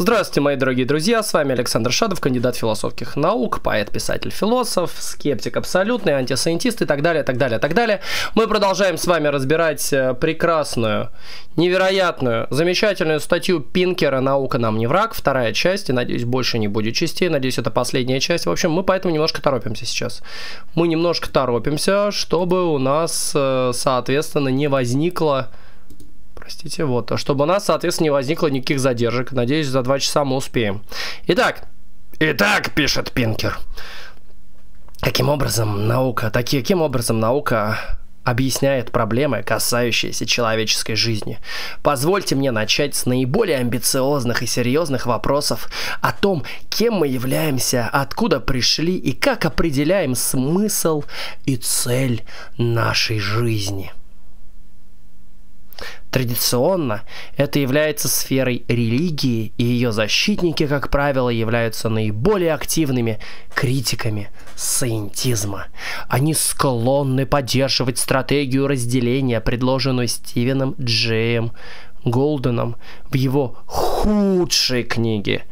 Здравствуйте, мои дорогие друзья, с вами Александр Шадов, кандидат философских наук, поэт, писатель, философ, скептик абсолютный, антисайентист и так далее, так далее, так далее. Мы продолжаем с вами разбирать прекрасную, невероятную, замечательную статью Пинкера «Наука нам не враг», вторая часть, и, надеюсь, больше не будет частей, надеюсь, это последняя часть. В общем, мы поэтому немножко торопимся сейчас. Мы немножко торопимся, чтобы у нас, соответственно, не возникло... Простите, вот. Чтобы у нас, соответственно, не возникло никаких задержек. Надеюсь, за 2 часа мы успеем. Итак, пишет Пинкер. Таким образом, наука объясняет проблемы, касающиеся человеческой жизни. Позвольте мне начать с наиболее амбициозных и серьезных вопросов о том, кем мы являемся, откуда пришли и как определяем смысл и цель нашей жизни. Традиционно это является сферой религии, и ее защитники, как правило, являются наиболее активными критиками саентизма. Они склонны поддерживать стратегию разделения, предложенную Стивеном Джеем Голденом в его худшей книге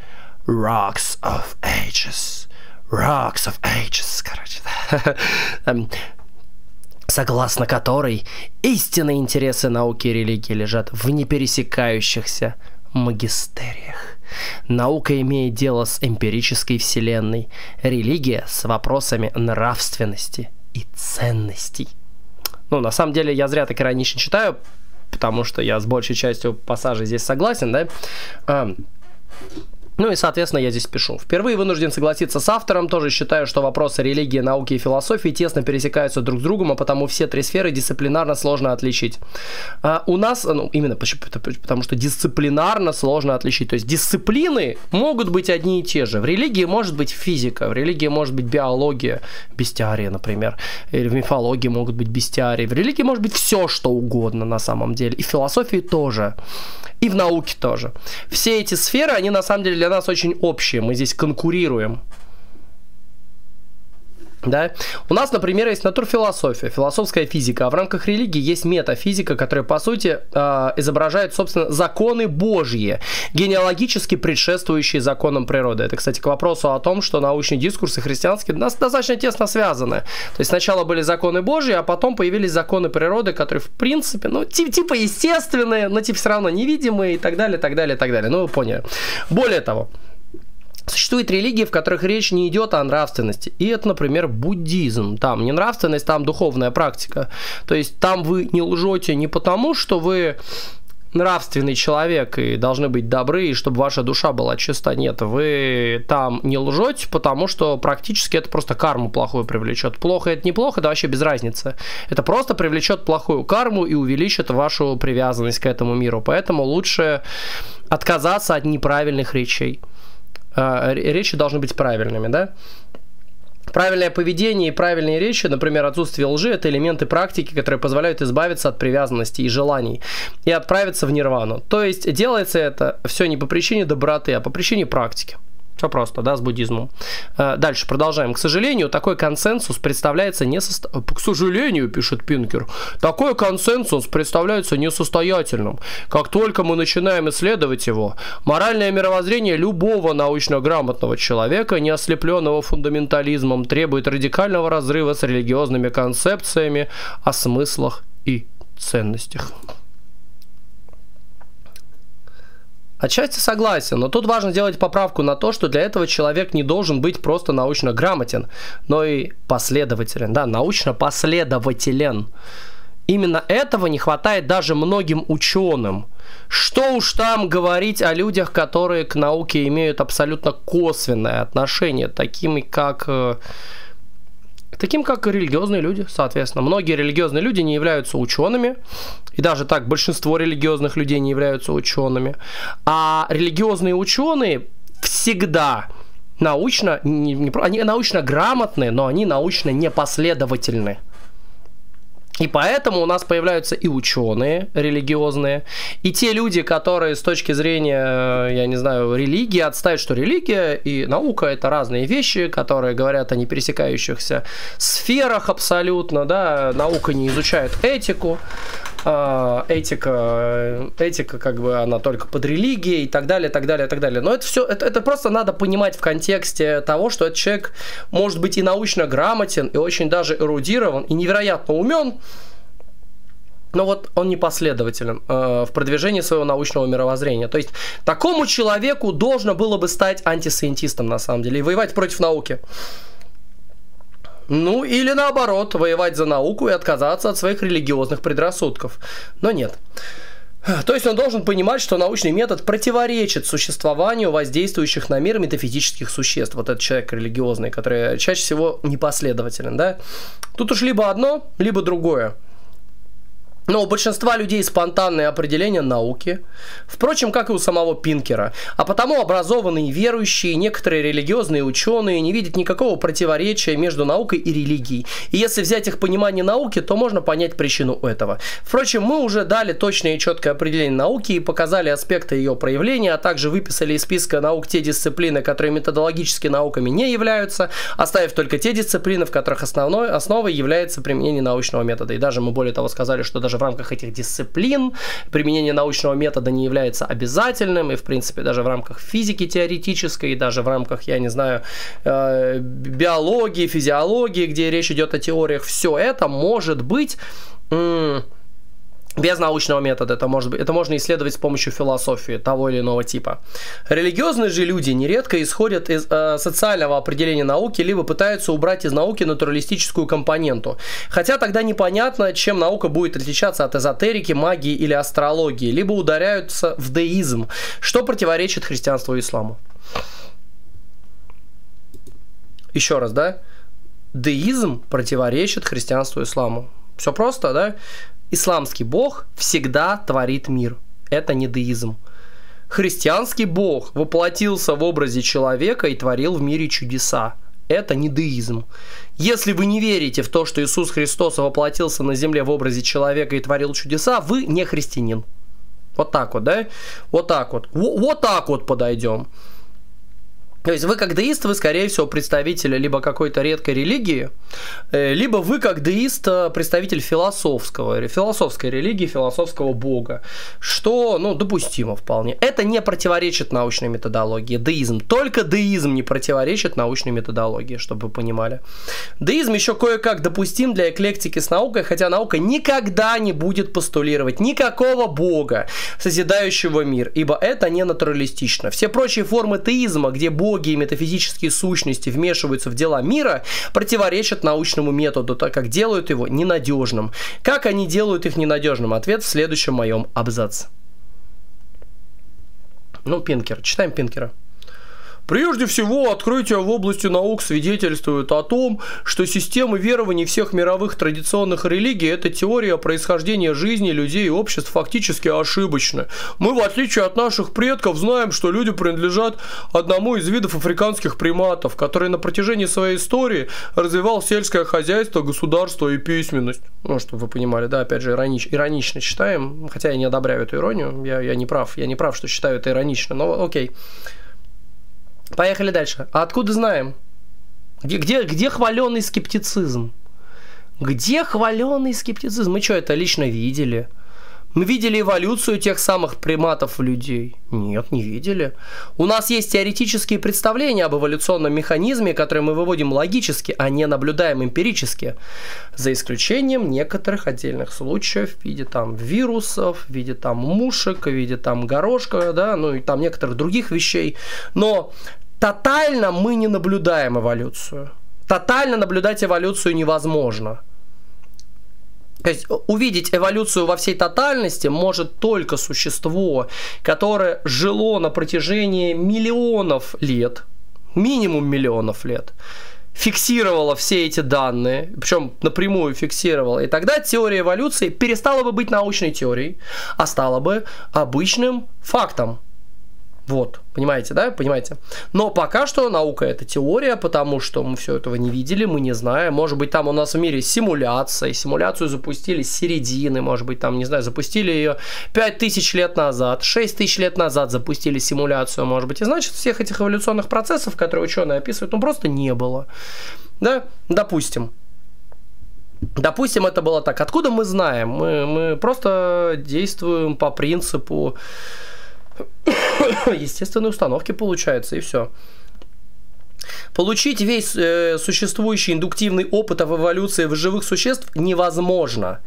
«Rocks of Ages». «Rocks of Ages», короче, да. Согласно которой истинные интересы науки и религии лежат в непересекающихся магистериях. Наука имеет дело с эмпирической вселенной, религия с вопросами нравственности и ценностей. Ну, на самом деле, я зря так иронично читаю, потому что я с большей частью пассажей здесь согласен, да? Ну и, соответственно, я здесь пишу. Впервые вынужден согласиться с автором, тоже считаю, что вопросы религии, науки и философии тесно пересекаются друг с другом, а потому все три сферы дисциплинарно сложно отличить. У нас, ну, именно потому что дисциплинарно сложно отличить. То есть дисциплины могут быть одни и те же. В религии может быть физика, в религии может быть биология, бестиария, например, или в мифологии могут быть бестиарии. В религии может быть все, что угодно на самом деле. И в философии тоже. И в науке тоже. Все эти сферы, они на самом деле для нас очень общие. Мы здесь конкурируем. Да? У нас, например, есть натурфилософия, философская физика, а в рамках религии есть метафизика, которая, по сути, изображает, собственно, законы Божьи, генеалогически предшествующие законам природы. Это, кстати, к вопросу о том, что научный дискурс и христианский достаточно тесно связаны. То есть сначала были законы Божьи, а потом появились законы природы, которые, в принципе, ну, типа естественные, но типа все равно невидимые и так далее, так далее, так далее. Ну, вы поняли. Более того... Существуют религии, в которых речь не идет о нравственности. И это, например, буддизм. Там не нравственность, там духовная практика. То есть там вы не лжете не потому, что вы нравственный человек и должны быть добры, и чтобы ваша душа была чиста. Нет, вы там не лжете, потому что практически это просто карму плохую привлечет. Плохо это неплохо, да вообще без разницы. Это просто привлечет плохую карму и увеличит вашу привязанность к этому миру. Поэтому лучше отказаться от неправильных речей. Речи должны быть правильными, да? Правильное поведение и правильные речи, например, отсутствие лжи, это элементы практики, которые позволяют избавиться от привязанности и желаний и отправиться в нирвану. То есть делается это все не по причине доброты, а по причине практики. Все просто, да, с буддизмом. Дальше продолжаем. К сожалению, такой консенсус представляется К сожалению, пишет Пинкер, такой консенсус представляется несостоятельным. Как только мы начинаем исследовать его, моральное мировоззрение любого научно-грамотного человека, не ослепленного фундаментализмом, требует радикального разрыва с религиозными концепциями о смыслах и ценностях. Отчасти согласен, но тут важно сделать поправку на то, что для этого человек не должен быть просто научно грамотен, но и последователен, да, научно последователен. Именно этого не хватает даже многим ученым. Что уж там говорить о людях, которые к науке имеют абсолютно косвенное отношение, таким как религиозные люди, соответственно. Многие религиозные люди не являются учеными, и даже так большинство религиозных людей не являются учеными. А религиозные ученые всегда они научно грамотны, но они научно непоследовательны. И поэтому у нас появляются и ученые религиозные, и те люди, которые с точки зрения, я не знаю, религии, отстают, что религия и наука – это разные вещи, которые говорят о непересекающихся сферах абсолютно, да, наука не изучает этику. этика как бы она только под религией и так далее, так далее, так далее. Но это все, это просто надо понимать в контексте того, что этот человек может быть и научно грамотен, и очень даже эрудирован, и невероятно умен, но вот он непоследователен в продвижении своего научного мировоззрения. То есть такому человеку должно было бы стать антисциентистом на самом деле и воевать против науки. Ну или наоборот, воевать за науку и отказаться от своих религиозных предрассудков. Но нет. То есть он должен понимать, что научный метод противоречит существованию воздействующих на мир метафизических существ. Вот этот человек религиозный, который чаще всего непоследователен, да? Тут уж либо одно, либо другое. Но у большинства людей спонтанное определение науки, впрочем, как и у самого Пинкера. А потому образованные верующие, некоторые религиозные ученые не видят никакого противоречия между наукой и религией. И если взять их понимание науки, то можно понять причину этого. Впрочем, мы уже дали точное и четкое определение науки и показали аспекты ее проявления, а также выписали из списка наук те дисциплины, которые методологически науками не являются, оставив только те дисциплины, в которых основой является применение научного метода. И даже мы более того сказали, что даже в рамках этих дисциплин применение научного метода не является обязательным, и в принципе даже в рамках физики теоретической, и даже в рамках, я не знаю, биологии, физиологии, где речь идет о теориях, все это может быть без научного метода, это можно исследовать с помощью философии того или иного типа. Религиозные же люди нередко исходят из социального определения науки, либо пытаются убрать из науки натуралистическую компоненту. Хотя тогда непонятно, чем наука будет отличаться от эзотерики, магии или астрологии, либо ударяются в деизм, что противоречит христианству и исламу. Еще раз, да? Деизм противоречит христианству и исламу. Все просто, да? Исламский бог всегда творит мир. Это не деизм. Христианский бог воплотился в образе человека и творил в мире чудеса. Это не деизм. Если вы не верите в то, что Иисус Христос воплотился на земле в образе человека и творил чудеса, вы не христианин. Вот так вот, да? Вот так вот. Вот так вот подойдем. То есть вы как деист, вы скорее всего представители либо какой-то редкой религии, либо вы как деист представитель философской религии, философского бога, что, ну, допустимо вполне. Это не противоречит научной методологии, деизм. Только деизм не противоречит научной методологии, чтобы вы понимали. Деизм еще кое-как допустим для эклектики с наукой, хотя наука никогда не будет постулировать никакого бога, созидающего мир, ибо это не натуралистично. Все прочие формы теизма, где боги и метафизические сущности вмешиваются в дела мира, противоречат научному методу, так как делают его ненадежным. Как они делают их ненадежным? Ответ в следующем моем абзаце. Ну, Пинкер. Читаем Пинкера. Прежде всего, открытия в области наук свидетельствуют о том, что системы верований всех мировых традиционных религий – это теория происхождения жизни людей и обществ фактически ошибочна. Мы, в отличие от наших предков, знаем, что люди принадлежат одному из видов африканских приматов, который на протяжении своей истории развивал сельское хозяйство, государство и письменность. Ну, чтобы вы понимали, да, опять же, иронично считаем, хотя я не одобряю эту иронию, я не прав, что считаю это иронично, но окей. Поехали дальше. А откуда знаем? Где хваленый скептицизм? Где хваленый скептицизм? Мы что, это лично видели? Мы видели эволюцию тех самых приматов в людей? Нет, не видели. У нас есть теоретические представления об эволюционном механизме, которые мы выводим логически, а не наблюдаем эмпирически, за исключением некоторых отдельных случаев в виде там вирусов, в виде там мушек, в виде там горошка, да, ну и там некоторых других вещей. Но тотально мы не наблюдаем эволюцию. Тотально наблюдать эволюцию невозможно. То есть увидеть эволюцию во всей тотальности может только существо, которое жило на протяжении миллионов лет, минимум миллионов лет, фиксировало все эти данные, причем напрямую фиксировало, и тогда теория эволюции перестала бы быть научной теорией, а стала бы обычным фактом. Вот, понимаете, да, понимаете? Но пока что наука это теория, потому что мы все этого не видели, мы не знаем. Может быть, там у нас в мире симуляция, симуляцию запустили с середины, может быть, там, не знаю, запустили ее 5000 лет назад, 6000 лет назад запустили симуляцию, может быть. И значит, всех этих эволюционных процессов, которые ученые описывают, ну просто не было. Да, допустим. Допустим, это было так. Откуда мы знаем? Мы просто действуем по принципу естественной установки, получается, и все. Получить весь существующий индуктивный опыт об эволюции в живых существ невозможно.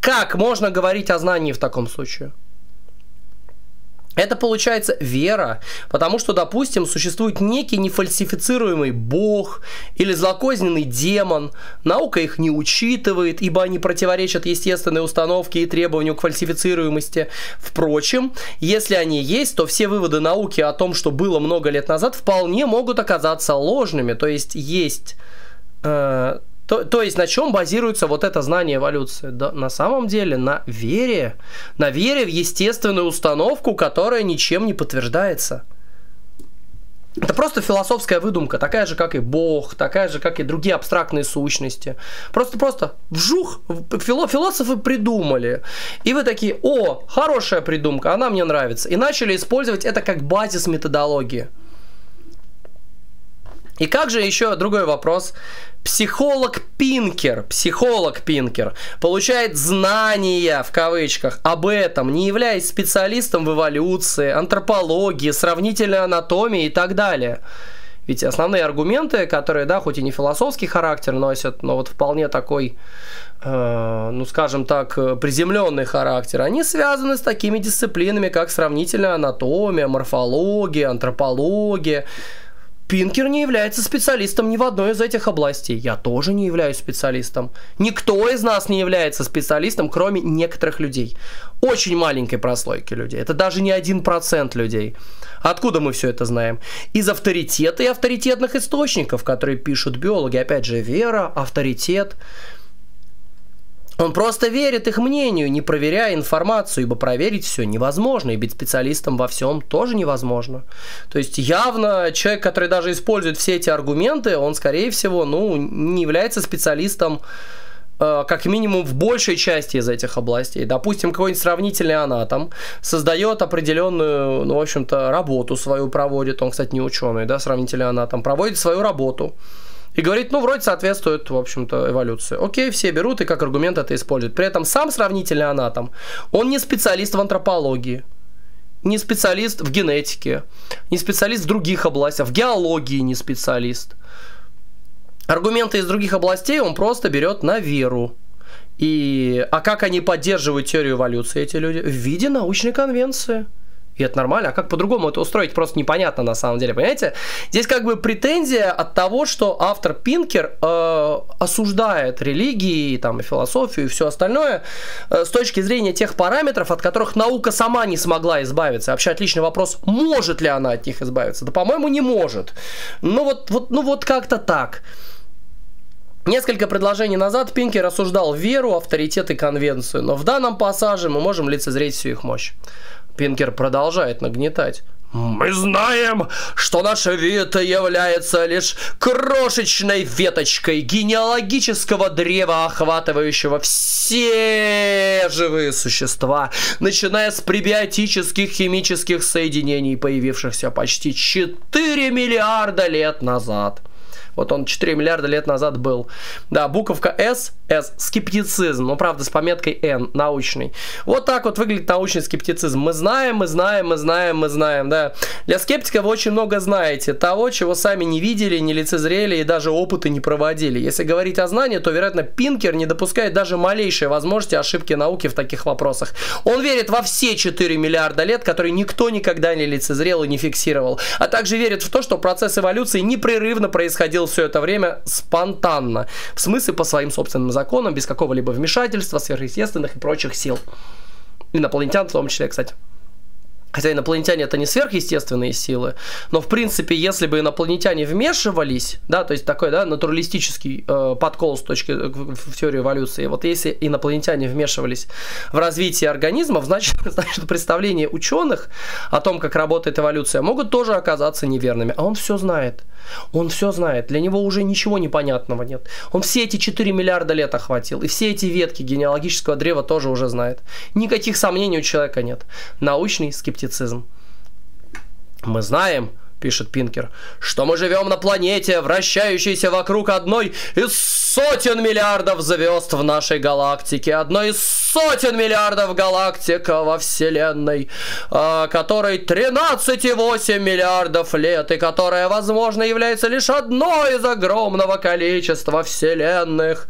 Как можно говорить о знании в таком случае? Это получается вера, потому что, допустим, существует некий нефальсифицируемый бог или злокозненный демон, наука их не учитывает, ибо они противоречат естественной установке и требованию к фальсифицируемости. Впрочем, если они есть, то все выводы науки о том, что было много лет назад, вполне могут оказаться ложными, то есть То есть на чем базируется вот это знание эволюции? Да, на самом деле на вере. На вере в естественную установку, которая ничем не подтверждается. Это просто философская выдумка, такая же, как и Бог, такая же, как и другие абстрактные сущности. Просто вжух, философы придумали. И вы такие: о, хорошая придумка, она мне нравится. И начали использовать это как базис методологии. И как же еще другой вопрос? Психолог Пинкер получает знания, в кавычках, об этом, не являясь специалистом в эволюции, антропологии, сравнительной анатомии и так далее. Ведь основные аргументы, которые, да, хоть и не философский характер носят, но вот вполне такой, ну скажем так, приземленный характер, они связаны с такими дисциплинами, как сравнительная анатомия, морфология, антропология. Пинкер не является специалистом ни в одной из этих областей. Я тоже не являюсь специалистом. Никто из нас не является специалистом, кроме некоторых людей. Очень маленькой прослойки людей. Это даже не 1% людей. Откуда мы все это знаем? Из авторитета и авторитетных источников, которые пишут биологи. Опять же, вера, авторитет. Он просто верит их мнению, не проверяя информацию, ибо проверить все невозможно, и быть специалистом во всем тоже невозможно. То есть явно человек, который даже использует все эти аргументы, он, скорее всего, ну, не является специалистом, как минимум, в большей части из этих областей. Допустим, какой-нибудь сравнительный анатом создает определенную, ну, в общем-то, работу свою проводит. Он, кстати, не ученый, да, сравнительный анатом, проводит свою работу. И говорит, ну, вроде соответствует, в общем-то, эволюции. Окей, все берут и как аргумент это используют. При этом сам сравнительный анатом, он не специалист в антропологии, не специалист в генетике, не специалист в других областях, в геологии не специалист. Аргументы из других областей он просто берет на веру. А как они поддерживают теорию эволюции, эти люди? В виде научной конвенции. И это нормально, а как по-другому это устроить, просто непонятно на самом деле, понимаете? Здесь как бы претензия от того, что автор Пинкер осуждает религии, там, и философию и все остальное с точки зрения тех параметров, от которых наука сама не смогла избавиться. Вообще отличный вопрос, может ли она от них избавиться? Да, по-моему, не может. Ну вот как-то так. Несколько предложений назад Пинкер осуждал веру, авторитет и конвенцию, но в данном пассаже мы можем лицезреть всю их мощь. Пинкер продолжает нагнетать. Мы знаем, что наша вето является лишь крошечной веточкой генеалогического древа, охватывающего все живые существа, начиная с пребиотических химических соединений, появившихся почти 4 миллиарда лет назад. Вот он 4 миллиарда лет назад был. Да, буковка S, скептицизм, но, правда, с пометкой N, научный. Вот так вот выглядит научный скептицизм. Мы знаем, да. Для скептиков вы очень много знаете. Того, чего сами не видели, не лицезрели и даже опыты не проводили. Если говорить о знании, то, вероятно, Пинкер не допускает даже малейшей возможности ошибки науки в таких вопросах. Он верит во все 4 миллиарда лет, которые никто никогда не лицезрел и не фиксировал. А также верит в то, что процесс эволюции непрерывно происходил все это время спонтанно, в смысле по своим собственным законам, без какого-либо вмешательства сверхъестественных и прочих сил, инопланетян в том числе, кстати. Хотя инопланетяне это не сверхъестественные силы, но в принципе, если бы инопланетяне вмешивались, да, то есть такой, да, натуралистический подкол в теории эволюции, вот если инопланетяне вмешивались в развитие организмов, значит представления ученых о том, как работает эволюция, могут тоже оказаться неверными. А он все знает. Он все знает. Для него уже ничего непонятного нет. Он все эти 4 миллиарда лет охватил, и все эти ветки генеалогического древа тоже уже знает. Никаких сомнений у человека нет. Научный скептицизм. Мы знаем, пишет Пинкер, что мы живем на планете, вращающейся вокруг одной из сотен миллиардов звезд в нашей галактике, одной из сотен миллиардов галактик во Вселенной, которой 13,8 миллиардов лет, и которая, возможно, является лишь одной из огромного количества вселенных.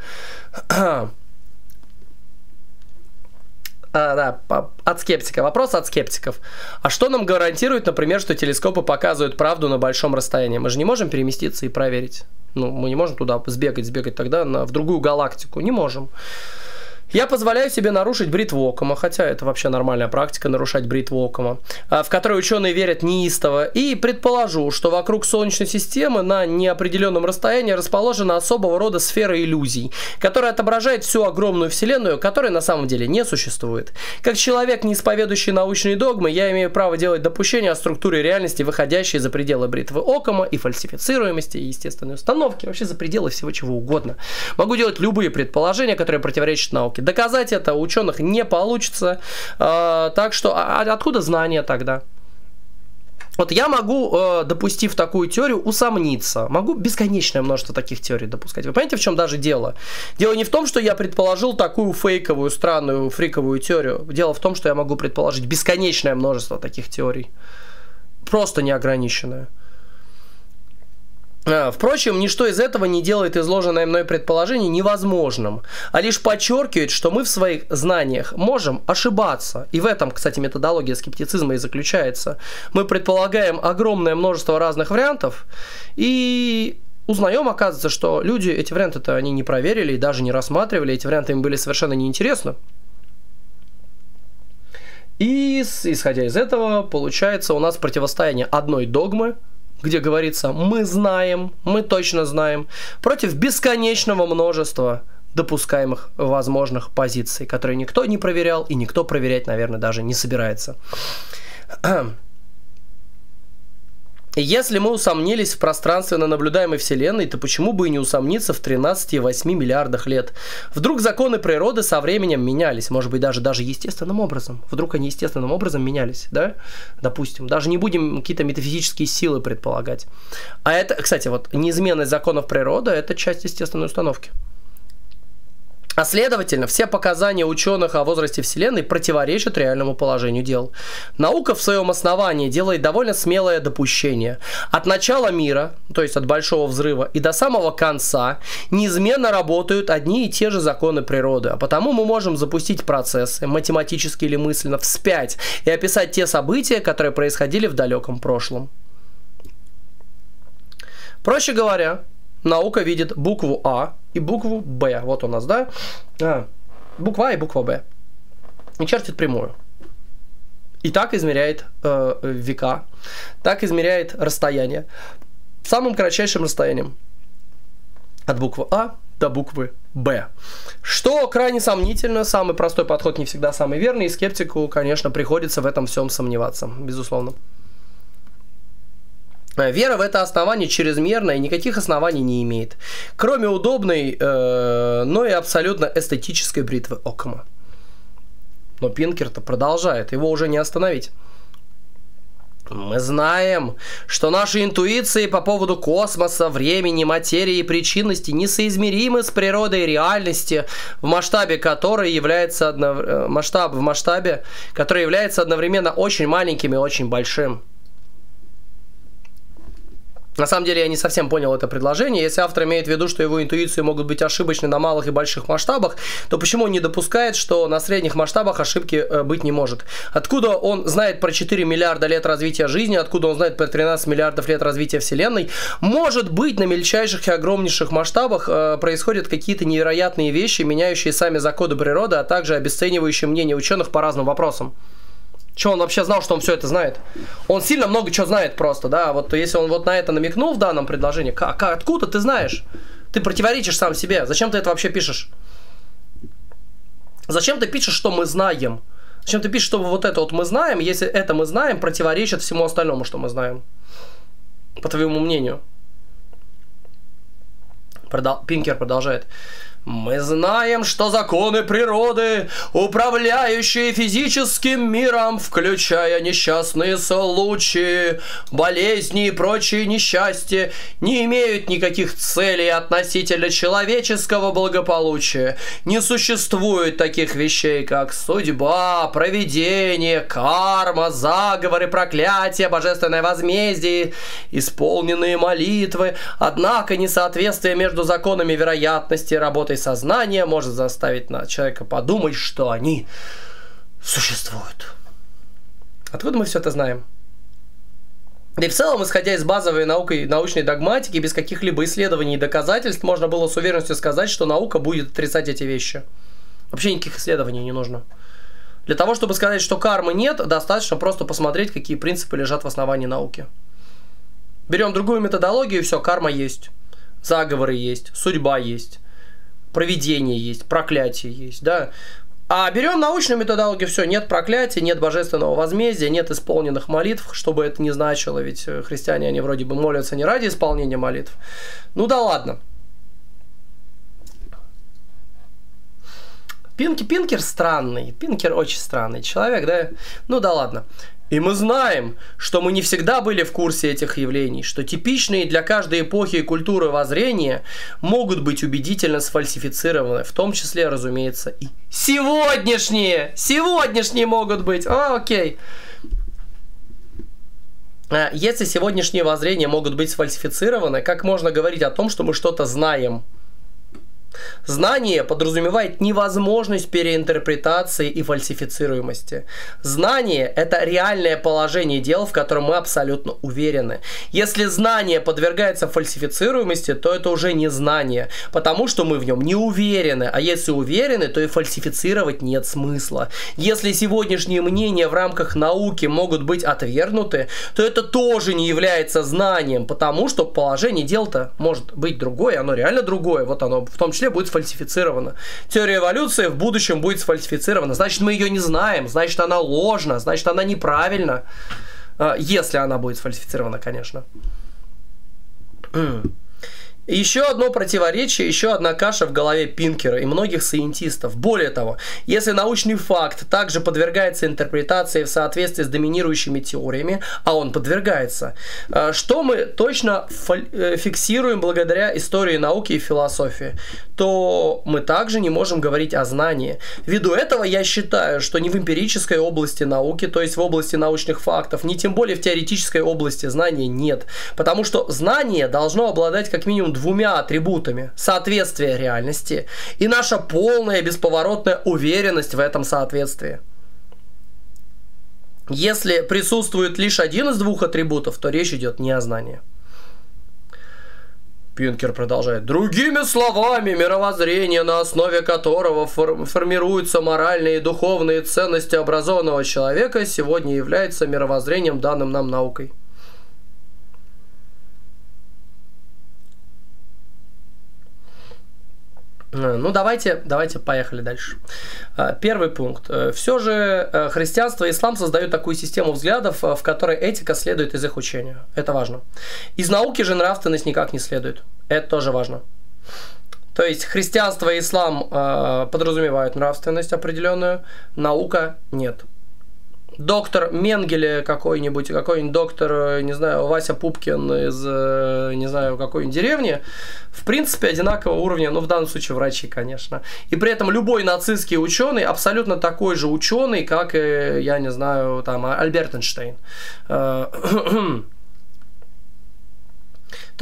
Да, от скептика. Вопрос от скептиков. А что нам гарантирует, например, что телескопы показывают правду на большом расстоянии? Мы же не можем переместиться и проверить. Ну, мы не можем туда сбегать тогда в другую галактику. Не можем. Я позволяю себе нарушить бритву Оккама, хотя это вообще нормальная практика, нарушать бритву Оккама, в которой ученые верят неистово, и предположу, что вокруг Солнечной системы на неопределенном расстоянии расположена особого рода сфера иллюзий, которая отображает всю огромную вселенную, которая на самом деле не существует. Как человек, не исповедующий научные догмы, я имею право делать допущения о структуре реальности, выходящей за пределы бритвы Оккама и фальсифицируемости, и естественной установки, вообще за пределы всего чего угодно. Могу делать любые предположения, которые противоречат науке. Доказать это у ученых не получится, так что откуда знания тогда? Вот я могу, допустив такую теорию, усомниться. Могу бесконечное множество таких теорий допускать. Вы понимаете, в чем даже дело? Дело не в том, что я предположил такую фейковую, странную, фриковую теорию. Дело в том, что я могу предположить бесконечное множество таких теорий. Просто неограниченное. Впрочем, ничто из этого не делает изложенное мной предположение невозможным, а лишь подчеркивает, что мы в своих знаниях можем ошибаться. И в этом, кстати, методология скептицизма и заключается. Мы предполагаем огромное множество разных вариантов и узнаем, оказывается, что люди эти варианты-то они не проверили и даже не рассматривали, эти варианты им были совершенно неинтересны. И, исходя из этого, получается у нас противостояние одной догмы, где говорится «мы знаем», «мы точно знаем», против бесконечного множества допускаемых возможных позиций, которые никто не проверял и никто проверять, наверное, даже не собирается. Если мы усомнились в пространственно наблюдаемой Вселенной, то почему бы и не усомниться в 13,8 миллиардах лет? Вдруг законы природы со временем менялись, может быть, даже естественным образом. Вдруг они естественным образом менялись, да? Допустим, даже не будем какие-то метафизические силы предполагать. А это, кстати, вот неизменность законов природы – это часть естественной установки. А следовательно, все показания ученых о возрасте Вселенной противоречат реальному положению дел. Наука в своем основании делает довольно смелое допущение. От начала мира, то есть от Большого Взрыва, и до самого конца неизменно работают одни и те же законы природы. А потому мы можем запустить процессы, математически или мысленно, вспять и описать те события, которые происходили в далеком прошлом. Проще говоря, наука видит букву А и букву Б. Вот у нас, да? Буква А и буква Б. И чертит прямую. И так измеряет века. Так измеряет расстояние. Самым кратчайшим расстоянием. От буквы А до буквы Б. Что крайне сомнительно. Самый простой подход не всегда самый верный. И скептику, конечно, приходится в этом всем сомневаться. Безусловно. Вера в это основание чрезмерная и никаких оснований не имеет, кроме удобной, но и абсолютно эстетической бритвы Оккама. Но Пинкер-то продолжает, его уже не остановить. Мы знаем, что наши интуиции по поводу космоса, времени, материи и причинности несоизмеримы с природой реальности, масштаб, который является одновременно очень маленьким и очень большим. На самом деле я не совсем понял это предложение. Если автор имеет в виду, что его интуиции могут быть ошибочны на малых и больших масштабах, то почему он не допускает, что на средних масштабах ошибки быть не может? Откуда он знает про 4 миллиарда лет развития жизни? Откуда он знает про 13 миллиардов лет развития Вселенной? Может быть, на мельчайших и огромнейших масштабах происходят какие-то невероятные вещи, меняющие сами законы природы, а также обесценивающие мнение ученых по разным вопросам. Че, он вообще знал, что он все это знает? Он сильно много чего знает просто, да? Вот если он вот на это намекнул в данном предложении, откуда ты знаешь? Ты противоречишь сам себе. Зачем ты это вообще пишешь? Зачем ты пишешь, что мы знаем? Зачем ты пишешь, что вот это вот мы знаем, если это мы знаем, противоречит всему остальному, что мы знаем? По твоему мнению. Пинкер продолжает. Мы знаем, что законы природы, управляющие физическим миром, включая несчастные случаи, болезни и прочие несчастья, не имеют никаких целей относительно человеческого благополучия. Не существует таких вещей, как судьба, провидение, карма, заговоры, проклятия, божественное возмездие, исполненные молитвы. Однако несоответствие между законами вероятности работы сознание может заставить человека подумать, что они существуют. Откуда мы все это знаем? Да и в целом, исходя из базовой научной догматики, без каких-либо исследований и доказательств, можно было с уверенностью сказать, что наука будет отрицать эти вещи. Вообще никаких исследований не нужно. Для того, чтобы сказать, что кармы нет, достаточно просто посмотреть, какие принципы лежат в основании науки. Берем другую методологию, и все, карма есть, заговоры есть, судьба есть. Провидение есть, проклятие есть, да. А берем научную методологию, все, нет проклятия, нет божественного возмездия, нет исполненных молитв, что бы это ни значило, ведь христиане, они вроде бы молятся не ради исполнения молитв. Ну да ладно. Пинкер странный, Пинкер очень странный человек, да. Ну да ладно. И мы знаем, что мы не всегда были в курсе этих явлений, что типичные для каждой эпохи и культуры воззрения могут быть убедительно сфальсифицированы, в том числе, разумеется, и сегодняшние! Сегодняшние могут быть! Окей. Если сегодняшние воззрения могут быть сфальсифицированы, как можно говорить о том, что мы что-то знаем? Знание подразумевает невозможность переинтерпретации и фальсифицируемости. Знание – это реальное положение дел, в котором мы абсолютно уверены. Если знание подвергается фальсифицируемости, то это уже не знание, потому что мы в нем не уверены, а если уверены, то и фальсифицировать нет смысла. Если сегодняшние мнения в рамках науки могут быть отвергнуты, то это тоже не является знанием, потому что положение дел-то может быть другое, оно реально другое, вот оно в том числе будет сфальсифицирована. Теория эволюции в будущем будет сфальсифицирована. Значит, мы ее не знаем, значит, она ложна, значит, она неправильна. Если она будет сфальсифицирована, конечно. Еще одно противоречие, еще одна каша в голове Пинкера и многих саентистов. Более того, если научный факт также подвергается интерпретации в соответствии с доминирующими теориями, а он подвергается, что мы точно фиксируем благодаря истории науки и философии, то мы также не можем говорить о знании. Ввиду этого я считаю, что ни в эмпирической области науки, то есть в области научных фактов, ни тем более в теоретической области знания нет. Потому что знание должно обладать как минимум двумя атрибутами: соответствие реальности и наша полная бесповоротная уверенность в этом соответствии. Если присутствует лишь один из двух атрибутов, то речь идет не о знании. Пинкер продолжает. Другими словами, мировоззрение, на основе которого формируются моральные и духовные ценности образованного человека, сегодня является мировоззрением, данным нам наукой. Ну, давайте поехали дальше. Первый пункт. Все же христианство и ислам создают такую систему взглядов, в которой этика следует из их учения. Это важно. Из науки же нравственность никак не следует. Это тоже важно. То есть христианство и ислам подразумевают нравственность определенную, наука нет. Доктор Менгеле какой-нибудь, какой-нибудь доктор, не знаю, Вася Пупкин из, не знаю, какой-нибудь деревни, в принципе, одинакового уровня, ну, в данном случае врачи, конечно. И при этом любой нацистский ученый абсолютно такой же ученый, как, я не знаю, там, Альберт Эйнштейн. То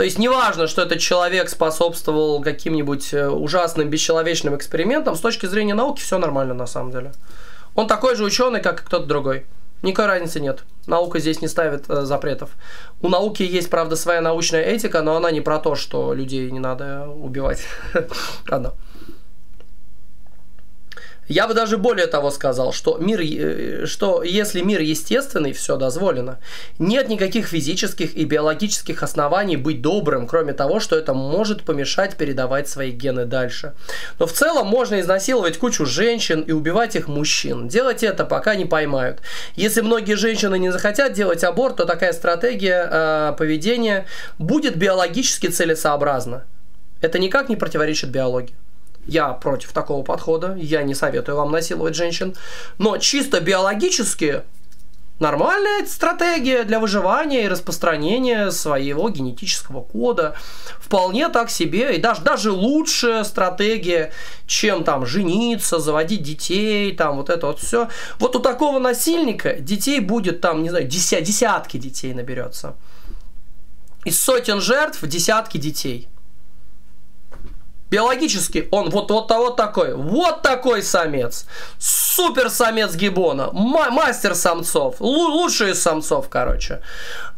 есть не важно, что этот человек способствовал каким-нибудь ужасным, бесчеловечным экспериментам, с точки зрения науки все нормально на самом деле. Он такой же ученый, как и кто-то другой. Никакой разницы нет. Наука здесь не ставит запретов. У науки есть, правда, своя научная этика, но она не про то, что людей не надо убивать. Ладно. Я бы даже более того сказал, что если мир естественный, все дозволено. Нет никаких физических и биологических оснований быть добрым, кроме того, что это может помешать передавать свои гены дальше. Но в целом можно изнасиловать кучу женщин и убивать их мужчин. Делать это пока не поймают. Если многие женщины не захотят делать аборт, то такая стратегия поведения будет биологически целесообразна. Это никак не противоречит биологии. Я против такого подхода, я не советую вам насиловать женщин. Но чисто биологически нормальная стратегия для выживания и распространения своего генетического кода. Вполне так себе, и даже лучшая стратегия, чем там жениться, заводить детей, там вот это вот все. Вот у такого насильника детей будет там, не знаю, десятки детей наберется. Из сотен жертв десятки детей. Биологически он вот такой самец. Супер самец гиббона. Мастер самцов. Лучший из самцов, короче.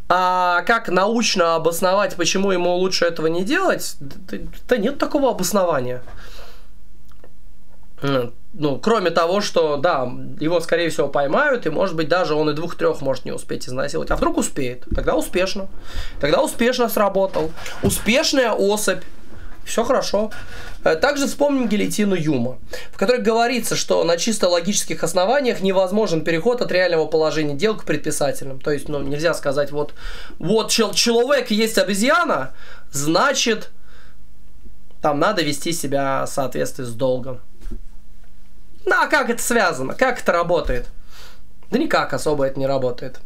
А как научно обосновать, почему ему лучше этого не делать? Да нет такого обоснования. Ну, кроме того, что, да, его, скорее всего, поймают, и, может быть, даже он и 2-3 может не успеть изнасиловать. А вдруг успеет? Тогда успешно. Тогда успешно сработал. Успешная особь. Все хорошо. Также вспомним гильотину Юма, в которой говорится, что на чисто логических основаниях невозможен переход от реального положения дел к предписательным. То есть, ну, нельзя сказать, вот человек есть обезьяна, значит, там надо вести себя в соответствии с долгом. Ну, а как это связано? Как это работает? Да никак особо это не работает.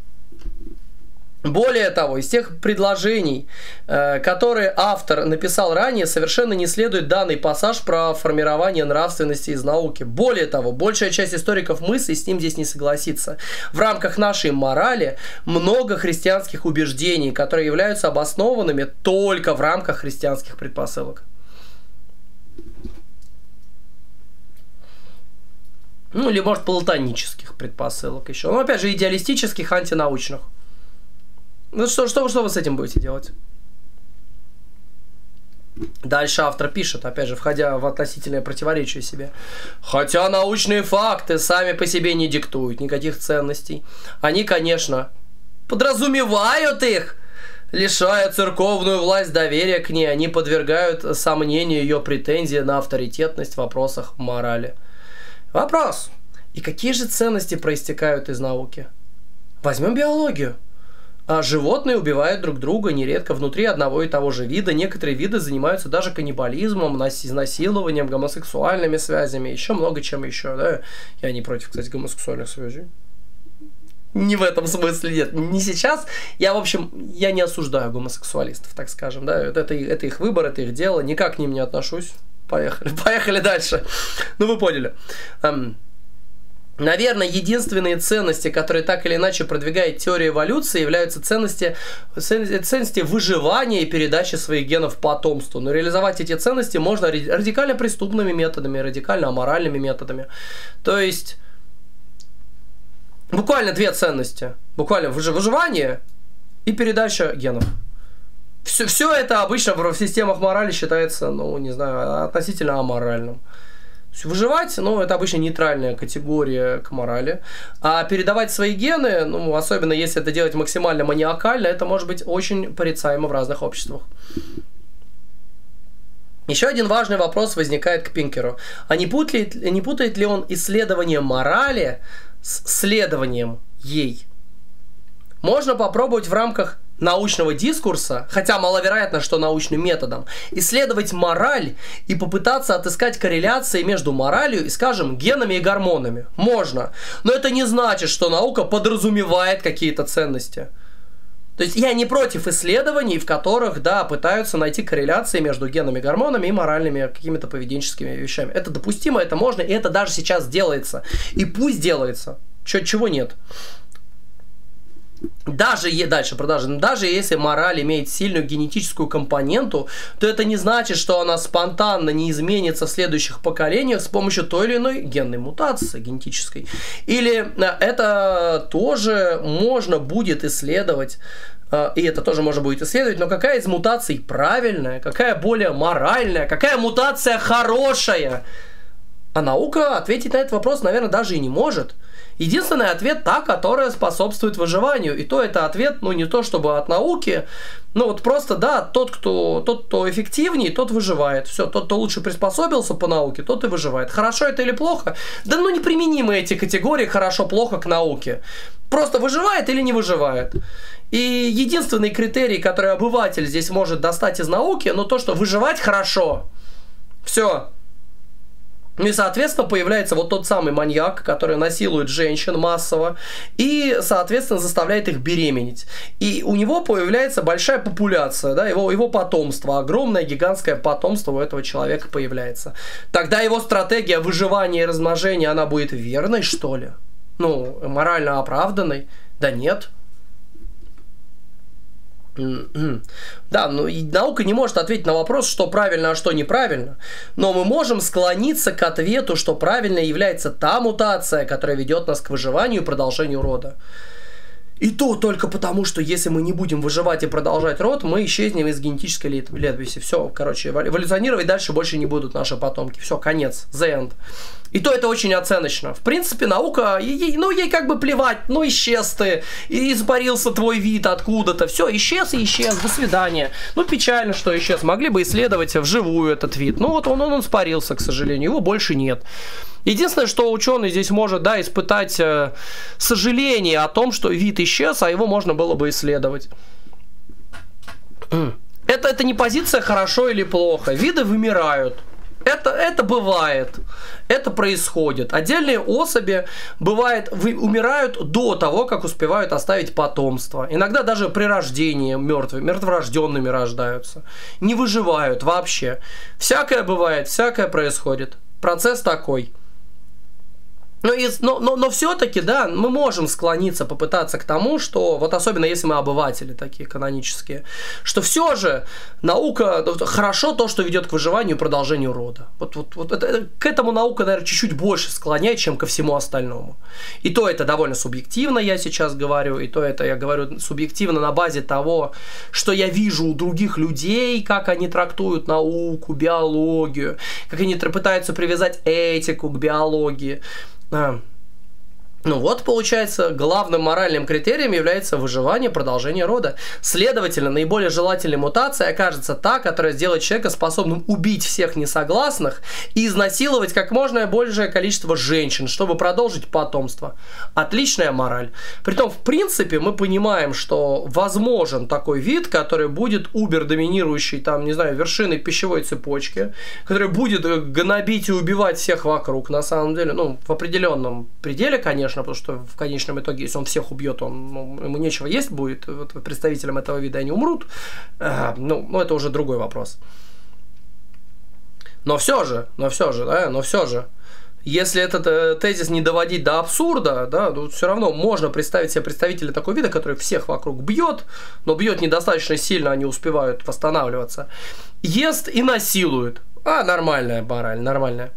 Более того, из тех предложений, которые автор написал ранее, совершенно не следует данный пассаж про формирование нравственности из науки. Более того, большая часть историков мысли с ним здесь не согласится. В рамках нашей морали много христианских убеждений, которые являются обоснованными только в рамках христианских предпосылок. Ну, или, может, платонических предпосылок еще. Но, опять же, идеалистических, антинаучных. Ну что вы с этим будете делать? Дальше автор пишет, опять же, входя в относительное противоречие себе. Хотя научные факты сами по себе не диктуют никаких ценностей. Они, конечно, подразумевают их, лишая церковную власть доверия к ней. Они подвергают сомнению ее претензии на авторитетность в вопросах морали. Вопрос. И какие же ценности проистекают из науки? Возьмем биологию. А животные убивают друг друга нередко внутри одного и того же вида. Некоторые виды занимаются даже каннибализмом, изнасилованием, гомосексуальными связями, еще много чем еще. Да? Я не против, кстати, гомосексуальных связей. Не в этом смысле, нет. Не сейчас. Я, в общем, я не осуждаю гомосексуалистов, так скажем. Да? Это их выбор, это их дело. Никак к ним не отношусь. Поехали дальше. Ну, вы поняли. Наверное, единственные ценности, которые так или иначе продвигает теория эволюции, являются ценности выживания и передачи своих генов потомству. Но реализовать эти ценности можно радикально преступными методами, радикально аморальными методами. То есть, буквально две ценности. Буквально выживание и передача генов. Все это обычно в системах морали считается, ну, не знаю, относительно аморальным. Выживать, ну, это обычно нейтральная категория к морали. А передавать свои гены, ну, особенно если это делать максимально маниакально, это может быть очень порицаемо в разных обществах. Еще один важный вопрос возникает к Пинкеру. А не путает ли он исследование морали с следованием ей? Можно попробовать в рамках научного дискурса, хотя маловероятно, что научным методом, исследовать мораль и попытаться отыскать корреляции между моралью и, скажем, генами и гормонами. Можно. Но это не значит, что наука подразумевает какие-то ценности. То есть я не против исследований, в которых, да, пытаются найти корреляции между генами, гормонами и моральными какими-то поведенческими вещами. Это допустимо, это можно, и это даже сейчас делается. И пусть делается. Чего нет. Даже если мораль имеет сильную генетическую компоненту, то это не значит, что она спонтанно не изменится в следующих поколениях с помощью той или иной генной мутации генетической. Или это тоже можно будет исследовать, но какая из мутаций правильная, какая более моральная, какая мутация хорошая? А наука ответить на этот вопрос, наверное, даже и не может. Единственный ответ – та, которая способствует выживанию. И то это ответ, ну, не то чтобы от науки, но вот просто, да, тот, кто эффективнее, тот выживает. Все, тот, кто лучше приспособился по науке, тот и выживает. Хорошо это или плохо? Да, ну, неприменимы эти категории «хорошо-плохо» к науке. Просто выживает или не выживает. И единственный критерий, который обыватель здесь может достать из науки, ну, то, что выживать хорошо. Все. И, соответственно, появляется вот тот самый маньяк, который насилует женщин массово и, соответственно, заставляет их беременеть. И у него появляется большая популяция, да, его потомство, огромное гигантское потомство у этого человека появляется. Тогда его стратегия выживания и размножения, она будет верной, что ли? Ну, морально оправданной? Да нет. Да, ну и наука не может ответить на вопрос, что правильно, а что неправильно. Но мы можем склониться к ответу, что правильной является та мутация, которая ведет нас к выживанию и продолжению рода. И то только потому, что если мы не будем выживать и продолжать род, мы исчезнем из генетической летописи. Все, короче, эволюционировать дальше больше не будут наши потомки. Все, конец, the end. И то это очень оценочно. В принципе, наука, ну, ей как бы плевать, ну, исчез ты, испарился твой вид откуда-то, все, исчез и исчез, до свидания. Ну, печально, что исчез, могли бы исследовать вживую этот вид. Ну, вот он испарился, к сожалению, его больше нет. Единственное, что ученый здесь может, да, испытать сожаление о том, что вид исчез, а его можно было бы исследовать. Это не позиция «хорошо или плохо», виды вымирают. Это бывает, это происходит. Отдельные особи, бывает, умирают до того, как успевают оставить потомство. Иногда даже при рождении мертворожденными рождаются. Не выживают вообще. Всякое бывает, всякое происходит. Процесс такой. Но все-таки, да, мы можем склониться, попытаться к тому, что, вот особенно если мы обыватели такие канонические, что все же наука, хорошо то, что ведет к выживанию и продолжению рода. К этому наука, наверное, чуть-чуть больше склоняет, чем ко всему остальному. И то это довольно субъективно, я сейчас говорю, и то это я говорю субъективно на базе того, что я вижу у других людей, как они трактуют науку, биологию, как они пытаются привязать этику к биологии. Ну вот, получается, главным моральным критерием является выживание, продолжение рода. Следовательно, наиболее желательной мутацией окажется та, которая сделает человека способным убить всех несогласных и изнасиловать как можно большее количество женщин, чтобы продолжить потомство. Отличная мораль. Притом, в принципе, мы понимаем, что возможен такой вид, который будет убер-доминирующий, там, не знаю, вершиной пищевой цепочки, который будет гнобить и убивать всех вокруг, на самом деле, ну, в определенном пределе, конечно, потому что в конечном итоге, если он всех убьет, ему нечего есть будет, вот представителям этого вида они умрут, ну это уже другой вопрос. Но все же, если этот тезис не доводить до абсурда, да, то все равно можно представить себе представителя такого вида, который всех вокруг бьет, но бьет недостаточно сильно, они успевают восстанавливаться, ест и насилует. Нормальная мораль, нормальная.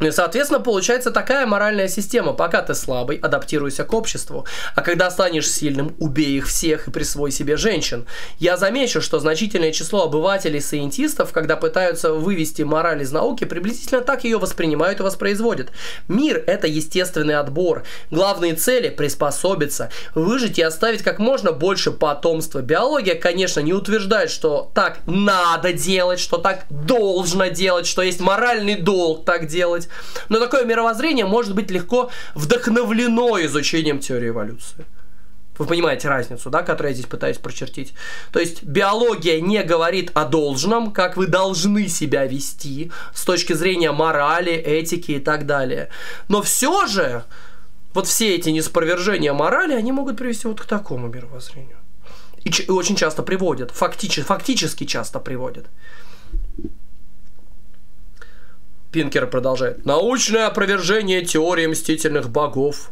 И, соответственно, получается такая моральная система. Пока ты слабый, адаптируйся к обществу. А когда станешь сильным, убей их всех и присвой себе женщин. Я замечу, что значительное число обывателей-саентистов, когда пытаются вывести мораль из науки, приблизительно так ее воспринимают и воспроизводят. Мир – это естественный отбор. Главные цели – приспособиться, выжить и оставить как можно больше потомства. Биология, конечно, не утверждает, что так надо делать, что так должно делать, что есть моральный долг так делать. Но такое мировоззрение может быть легко вдохновлено изучением теории эволюции. Вы понимаете разницу, да, которую я здесь пытаюсь прочертить. То есть биология не говорит о должном, как вы должны себя вести с точки зрения морали, этики и так далее. Но все же вот все эти неспровержения морали, они могут привести вот к такому мировоззрению. И очень часто приводят, фактически часто приводят. Пинкер продолжает. Научное опровержение теории мстительных богов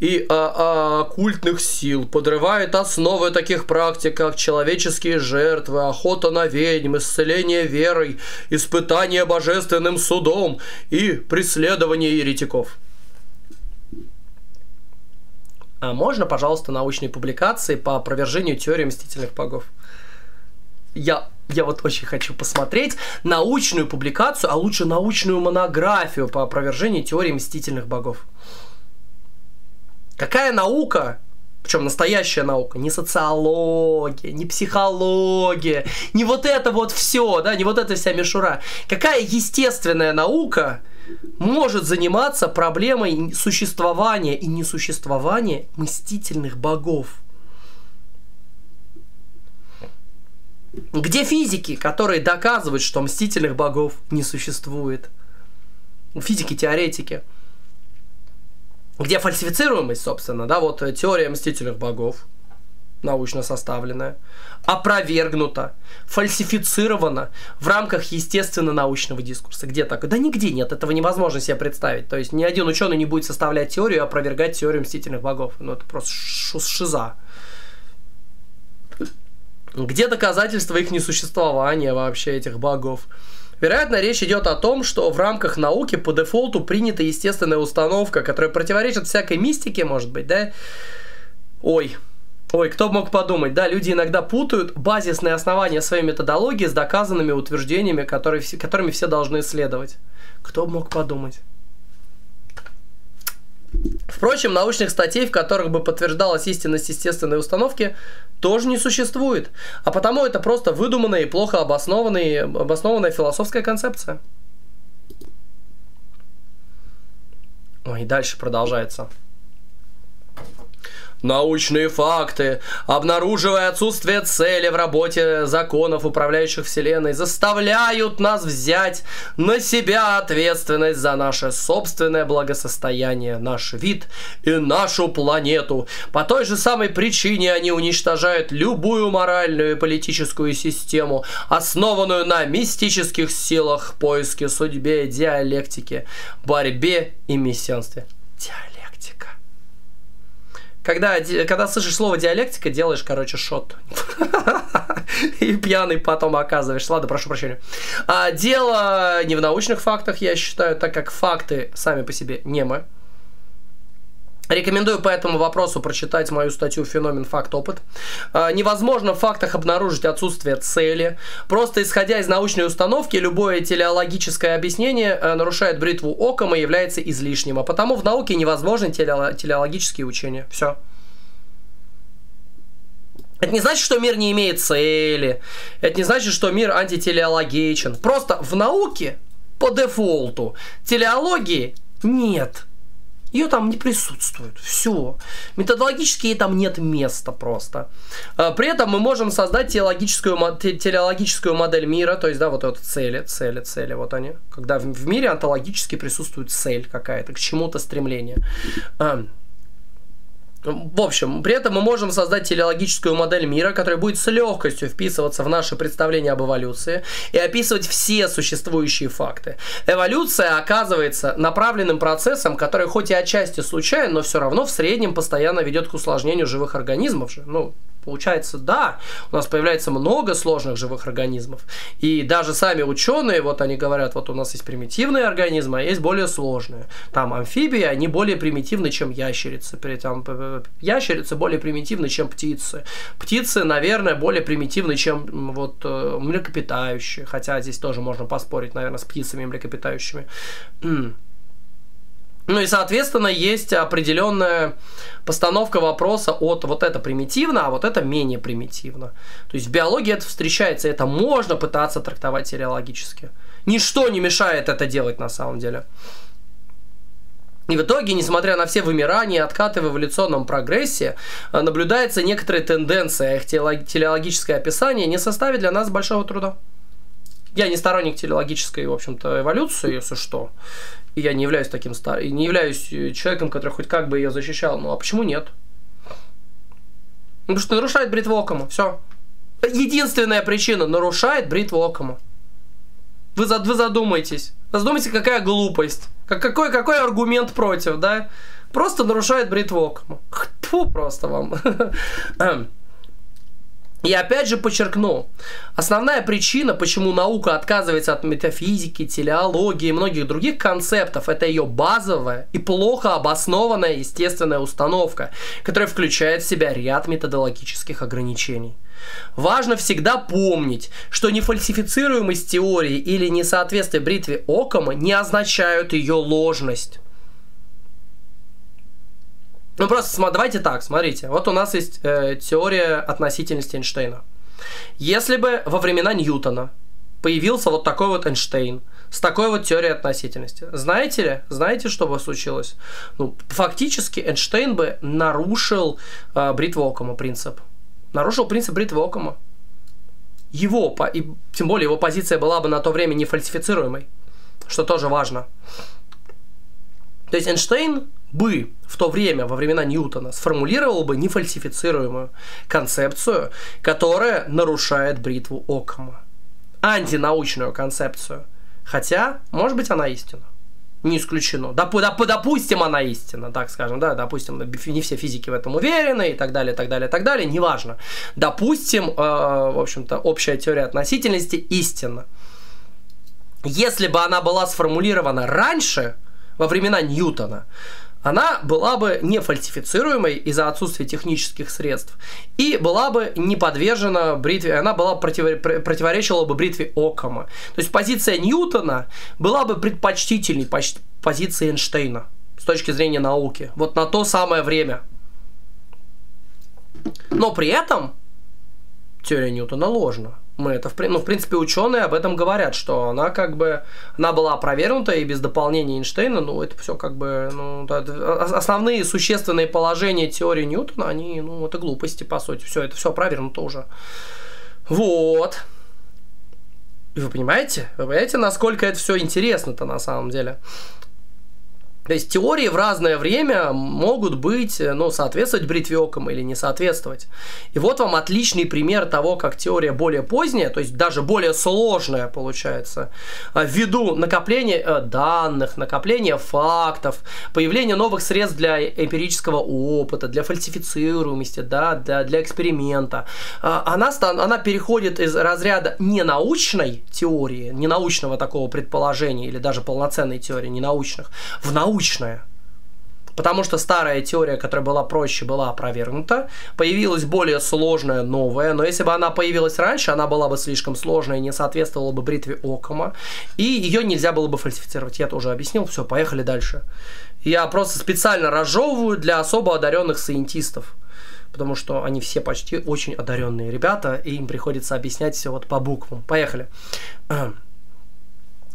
и оккультных сил подрывает основы таких практик, как человеческие жертвы, охота на ведьм, исцеление верой, испытание божественным судом и преследование еретиков. А можно, пожалуйста, научные публикации по опровержению теории мстительных богов? Я вот очень хочу посмотреть научную публикацию, а лучше научную монографию по опровержению теории мстительных богов. Какая наука, причем настоящая наука, не социология, не психология, не вот это вот все, да, не вот эта вся мишура. Какая естественная наука может заниматься проблемой существования и несуществования мстительных богов? Где физики, которые доказывают, что мстительных богов не существует? физики-теоретики, где фальсифицируемость, собственно, да, вот теория мстительных богов, научно составленная, опровергнута, фальсифицирована в рамках естественно-научного дискурса. Где так? Да нигде нет, этого невозможно себе представить. То есть ни один ученый не будет составлять теорию и опровергать теорию мстительных богов. Ну это просто шиза. Где доказательства их несуществования вообще, этих богов? Вероятно, речь идет о том, что в рамках науки по дефолту принята естественная установка, которая противоречит всякой мистике, может быть, да? Ой, кто бы мог подумать, да, люди иногда путают базисные основания своей методологии с доказанными утверждениями, которыми все должны следовать. Кто бы мог подумать? Впрочем, научных статей, в которых бы подтверждалась истинность естественной установки, тоже не существует. А потому это просто выдуманная и плохо обоснованная философская концепция. Ой, и дальше продолжается. Научные факты, обнаруживая отсутствие цели в работе законов, управляющих Вселенной, заставляют нас взять на себя ответственность за наше собственное благосостояние, наш вид и нашу планету. По той же самой причине они уничтожают любую моральную и политическую систему, основанную на мистических силах, поиске, судьбе, диалектике, борьбе и мессианстве. Диалектика. Когда слышишь слово диалектика, делаешь, короче, шот. И пьяный потом оказываешься. Ладно, прошу прощения. Дело не в научных фактах, я считаю, так как факты сами по себе немы. Рекомендую по этому вопросу прочитать мою статью «Феномен. Факт. Опыт». Невозможно в фактах обнаружить отсутствие цели. Просто исходя из научной установки, любое телеологическое объяснение нарушает бритву Оккама и является излишним. А потому в науке невозможны телеологические учения. Все. Это не значит, что мир не имеет цели. Это не значит, что мир антителеологичен. Просто в науке по дефолту телеологии нет. Ее там не присутствует. Все. Методологически ей там нет места просто. При этом мы можем создать телеологическую модель мира. То есть, да, вот цели. Вот они. Когда в мире онтологически присутствует цель какая-то, к чему-то стремление. В общем, при этом мы можем создать телеологическую модель мира, которая будет с легкостью вписываться в наши представления об эволюции и описывать все существующие факты. Эволюция оказывается направленным процессом, который хоть и отчасти случайен, но все равно в среднем постоянно ведет к усложнению живых организмов же. Ну, получается, да, у нас появляется много сложных живых организмов. И даже сами ученые, вот они говорят, вот у нас есть примитивные организмы, а есть более сложные. Там амфибии, они более примитивны, чем ящерицы. Ящерицы более примитивны, чем птицы. Птицы, наверное, более примитивны, чем вот млекопитающие. Хотя здесь тоже можно поспорить, наверное, с птицами и млекопитающими. Ну и, соответственно, есть определенная постановка вопроса от вот это примитивно, а вот это менее примитивно. То есть в биологии это встречается, это можно пытаться трактовать телеологически. Ничто не мешает это делать на самом деле. И в итоге, несмотря на все вымирания и откаты в эволюционном прогрессе, наблюдается некоторая тенденция. Их телеологическое описание не составит для нас большого труда. Я не сторонник телеологической, в общем-то, эволюции, если что. И я не являюсь таким не являюсь человеком, который хоть как бы ее защищал. Ну а почему нет? Потому что нарушает бритву Оккама. Все. Единственная причина — нарушает бритву Оккама. Вы задумайтесь. Задумайте, какая глупость. Какой аргумент против, да? Просто нарушает бритву Оккама. Тьфу, просто вам. И опять же подчеркну, основная причина, почему наука отказывается от метафизики, телеологии и многих других концептов, это ее базовая и плохо обоснованная естественная установка, которая включает в себя ряд методологических ограничений. Важно всегда помнить, что нефальсифицируемость теории или несоответствие бритве Оккама не означают ее ложность. Ну просто давайте так, смотрите, вот у нас есть теория относительности Эйнштейна. Если бы во времена Ньютона появился вот такой вот Эйнштейн с такой вот теорией относительности, знаете, что бы случилось? Ну, фактически Эйнштейн бы нарушил бритву Оккама принцип. Нарушил принцип бритвы Оккама. Тем более его позиция была бы на то время нефальсифицируемой, что тоже важно. То есть Эйнштейн бы в то время, во времена Ньютона, сформулировал бы нефальсифицируемую концепцию, которая нарушает бритву Оккама. Антинаучную концепцию. Хотя, может быть, она истина. Не исключено. Допустим, она истина, так скажем, да, допустим, не все физики в этом уверены и так далее, так далее, так далее, неважно. Допустим, в общем-то, общая теория относительности истина. Если бы она была сформулирована раньше, во времена Ньютона, она была бы нефальсифицируемой из-за отсутствия технических средств и была бы не подвержена бритве, она была противоречила бы бритве Оккама. То есть позиция Ньютона была бы предпочтительной позиции Эйнштейна с точки зрения науки. Вот на то самое время. Но при этом теория Ньютона ложна. Мы это, ну, в принципе, ученые об этом говорят, что она как бы, она была опровергнута, и без дополнения Эйнштейна, ну, это все как бы, ну, да, основные существенные положения теории Ньютона, они, ну, это глупости, по сути, все, это все опровергнуто уже. Вот. И вы понимаете, насколько это все интересно-то на самом деле? То есть теории в разное время могут быть, ну, соответствовать бритве Оккама или не соответствовать. И вот вам отличный пример того, как теория более поздняя, то есть даже более сложная получается, ввиду накопления данных, накопления фактов, появления новых средств для эмпирического опыта, для фальсифицируемости, да, для эксперимента, она переходит из разряда ненаучной теории, ненаучного такого предположения или даже полноценной теории ненаучных, в научную. Научная. Потому что старая теория, которая была проще, была опровергнута. Появилась более сложная, новая. Но если бы она появилась раньше, она была бы слишком сложная и не соответствовала бы бритве Оккама. И ее нельзя было бы фальсифицировать. Я тоже объяснил. Все, поехали дальше. Я просто специально разжевываю для особо одаренных саентистов. Потому что они все почти очень одаренные ребята. И им приходится объяснять все вот по буквам. Поехали.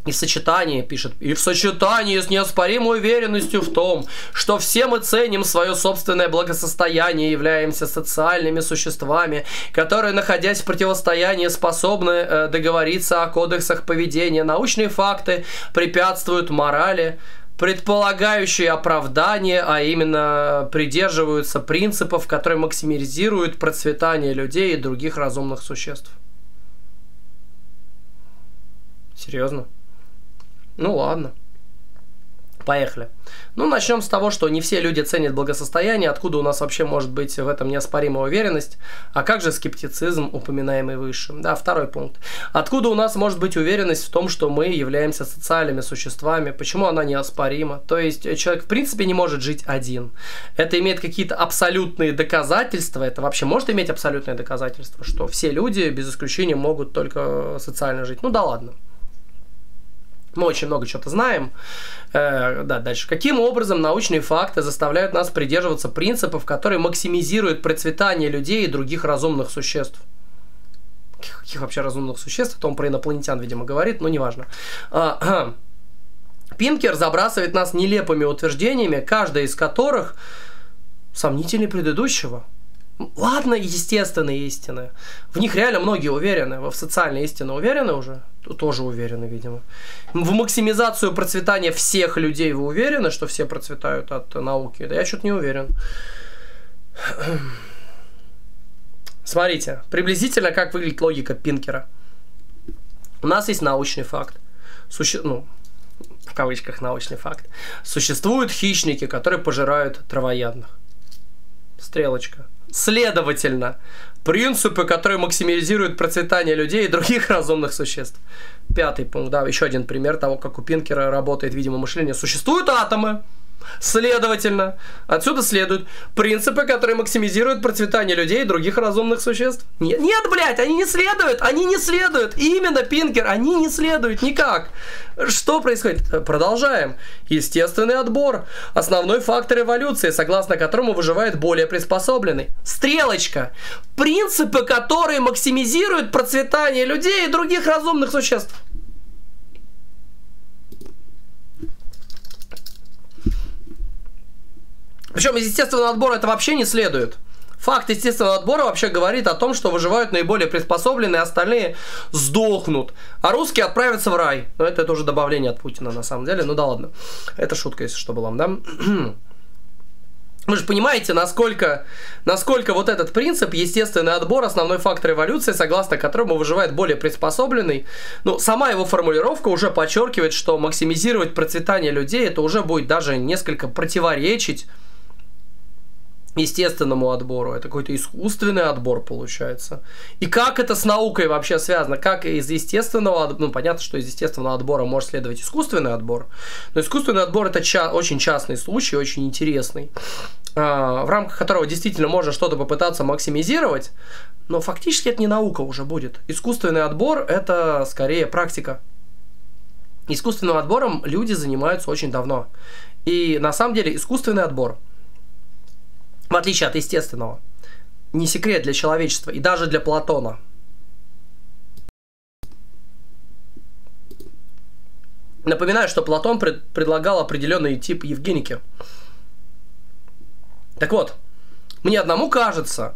И в сочетании, пишет, и в сочетании с неоспоримой уверенностью в том, что все мы ценим свое собственное благосостояние и являемся социальными существами, которые, находясь в противостоянии, способны договориться о кодексах поведения. Научные факты препятствуют морали, предполагающие оправдание, а именно придерживаются принципов, которые максимизируют процветание людей и других разумных существ. Серьезно? Ну ладно, поехали. Ну, начнем с того, что не все люди ценят благосостояние, откуда у нас вообще может быть в этом неоспоримая уверенность, а как же скептицизм, упоминаемый выше? Да, второй пункт. Откуда у нас может быть уверенность в том, что мы являемся социальными существами, почему она неоспорима? То есть человек в принципе не может жить один. Это имеет какие-то абсолютные доказательства, это вообще может иметь абсолютные доказательства, что все люди без исключения могут только социально жить? Ну да ладно. Мы очень много чего-то знаем. Да, дальше. Каким образом научные факты заставляют нас придерживаться принципов, которые максимизируют процветание людей и других разумных существ? Каких вообще разумных существ? Это он про инопланетян, видимо, говорит, но неважно. Пинкер забрасывает нас нелепыми утверждениями, каждая из которых сомнительнее предыдущего. Ладно, естественные истины. В них реально многие уверены. В социальной истине уверены уже? Тоже уверены, видимо. В максимизацию процветания всех людей вы уверены, что все процветают от науки? Да я что-то не уверен. Смотрите, приблизительно как выглядит логика Пинкера. У нас есть научный факт. Ну, в кавычках научный факт. Существуют хищники, которые пожирают травоядных. Стрелочка. Следовательно, принципы, которые максимизируют процветание людей и других разумных существ. Пятый пункт, да, еще один пример того, как у Пинкера работает, видимо, мышление. Существуют атомы. Следовательно, отсюда следуют принципы, которые максимизируют процветание людей и других разумных существ. Нет, нет, блядь, они не следуют, именно Пинкер, они не следуют никак. Что происходит? Продолжаем. Естественный отбор, основной фактор эволюции, согласно которому выживает более приспособленный. Стрелочка. Принципы, которые максимизируют процветание людей и других разумных существ. Причем из естественного отбора это вообще не следует. Факт естественного отбора вообще говорит о том, что выживают наиболее приспособленные, остальные сдохнут, а русские отправятся в рай. Но это тоже добавление от Путина на самом деле, ну да ладно. Это шутка, если что, была, да? Вы же понимаете, насколько вот этот принцип, естественный отбор, основной фактор эволюции, согласно которому выживает более приспособленный. Ну, сама его формулировка уже подчеркивает, что максимизировать процветание людей, это уже будет даже несколько противоречить естественному отбору. Это какой-то искусственный отбор получается. И как это с наукой вообще связано? Как из естественного, ну понятно, что из естественного отбора может следовать искусственный отбор, но искусственный отбор это очень частный случай, очень интересный, в рамках которого действительно можно что-то попытаться максимизировать, но фактически это не наука уже будет. Искусственный отбор это скорее практика. Искусственным отбором люди занимаются очень давно. И на самом деле искусственный отбор, в отличие от естественного, не секрет для человечества и даже для Платона. Напоминаю, что Платон предлагал определенный тип евгеники. Так вот, мне одному кажется,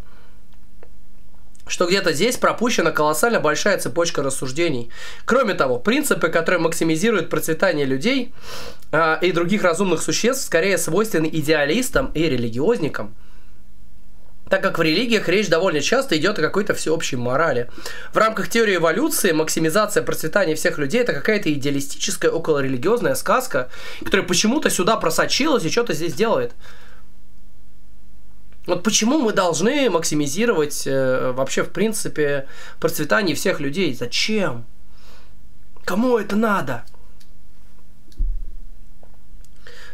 что где-то здесь пропущена колоссально большая цепочка рассуждений. Кроме того, принципы, которые максимизируют процветание людей и других разумных существ, скорее свойственны идеалистам и религиозникам, так как в религиях речь довольно часто идет о какой-то всеобщей морали. В рамках теории эволюции максимизация процветания всех людей – это какая-то идеалистическая околорелигиозная сказка, которая почему-то сюда просочилась и что-то здесь делает. Вот почему мы должны максимизировать вообще, в принципе, процветание всех людей? Зачем? Кому это надо?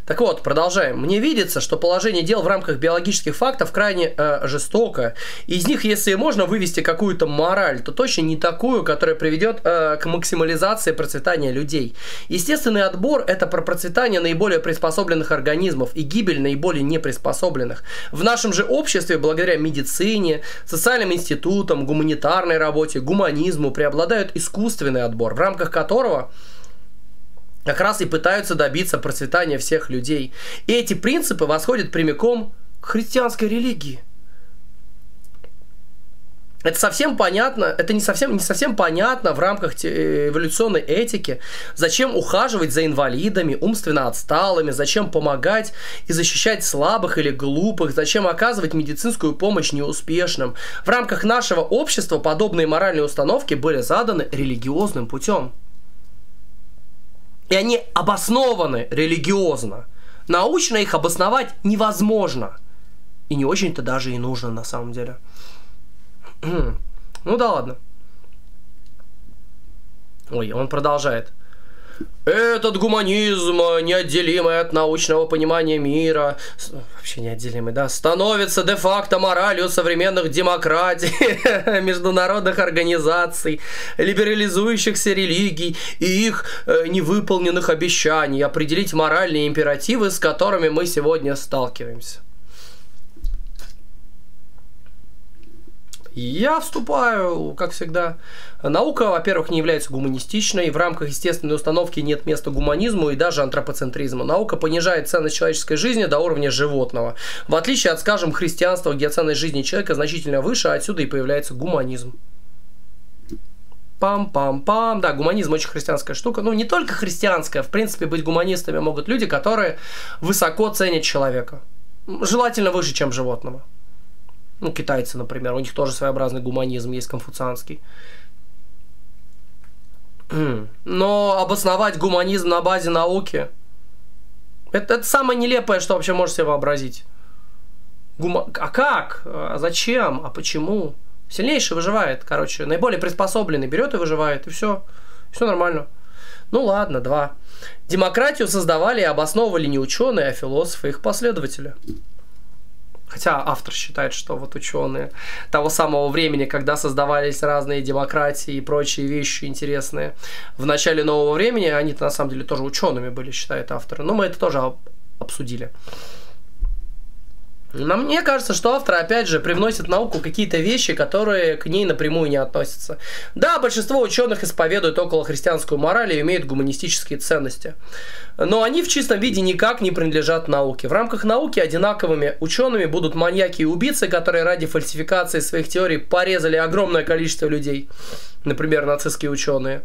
Так вот, продолжаем. Мне видится, что положение дел в рамках биологических фактов крайне жестоко. Из них, если можно вывести какую-то мораль, то точно не такую, которая приведет к максимализации процветания людей. Естественный отбор – это про процветание наиболее приспособленных организмов и гибель наиболее неприспособленных. В нашем же обществе, благодаря медицине, социальным институтам, гуманитарной работе, гуманизму преобладает искусственный отбор, в рамках которого как раз и пытаются добиться процветания всех людей. И эти принципы восходят прямиком к христианской религии. Это совсем понятно, это не совсем понятно в рамках эволюционной этики, зачем ухаживать за инвалидами, умственно отсталыми, зачем помогать и защищать слабых или глупых, зачем оказывать медицинскую помощь неуспешным. В рамках нашего общества подобные моральные установки были заданы религиозным путем. И они обоснованы религиозно. Научно их обосновать невозможно. И не очень-то даже и нужно на самом деле. Ну да ладно. Ой, он продолжает. Этот гуманизм, неотделимый от научного понимания мира, вообще неотделимый, да, становится де-факто моралью современных демократий, международных организаций, либерализующихся религий и их невыполненных обещаний, определить моральные императивы, с которыми мы сегодня сталкиваемся. Я вступаю, как всегда. Наука, во-первых, не является гуманистичной, в рамках естественной установки нет места гуманизму и даже антропоцентризму. Наука понижает ценность человеческой жизни до уровня животного. В отличие от, скажем, христианства, где ценность жизни человека значительно выше, отсюда и появляется гуманизм. Пам-пам-пам. Да, гуманизм очень христианская штука. Ну, не только христианская. В принципе, быть гуманистами могут люди, которые высоко ценят человека. Желательно выше, чем животного. Ну, китайцы, например, у них тоже своеобразный гуманизм есть, конфуцианский. Но обосновать гуманизм на базе науки это самое нелепое, что вообще можешь себе вообразить. А как? А зачем? А почему? Сильнейший выживает, короче. Наиболее приспособленный берет и выживает, и все. Все нормально. Ну ладно, два. Демократию создавали и обосновывали не ученые, а философы и их последователи. Хотя автор считает, что вот ученые того самого времени, когда создавались разные демократии и прочие вещи интересные, в начале нового времени, они-то на самом деле тоже учеными были, считает автор. Но мы это тоже обсудили. Но мне кажется, что автор, опять же, привносит в науку какие-то вещи, которые к ней напрямую не относятся. Да, большинство ученых исповедуют околохристианскую мораль и имеют гуманистические ценности. Но они в чистом виде никак не принадлежат науке. В рамках науки одинаковыми учеными будут маньяки и убийцы, которые ради фальсификации своих теорий порезали огромное количество людей. Например, нацистские ученые.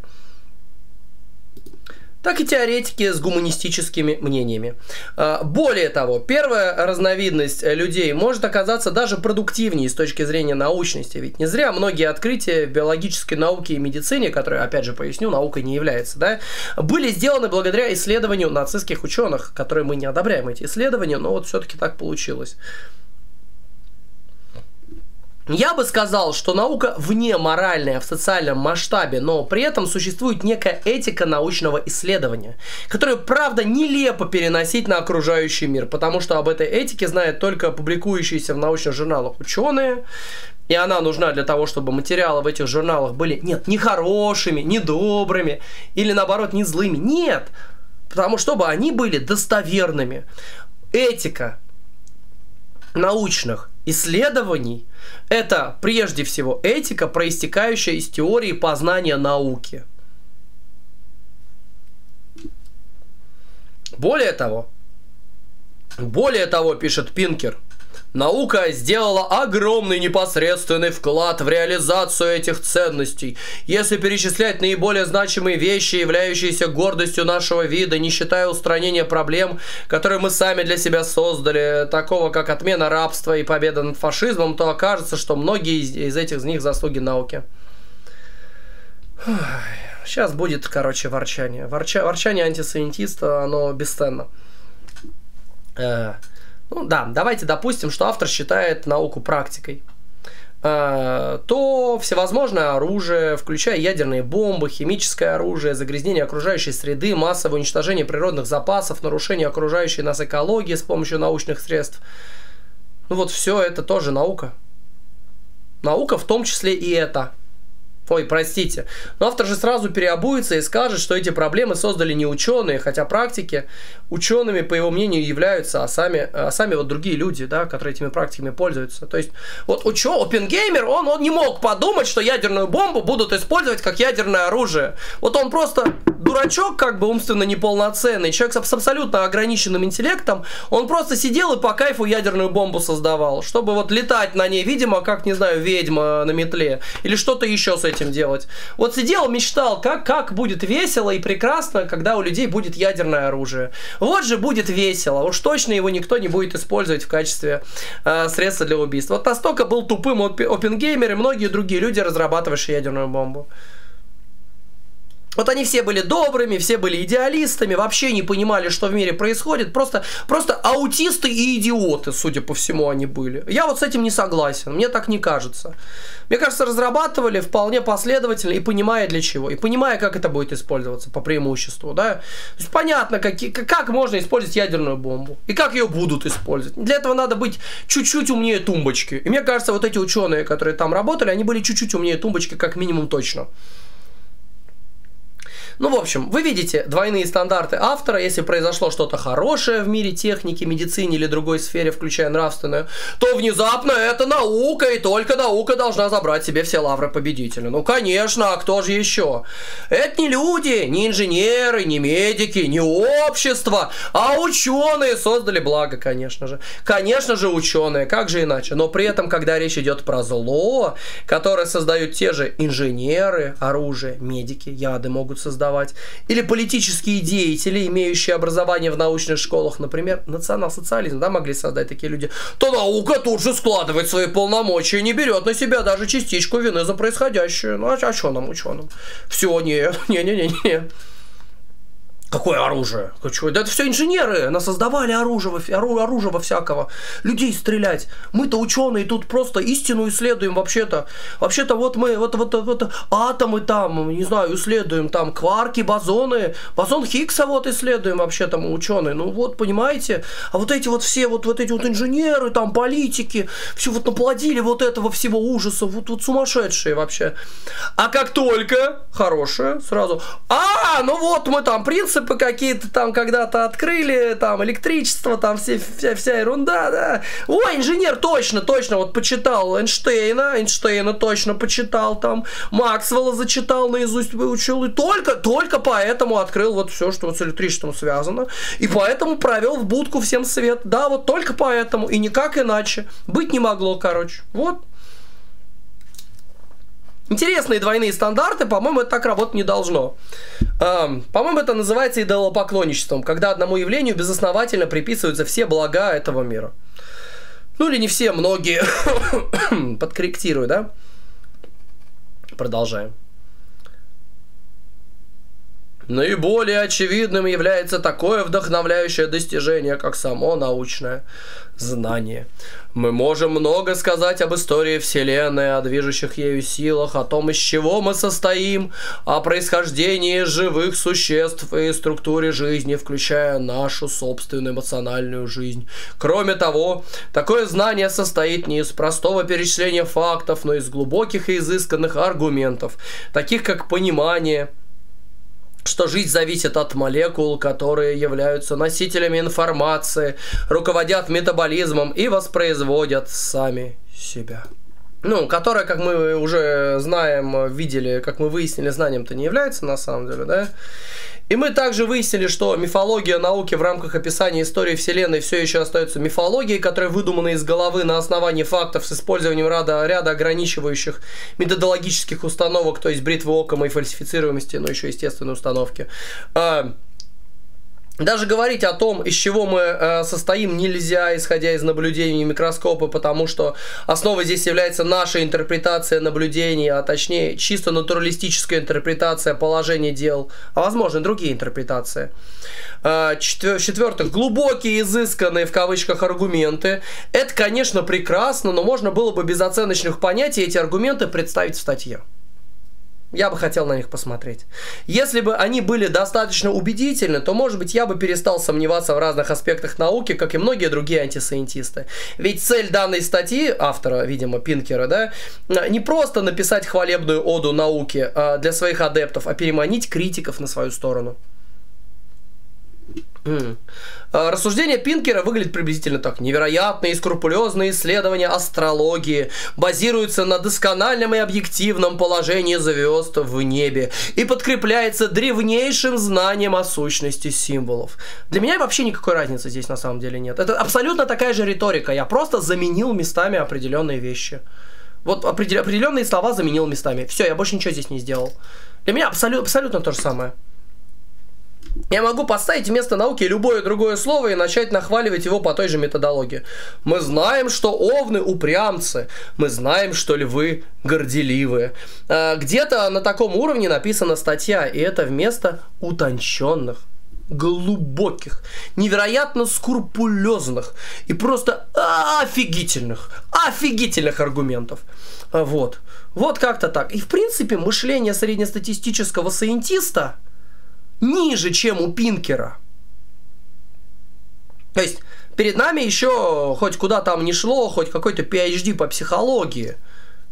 Так и теоретики с гуманистическими мнениями. Более того, первая разновидность людей может оказаться даже продуктивнее с точки зрения научности. Ведь не зря многие открытия в биологической науке и медицине, которые, опять же, поясню, наукой не являются, да, были сделаны благодаря исследованию нацистских ученых, которые мы не одобряем эти исследования, но вот все-таки так получилось. Я бы сказал, что наука вне моральная в социальном масштабе, но при этом существует некая этика научного исследования, которую, правда, нелепо переносить на окружающий мир, потому что об этой этике знают только публикующиеся в научных журналах ученые, и она нужна для того, чтобы материалы в этих журналах были, нет, не хорошими, не добрыми, или наоборот, не злыми, нет, потому что чтобы они были достоверными. Этика научных исследований — это прежде всего этика, проистекающая из теории познания науки. Более того, пишет Пинкер, наука сделала огромный непосредственный вклад в реализацию этих ценностей. Если перечислять наиболее значимые вещи, являющиеся гордостью нашего вида, не считая устранения проблем, которые мы сами для себя создали, такого как отмена рабства и победа над фашизмом, то окажется, что многие из них заслуги науки. Сейчас будет, короче, ворчание. Ворчание антисемитиста, оно бесценно. Ну да, давайте допустим, что автор считает науку практикой. То всевозможное оружие, включая ядерные бомбы, химическое оружие, загрязнение окружающей среды, массовое уничтожение природных запасов, нарушение окружающей нас экологии с помощью научных средств. Ну вот все это тоже наука. Наука в том числе и это. Ой, простите. Но автор же сразу переобуется и скажет, что эти проблемы создали не ученые, хотя практики учеными, по его мнению, являются, а сами вот другие люди, да, которые этими практиками пользуются. То есть вот Оппенгеймер, он не мог подумать, что ядерную бомбу будут использовать как ядерное оружие. Вот он просто дурачок, как бы умственно неполноценный, человек с абсолютно ограниченным интеллектом, он просто сидел и по кайфу ядерную бомбу создавал, чтобы вот летать на ней, видимо, как, не знаю, ведьма на метле или что-то еще с этим делать. Вот сидел, мечтал, как будет весело и прекрасно, когда у людей будет ядерное оружие. Вот же будет весело, уж точно его никто не будет использовать в качестве средства для убийства. Вот настолько был тупым Оппенгеймер и многие другие люди, разрабатывавшие ядерную бомбу. Вот они все были добрыми, все были идеалистами, вообще не понимали, что в мире происходит. Просто аутисты и идиоты, судя по всему, они были. Я вот с этим не согласен, мне так не кажется. Мне кажется, разрабатывали вполне последовательно и понимая для чего. И понимая, как это будет использоваться по преимуществу. Да? То есть понятно, как можно использовать ядерную бомбу. И как ее будут использовать. Для этого надо быть чуть-чуть умнее тумбочки. И мне кажется, вот эти ученые, которые там работали, они были чуть-чуть умнее тумбочки, как минимум точно. Ну, в общем, вы видите двойные стандарты автора. Если произошло что-то хорошее в мире техники, медицине или другой сфере, включая нравственную, то внезапно это наука, и только наука должна забрать себе все лавры победителя. Ну, конечно, а кто же еще? Это не люди, не инженеры, не медики, не общество, а ученые создали благо, конечно же. Конечно же, ученые, как же иначе? Но при этом, когда речь идет про зло, которое создают те же инженеры, оружие, медики, яды могут создать, или политические деятели, имеющие образование в научных школах, например, национал-социализм, да, могли создать такие люди, то наука тут же складывает свои полномочия и не берет на себя даже частичку вины за происходящее. Ну, а что нам, ученым? Все, не. Какое оружие? Да это все инженеры, нас создавали оружие всякого, людей стрелять. Мы-то ученые тут просто истину исследуем вообще-то. Вообще-то вот мы атомы там, не знаю, исследуем, там кварки, бозоны, бозон Хиггса вот исследуем вообще-то мы ученые. Ну вот, понимаете, а вот эти вот все, вот эти вот инженеры, там политики, все вот наплодили вот этого всего ужаса, вот сумасшедшие вообще. А как только хорошее, сразу, ну вот мы там принцип принципы какие-то там когда-то открыли, там электричество, там вся ерунда, да. О, инженер, точно, вот почитал Эйнштейна точно почитал, там Максвелла зачитал, наизусть выучил, и только поэтому открыл вот все, что вот с электричеством связано, и поэтому провел в будку всем свет, да, вот только поэтому, и никак иначе, быть не могло, короче, вот. Интересные двойные стандарты, по-моему, это так работать не должно. По-моему, это называется идолопоклонничеством, когда одному явлению безосновательно приписываются все блага этого мира. Ну или не все, многие. Подкорректирую, да? Продолжаем. Наиболее очевидным является такое вдохновляющее достижение, как само научное знание. Мы можем много сказать об истории Вселенной, о движущих ею силах, о том, из чего мы состоим, о происхождении живых существ и структуре жизни, включая нашу собственную эмоциональную жизнь. Кроме того, такое знание состоит не из простого перечисления фактов, но из глубоких и изысканных аргументов, таких как понимание, что жизнь зависит от молекул, которые являются носителями информации, руководят метаболизмом и воспроизводят сами себя. Ну, которая, как мы уже знаем, видели, как мы выяснили, знанием-то не является на самом деле, да? И мы также выяснили, что мифология науки в рамках описания истории Вселенной все еще остается мифологией, которая выдумана из головы на основании фактов с использованием ряда ограничивающих методологических установок, то есть бритвы Оккама и фальсифицируемости, но еще естественной установки. Даже говорить о том, из чего мы состоим, нельзя, исходя из наблюдений микроскопа, потому что основой здесь является наша интерпретация наблюдений, а точнее чисто натуралистическая интерпретация положения дел, а возможно другие интерпретации. В-четвертых, глубокие, изысканные в кавычках аргументы. Это, конечно, прекрасно, но можно было бы без оценочных понятий эти аргументы представить в статье. Я бы хотел на них посмотреть. Если бы они были достаточно убедительны, то, может быть, я бы перестал сомневаться в разных аспектах науки, как и многие другие антисайентисты. Ведь цель данной статьи, автора, видимо, Пинкера, да, не просто написать хвалебную оду науке для своих адептов, а переманить критиков на свою сторону. Рассуждение Пинкера выглядит приблизительно так. Невероятные и скрупулезные исследования астрологии базируются на доскональном и объективном положении звезд в небе и подкрепляется древнейшим знанием о сущности символов. Для меня вообще никакой разницы здесь на самом деле нет. Это абсолютно такая же риторика. Я просто заменил местами определенные вещи. Вот определенные слова заменил местами. Все, я больше ничего здесь не сделал. Для меня абсолютно то же самое. Я могу поставить вместо науки любое другое слово и начать нахваливать его по той же методологии. Мы знаем, что овны упрямцы, мы знаем, что львы горделивые. Где-то на таком уровне написана статья, и это вместо утонченных, глубоких, невероятно скрупулезных и просто офигительных аргументов. Вот, вот как-то так. И в принципе мышление среднестатистического сайентиста ниже, чем у Пинкера. То есть перед нами еще, хоть куда там ни шло, хоть какой-то PhD по психологии,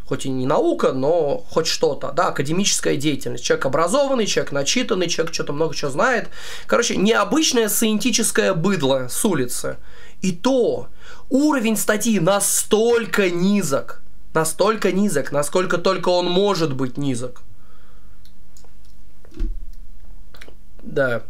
хоть и не наука, но хоть что-то, да, академическая деятельность. Человек образованный, человек начитанный, человек что-то много чего знает. Короче, необычное саентическое быдло с улицы. И то уровень статьи настолько низок, насколько только он может быть низок. Да,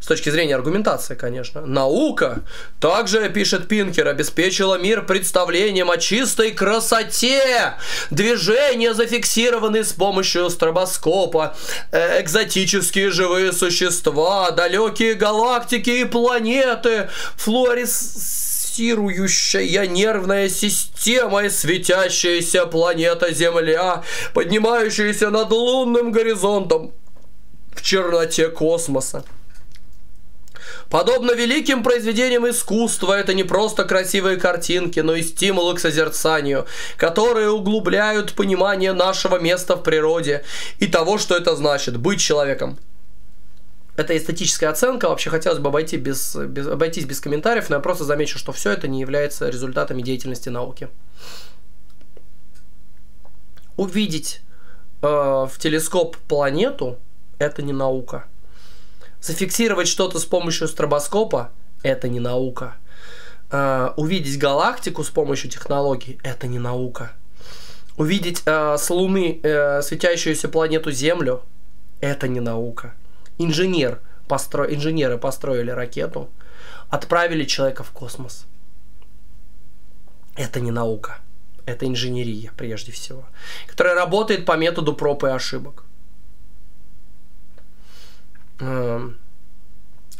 с точки зрения аргументации, конечно. Наука, также пишет Пинкер, обеспечила мир представлением о чистой красоте. Движения зафиксированы с помощью стробоскопа. Экзотические живые существа, далекие галактики и планеты, флуоресцирующая нервная система и светящаяся планета Земля, поднимающаяся над лунным горизонтом в черноте космоса. Подобно великим произведениям искусства, это не просто красивые картинки, но и стимулы к созерцанию, которые углубляют понимание нашего места в природе и того, что это значит быть человеком. Это эстетическая оценка, вообще хотелось бы обойтись без комментариев, но я просто замечу, что все это не является результатами деятельности науки. Увидеть в телескоп планету — это не наука. Зафиксировать что-то с помощью стробоскопа – это не наука. Увидеть галактику с помощью технологий – это не наука. Увидеть с Луны светящуюся планету Землю – это не наука. Инженеры построили ракету, отправили человека в космос. Это не наука. Это инженерия, прежде всего, которая работает по методу проб и ошибок.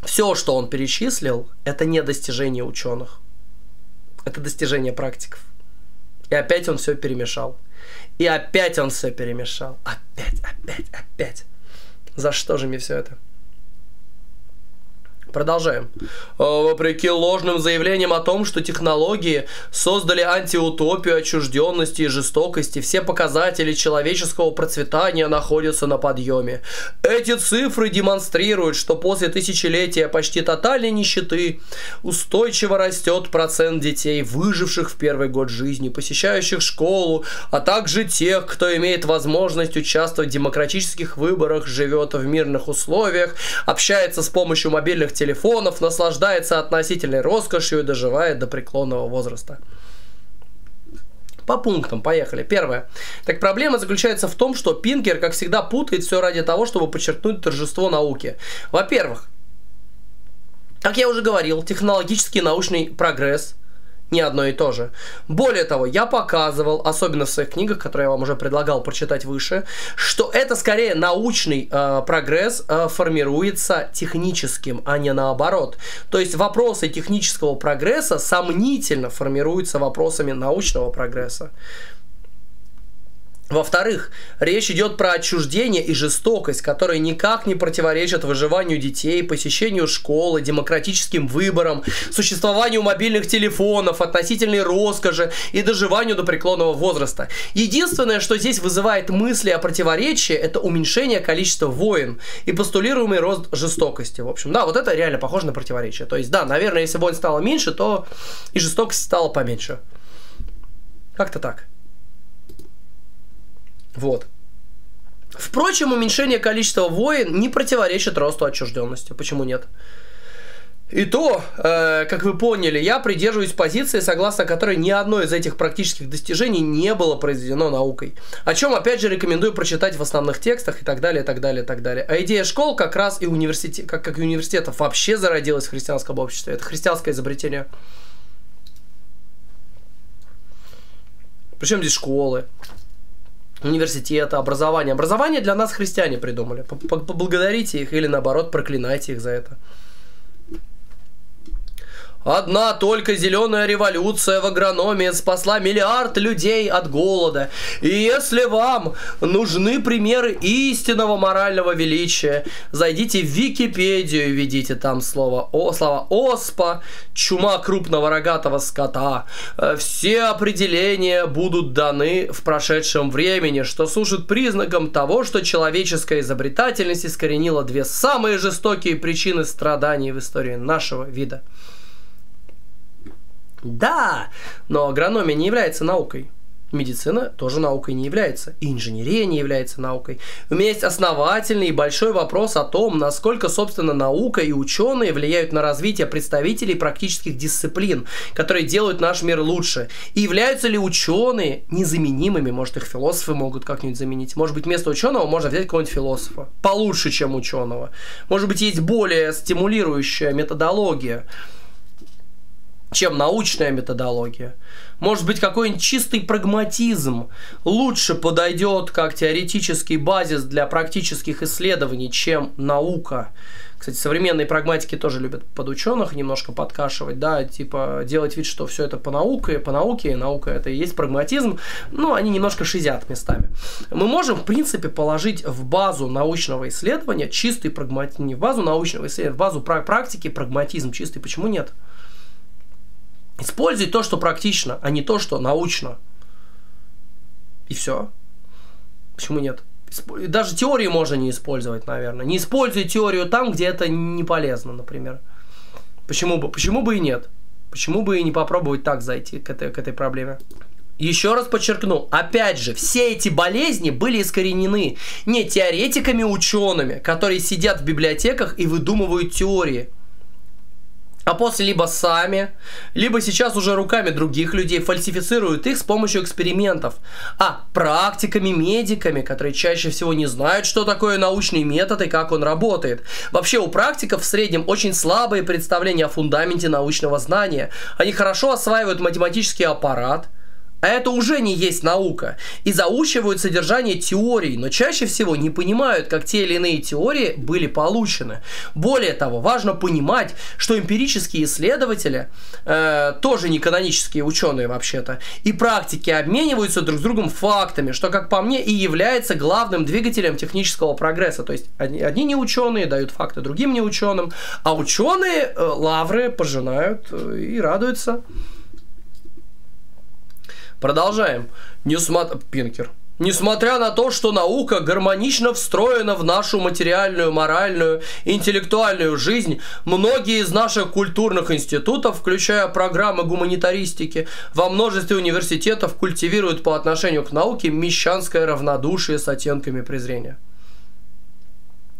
Все, что он перечислил, это не достижение ученых. Это достижение практиков. И опять он все перемешал. И опять он все перемешал. Опять. За что же мне все это? Продолжаем. Вопреки ложным заявлениям о том, что технологии создали антиутопию отчужденности и жестокости, все показатели человеческого процветания находятся на подъеме. Эти цифры демонстрируют, что после тысячелетия почти тотальной нищеты устойчиво растет процент детей, выживших в первый год жизни, посещающих школу, а также тех, кто имеет возможность участвовать в демократических выборах, живет в мирных условиях, общается с помощью мобильных телефонов, наслаждается относительной роскошью и доживает до преклонного возраста. По пунктам, поехали. Первое. Так, проблема заключается в том, что Пинкер, как всегда, путает все ради того, чтобы подчеркнуть торжество науки. Во-первых, как я уже говорил, технологический научный прогресс не одно и то же. Более того, я показывал, особенно в своих книгах, которые я вам уже предлагал прочитать выше, что это скорее научный прогресс формируется техническим, а не наоборот. То есть вопросы технического прогресса сомнительно формируются вопросами научного прогресса. Во-вторых, речь идет про отчуждение и жестокость, которые никак не противоречат выживанию детей, посещению школы, демократическим выборам, существованию мобильных телефонов, относительной роскоши и доживанию до преклонного возраста. Единственное, что здесь вызывает мысли о противоречии, это уменьшение количества войн и постулируемый рост жестокости. В общем, да, вот это реально похоже на противоречие. То есть, да, наверное, если войн стало меньше, то и жестокость стала поменьше. Как-то так. Вот. Впрочем, уменьшение количества войн не противоречит росту отчужденности. Почему нет? И то, как вы поняли, я придерживаюсь позиции, согласно которой ни одно из этих практических достижений не было произведено наукой. О чем, опять же, рекомендую прочитать в основных текстах и так далее, и так далее, и так далее. А идея школ как раз и как и университетов вообще зародилась в христианском обществе. Это христианское изобретение. Причем здесь школы? Университета, образования. Образование для нас христиане придумали. Поблагодарите их или, наоборот, проклинайте их за это. Одна только зеленая революция в агрономии спасла миллиард людей от голода. И если вам нужны примеры истинного морального величия, зайдите в Википедию и введите там слова оспа, чума крупного рогатого скота. Все определения будут даны в прошедшем времени, что служит признаком того, что человеческая изобретательность искоренила две самые жестокие причины страданий в истории нашего вида. Да, но агрономия не является наукой. Медицина тоже наукой не является. И инженерия не является наукой. У меня есть основательный и большой вопрос о том, насколько, собственно, наука и ученые влияют на развитие представителей практических дисциплин, которые делают наш мир лучше. И являются ли ученые незаменимыми? Может, их философы могут как-нибудь заменить? Может быть, вместо ученого можно взять какого-нибудь философа получше, чем ученого? Может быть, есть более стимулирующая методология, чем научная методология. Может быть, какой-нибудь чистый прагматизм лучше подойдет как теоретический базис для практических исследований, чем наука. Кстати, современные прагматики тоже любят под ученых немножко подкашивать, да, типа делать вид, что все это по науке, и наука это и есть прагматизм, но они немножко шизят местами. Мы можем, в принципе, положить в базу научного исследования чистый прагматизм, не в базу научного исследования, в базу практики прагматизм чистый. Почему нет? Используй то, что практично, а не то, что научно. И все. Почему нет? Даже теории можно не использовать, наверное. Не используй теорию там, где это не полезно, например. Почему бы и нет? Почему бы и не попробовать так зайти к этой проблеме? Еще раз подчеркну, опять же, все эти болезни были искоренены не теоретиками-учеными, которые сидят в библиотеках и выдумывают теории, а после либо сами, либо сейчас уже руками других людей фальсифицируют их с помощью экспериментов, а практиками-медиками, которые чаще всего не знают, что такое научный метод и как он работает. Вообще у практиков в среднем очень слабые представления о фундаменте научного знания. Они хорошо осваивают математический аппарат, а это уже не есть наука, и заучивают содержание теорий, но чаще всего не понимают, как те или иные теории были получены. Более того, важно понимать, что эмпирические исследователи, тоже не канонические ученые вообще-то, и практики обмениваются друг с другом фактами, что, как по мне, и является главным двигателем технического прогресса. То есть одни не ученые дают факты другим не ученым, а ученые лавры пожинают и радуются. Продолжаем. Пинкер. Несмотря на то, что наука гармонично встроена в нашу материальную, моральную, интеллектуальную жизнь, многие из наших культурных институтов, включая программы гуманитаристики, во множестве университетов культивируют по отношению к науке мещанское равнодушие с оттенками презрения.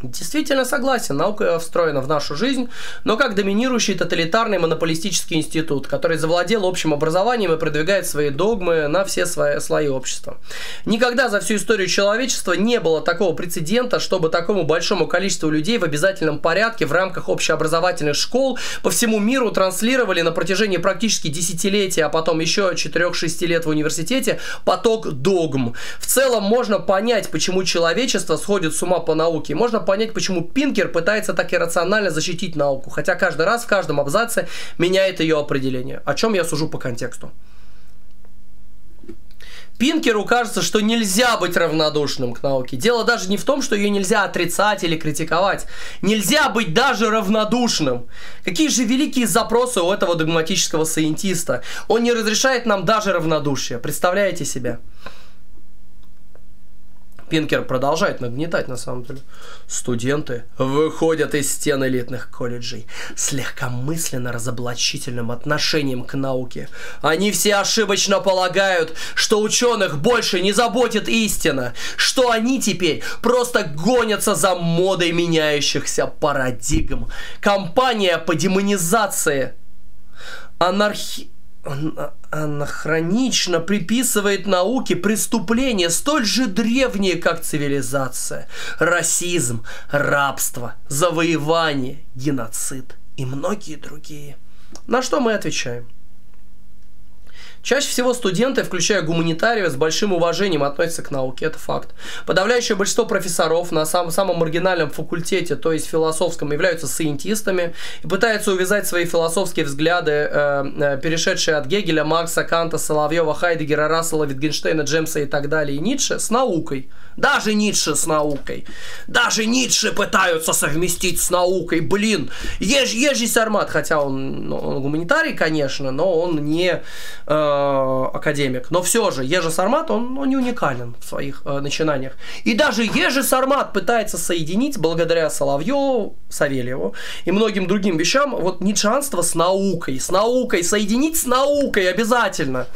Действительно согласен, наука встроена в нашу жизнь, но как доминирующий тоталитарный монополистический институт, который завладел общим образованием и продвигает свои догмы на все свои слои общества. Никогда за всю историю человечества не было такого прецедента, чтобы такому большому количеству людей в обязательном порядке в рамках общеобразовательных школ по всему миру транслировали на протяжении практически десятилетия, а потом еще 4-6 лет в университете поток догм. В целом можно понять, почему человечество сходит с ума по науке. Можно понять, почему Пинкер пытается так иррационально защитить науку, хотя каждый раз в каждом абзаце меняет ее определение, о чем я сужу по контексту. Пинкеру кажется, что нельзя быть равнодушным к науке. Дело даже не в том, что ее нельзя отрицать или критиковать. Нельзя быть даже равнодушным. Какие же великие запросы у этого догматического саентиста. Он не разрешает нам даже равнодушие. Представляете себе? Пинкер продолжает нагнетать, на самом деле. Студенты выходят из стен элитных колледжей с легкомысленно разоблачительным отношением к науке. Они все ошибочно полагают, что ученых больше не заботит истина, что они теперь просто гонятся за модой меняющихся парадигм. Компания по демонизации анахронично приписывает науке преступления столь же древние, как цивилизация, расизм, рабство, завоевание, геноцид и многие другие. На что мы отвечаем? Чаще всего студенты, включая гуманитариев, с большим уважением относятся к науке, это факт. Подавляющее большинство профессоров на самом маргинальном факультете, то есть философском, являются саентистами и пытаются увязать свои философские взгляды, перешедшие от Гегеля, Маркса, Канта, Соловьева, Хайдегера, Рассела, Витгенштейна, Джемса и так далее, и Ницше, с наукой. Даже Ницше с наукой. Даже Ницше пытаются совместить с наукой, блин. Ежи Сармат, хотя он гуманитарий, конечно, но он не... академик. Но все же Ежи Сармат, он не уникален в своих начинаниях. И даже Ежи Сармат пытается соединить, благодаря Соловьеву, Савельеву и многим другим вещам, вот ницшанство с наукой. С наукой. Соединить с наукой обязательно.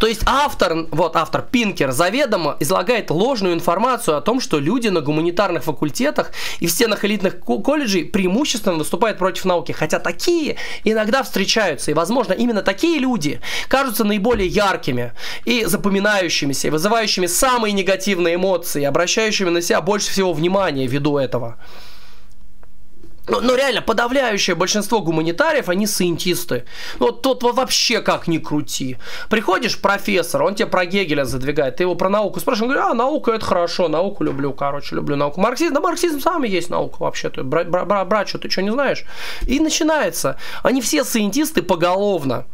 То есть автор Пинкер заведомо излагает ложную информацию о том, что люди на гуманитарных факультетах и в стенах элитных колледжей преимущественно выступают против науки. Хотя такие иногда встречаются. И, возможно, именно такие люди кажутся наиболее яркими и запоминающимися, и вызывающими самые негативные эмоции, обращающими на себя больше всего внимания ввиду этого. Но реально, подавляющее большинство гуманитариев, они саентисты. Вот тут вообще как ни крути. Приходишь, профессор, он тебе про Гегеля задвигает, ты его про науку спрашиваешь, он говорит, а, наука это хорошо, науку люблю, короче, люблю науку. Марксизм, да марксизм сам и есть наука вообще-то, брачу, ты что, не знаешь? И начинается. Они все саентисты поголовно.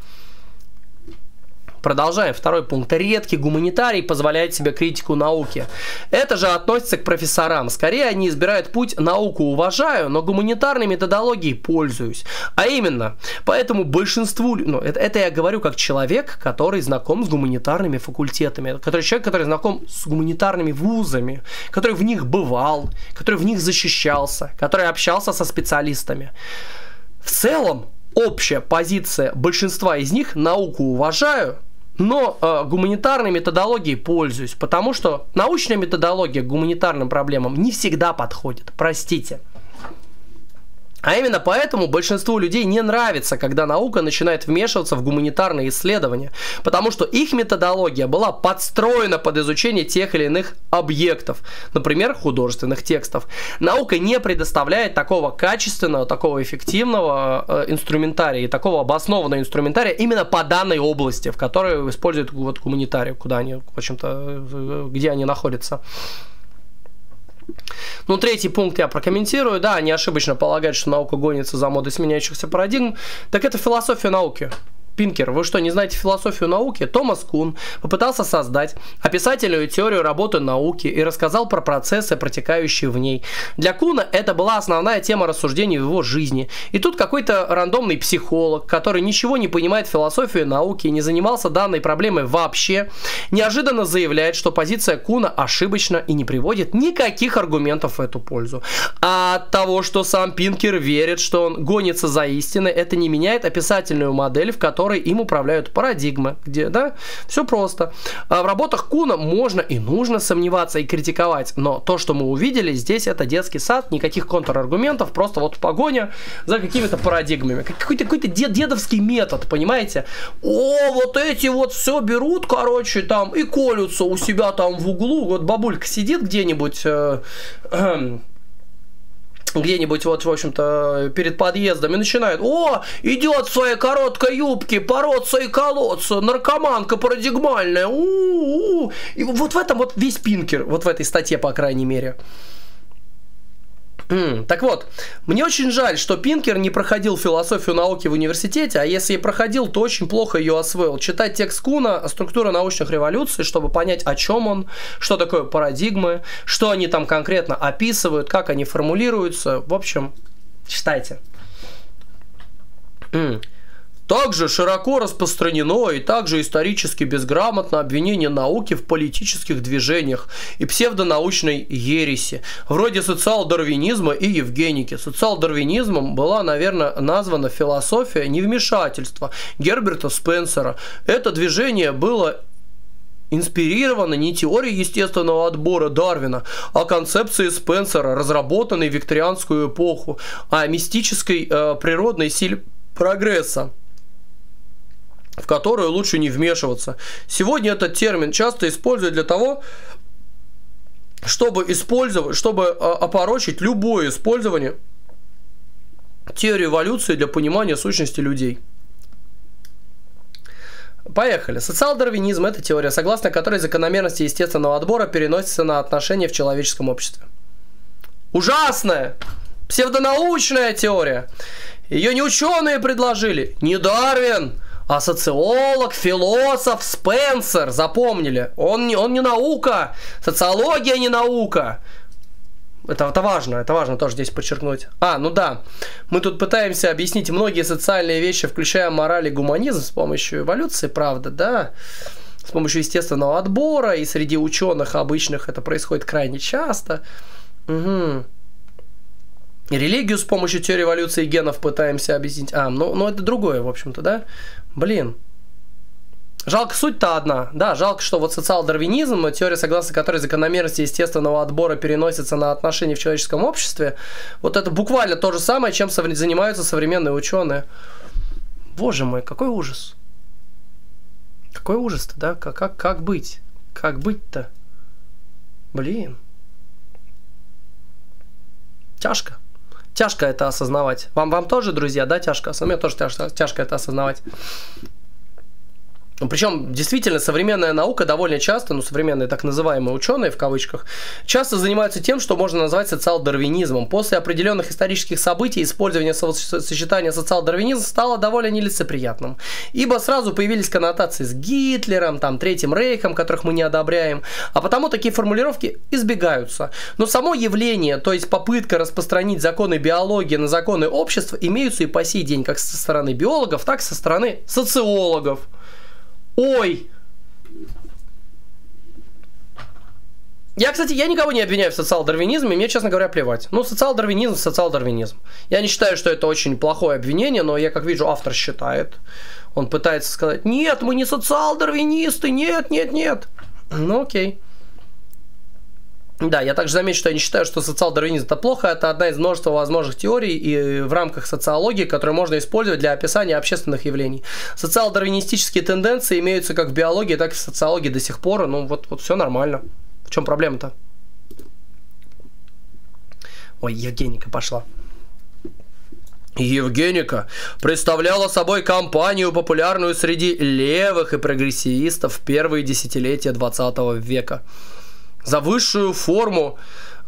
Продолжаем. Второй пункт. Редкий гуманитарий позволяет себе критику науки. Это же относится к профессорам. Скорее они избирают путь «науку уважаю, но гуманитарной методологией пользуюсь». А именно, поэтому большинству... Ну, это я говорю как человек, который знаком с гуманитарными факультетами. Человек, который знаком с гуманитарными вузами. Который в них бывал. Который в них защищался. Который общался со специалистами. В целом, общая позиция большинства из них: науку уважаю, но гуманитарной методологией пользуюсь, потому что научная методология к гуманитарным проблемам не всегда подходит, простите. А именно поэтому большинству людей не нравится, когда наука начинает вмешиваться в гуманитарные исследования, потому что их методология была подстроена под изучение тех или иных объектов, например, художественных текстов. Наука не предоставляет такого качественного, такого эффективного инструментария и такого обоснованного инструментария именно по данной области, в которой используют вот гуманитарию, куда они, в общем-то, где они находятся. Ну, третий пункт я прокомментирую. Да, они ошибочно полагают, что наука гонится за модой сменяющихся парадигм. Так это философия науки. Пинкер, вы что, не знаете философию науки? Томас Кун попытался создать описательную теорию работы науки и рассказал про процессы, протекающие в ней. Для Куна это была основная тема рассуждений в его жизни. И тут какой-то рандомный психолог, который ничего не понимает в философии науки и не занимался данной проблемой вообще, неожиданно заявляет, что позиция Куна ошибочна и не приводит никаких аргументов в эту пользу. А от того, что сам Пинкер верит, что он гонится за истиной, это не меняет описательную модель, в которой им управляют парадигмы, где, да, все просто. В работах Куна можно и нужно сомневаться и критиковать, но то, что мы увидели здесь, это детский сад, никаких контраргументов, просто вот погоня за какими-то парадигмами. Какой-то дедовский метод, понимаете? О, вот эти вот все берут, короче, там, и колются у себя там в углу. Вот бабулька сидит где-нибудь... где-нибудь вот, в общем-то, перед подъездом и начинает: о, идет в своей короткой юбке, бороться и колоться, наркоманка парадигмальная, у-у-у. И вот в этом вот весь Пинкер, вот в этой статье, по крайней мере. Так вот, мне очень жаль, что Пинкер не проходил философию науки в университете, а если и проходил, то очень плохо ее освоил. Читать текст Куна «Структура научных революций», чтобы понять, о чем он, что такое парадигмы, что они там конкретно описывают, как они формулируются. В общем, читайте. Также широко распространено и также исторически безграмотно обвинение науки в политических движениях и псевдонаучной ереси, вроде социал-дарвинизма и евгеники. Социал-дарвинизмом была, наверное, названа философия невмешательства Герберта Спенсера. Это движение было инспирирована не теорией естественного отбора Дарвина, а концепцией Спенсера, разработанной в викторианскую эпоху, о мистической природной силе прогресса, в которую лучше не вмешиваться. Сегодня этот термин часто используют для того, чтобы опорочить любое использование теории эволюции для понимания сущности людей. Поехали. Социал-дарвинизм – это теория, согласно которой закономерности естественного отбора переносятся на отношения в человеческом обществе. Ужасная псевдонаучная теория. Ее не ученые предложили, не Дарвин, а социолог, философ Спенсер, запомнили. Он не наука, социология не наука. Это важно тоже здесь подчеркнуть. А, ну да, мы тут пытаемся объяснить многие социальные вещи, включая мораль и гуманизм, с помощью эволюции, правда, да? С помощью естественного отбора, и среди ученых обычных это происходит крайне часто. Угу. Религию с помощью теории эволюции генов пытаемся объяснить. А, ну это другое, в общем-то, да? Блин. Жалко, суть-то одна. Да, жалко, что вот социал-дарвинизм, теория, согласно которой закономерности естественного отбора переносятся на отношения в человеческом обществе, вот это буквально то же самое, чем занимаются современные ученые. Боже мой, какой ужас. Какой ужас-то, да? Как быть? Как быть-то? Блин. Тяжко. Тяжко это осознавать. Вам тоже, друзья, да, тяжко? Мне тоже тяжко это осознавать. Причем, действительно, современная наука довольно часто, ну, современные так называемые ученые, в кавычках, часто занимаются тем, что можно назвать социал-дарвинизмом. После определенных исторических событий использование сочетания социал-дарвинизм стало довольно нелицеприятным. Ибо сразу появились коннотации с Гитлером, там, Третьим Рейхом, которых мы не одобряем, а потому такие формулировки избегаются. Но само явление, то есть попытка распространить законы биологии на законы общества, имеются и по сей день как со стороны биологов, так и со стороны социологов. Ой! Я, кстати, я никого не обвиняю в социал-дарвинизме, мне, честно говоря, плевать. Ну, социал-дарвинизм, социал-дарвинизм. Я не считаю, что это очень плохое обвинение, но я, как вижу, автор считает. Он пытается сказать, нет, мы не социал-дарвинисты, нет, нет, нет. Ну, окей. Да, я также замечу, что я не считаю, что социал-дарвинизм это плохо, это одна из множества возможных теорий и в рамках социологии, которые можно использовать для описания общественных явлений. Социал-дарвинистические тенденции имеются как в биологии, так и в социологии до сих пор, ну вот все нормально. В чем проблема-то? Ой, Евгеника пошла. Евгеника представляла собой компанию, популярную среди левых и прогрессивистов в первые десятилетия 20 века. За высшую форму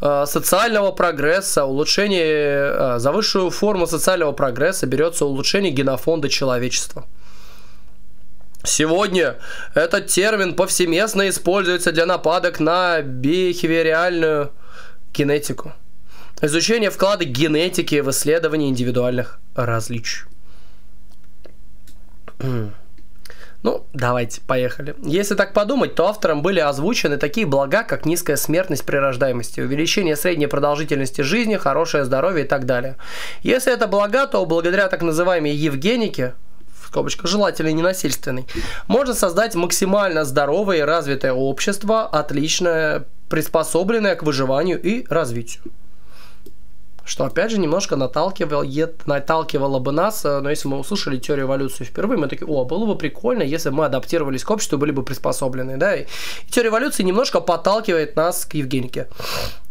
социального прогресса берется улучшение генофонда человечества. Сегодня этот термин повсеместно используется для нападок на бихевиоральную генетику. Изучение вклада генетики в исследование индивидуальных различий. Ну, давайте, поехали. Если так подумать, то авторам были озвучены такие блага, как низкая смертность при рождаемости, увеличение средней продолжительности жизни, хорошее здоровье и так далее. Если это блага, то благодаря так называемой евгенике, в скобочках желательно ненасильственной, можно создать максимально здоровое и развитое общество, отлично приспособленное к выживанию и развитию. Что, опять же, немножко наталкивало бы нас, но если мы услышали теорию эволюции впервые, мы такие, о, было бы прикольно, если бы мы адаптировались к обществу, были бы приспособлены, да, и теория эволюции немножко подталкивает нас к евгенике.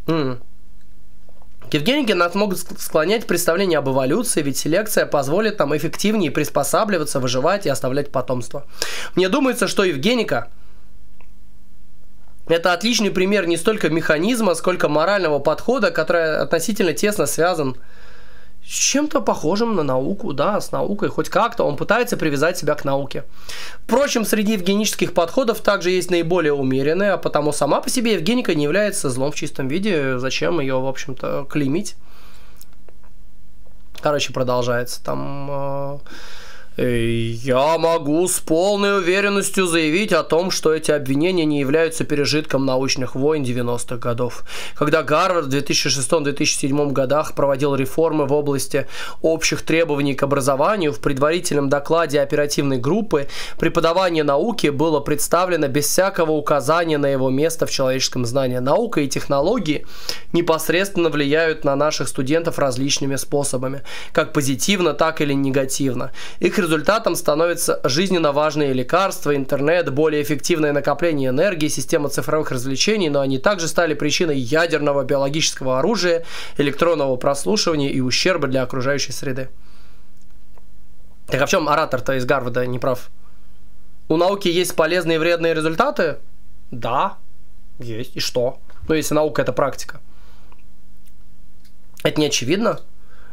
К евгенике нас могут склонять представление об эволюции, ведь селекция позволит нам эффективнее приспосабливаться, выживать и оставлять потомство. Мне думается, что евгеника... Это отличный пример не столько механизма, сколько морального подхода, который относительно тесно связан с чем-то похожим на науку, да, с наукой. Хоть как-то он пытается привязать себя к науке. Впрочем, среди евгенических подходов также есть наиболее умеренные, а потому сама по себе евгеника не является злом в чистом виде. Зачем ее, в общем-то, клеймить? Короче, продолжается там... Я могу с полной уверенностью заявить о том, что эти обвинения не являются пережитком научных войн 90-х годов. Когда Гарвард в 2006-2007 годах проводил реформы в области общих требований к образованию, в предварительном докладе оперативной группы преподавание науки было представлено без всякого указания на его место в человеческом знании. Наука и технологии непосредственно влияют на наших студентов различными способами, как позитивно, так или негативно. Их результатом становятся жизненно важные лекарства, интернет, более эффективное накопление энергии, система цифровых развлечений, но они также стали причиной ядерного биологического оружия, электронного прослушивания и ущерба для окружающей среды. Так а в чем оратор-то из Гарварда не прав? У науки есть полезные и вредные результаты? Да, есть. И что? Ну, если наука – это практика. Это не очевидно?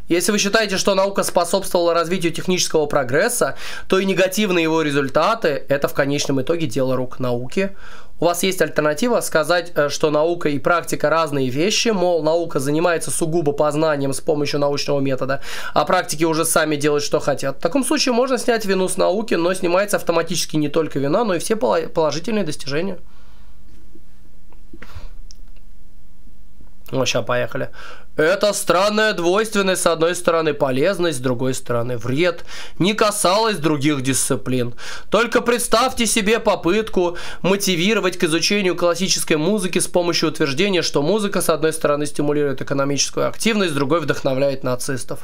Если вы считаете, что наука способствовала развитию технического прогресса, то и негативные его результаты – это в конечном итоге дело рук науки. У вас есть альтернатива сказать, что наука и практика разные вещи, мол, наука занимается сугубо познанием с помощью научного метода, а практики уже сами делают, что хотят. В таком случае можно снять вину с науки, но снимается автоматически не только вина, но и все положительные достижения. Ну, сейчас поехали. Эта странная двойственность, с одной стороны полезность, с другой стороны вред, не касалась других дисциплин. Только представьте себе попытку мотивировать к изучению классической музыки с помощью утверждения, что музыка с одной стороны стимулирует экономическую активность, с другой вдохновляет нацистов.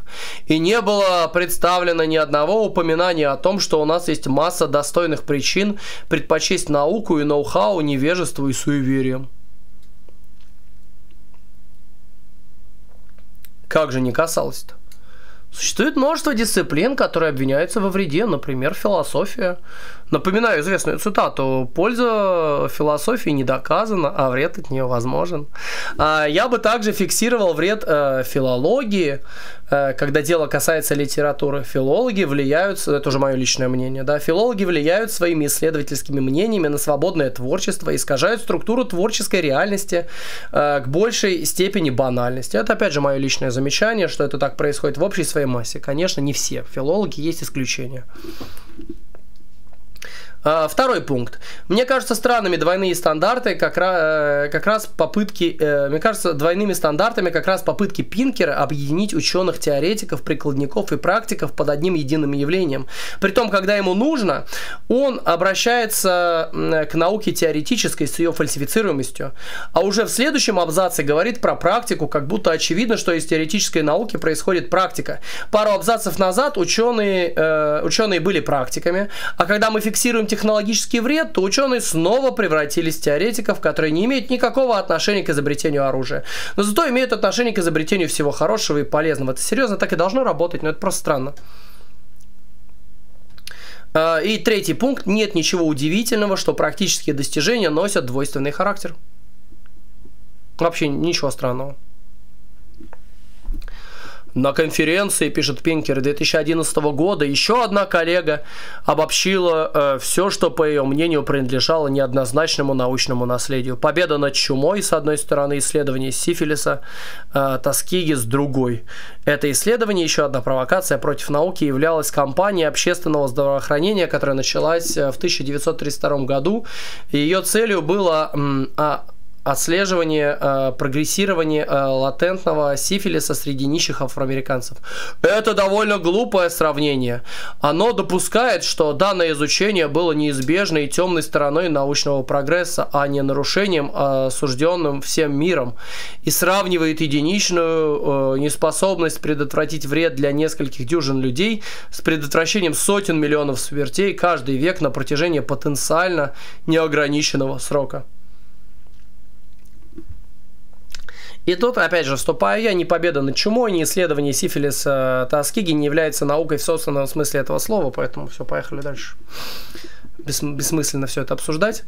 И не было представлено ни одного упоминания о том, что у нас есть масса достойных причин предпочесть науку и ноу-хау невежеству и суевериям. Как же не касалось-то? Существует множество дисциплин, которые обвиняются во вреде, например, философия. Напоминаю известную цитату: «Польза философии не доказана, а вред от нее возможен». Я бы также фиксировал вред филологии, когда дело касается литературы. Филологи влияют, это уже мое личное мнение, да, филологи влияют своими исследовательскими мнениями на свободное творчество, искажают структуру творческой реальности к большей степени банальности. Это, опять же, мое личное замечание, что это так происходит в общей своей массе. Конечно, не все. Филологи, есть исключения. Второй пункт. Мне кажется странными двойные стандарты, как раз попытки, мне кажется двойными стандартами Пинкера объединить ученых, теоретиков, прикладников и практиков под одним единым явлением. Притом, когда ему нужно, он обращается к науке теоретической с ее фальсифицируемостью, а уже в следующем абзаце говорит про практику, как будто очевидно, что из теоретической науки происходит практика. Пару абзацев назад ученые были практиками, а когда мы фиксируем технологический вред, то ученые снова превратились в теоретиков, которые не имеют никакого отношения к изобретению оружия, но зато имеют отношение к изобретению всего хорошего и полезного. Это серьезно так и должно работать, но это просто странно. И третий пункт. Нет ничего удивительного, что практические достижения носят двойственный характер. Вообще ничего странного. На конференции, пишет Пинкер, 2011 года еще одна коллега обобщила все, что, по ее мнению, принадлежало неоднозначному научному наследию. Победа над чумой, с одной стороны, исследование сифилиса, тоскиги, с другой. Это исследование, еще одна провокация против науки, являлась кампанией общественного здравоохранения, которая началась в 1932 году. Ее целью было... отслеживание прогрессирования латентного сифилиса среди нищих афроамериканцев. Это довольно глупое сравнение. Оно допускает, что данное изучение было неизбежной и темной стороной научного прогресса, а не нарушением, осужденным всем миром, и сравнивает единичную неспособность предотвратить вред для нескольких дюжин людей с предотвращением сотен миллионов смертей каждый век на протяжении потенциально неограниченного срока. И тут, опять же, вступаю я, ни победа над чумой, ни исследование сифилиса Тоскиги не является наукой в собственном смысле этого слова, поэтому все, поехали дальше. Бессмысленно все это обсуждать.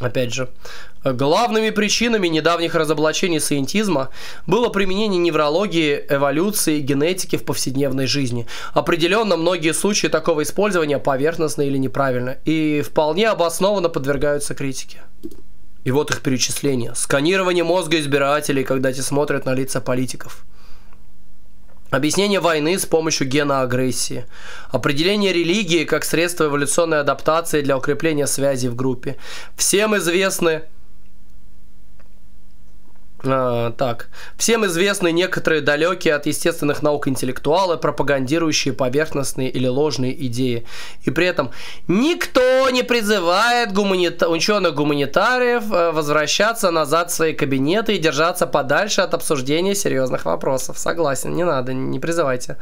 Опять же, главными причинами недавних разоблачений сиентизма было применение неврологии, эволюции, генетики в повседневной жизни. Определенно, многие случаи такого использования поверхностно или неправильно, и вполне обоснованно подвергаются критике. И вот их перечисление. Сканирование мозга избирателей, когда те смотрят на лица политиков. Объяснение войны с помощью гена агрессии. Определение религии как средство эволюционной адаптации для укрепления связей в группе. Всем известны... Всем известны некоторые далекие от естественных наук интеллектуалы, пропагандирующие поверхностные или ложные идеи. И при этом никто не призывает ученых-гуманитариев возвращаться назад в свои кабинеты и держаться подальше от обсуждения серьезных вопросов. Согласен, не надо, не призывайте.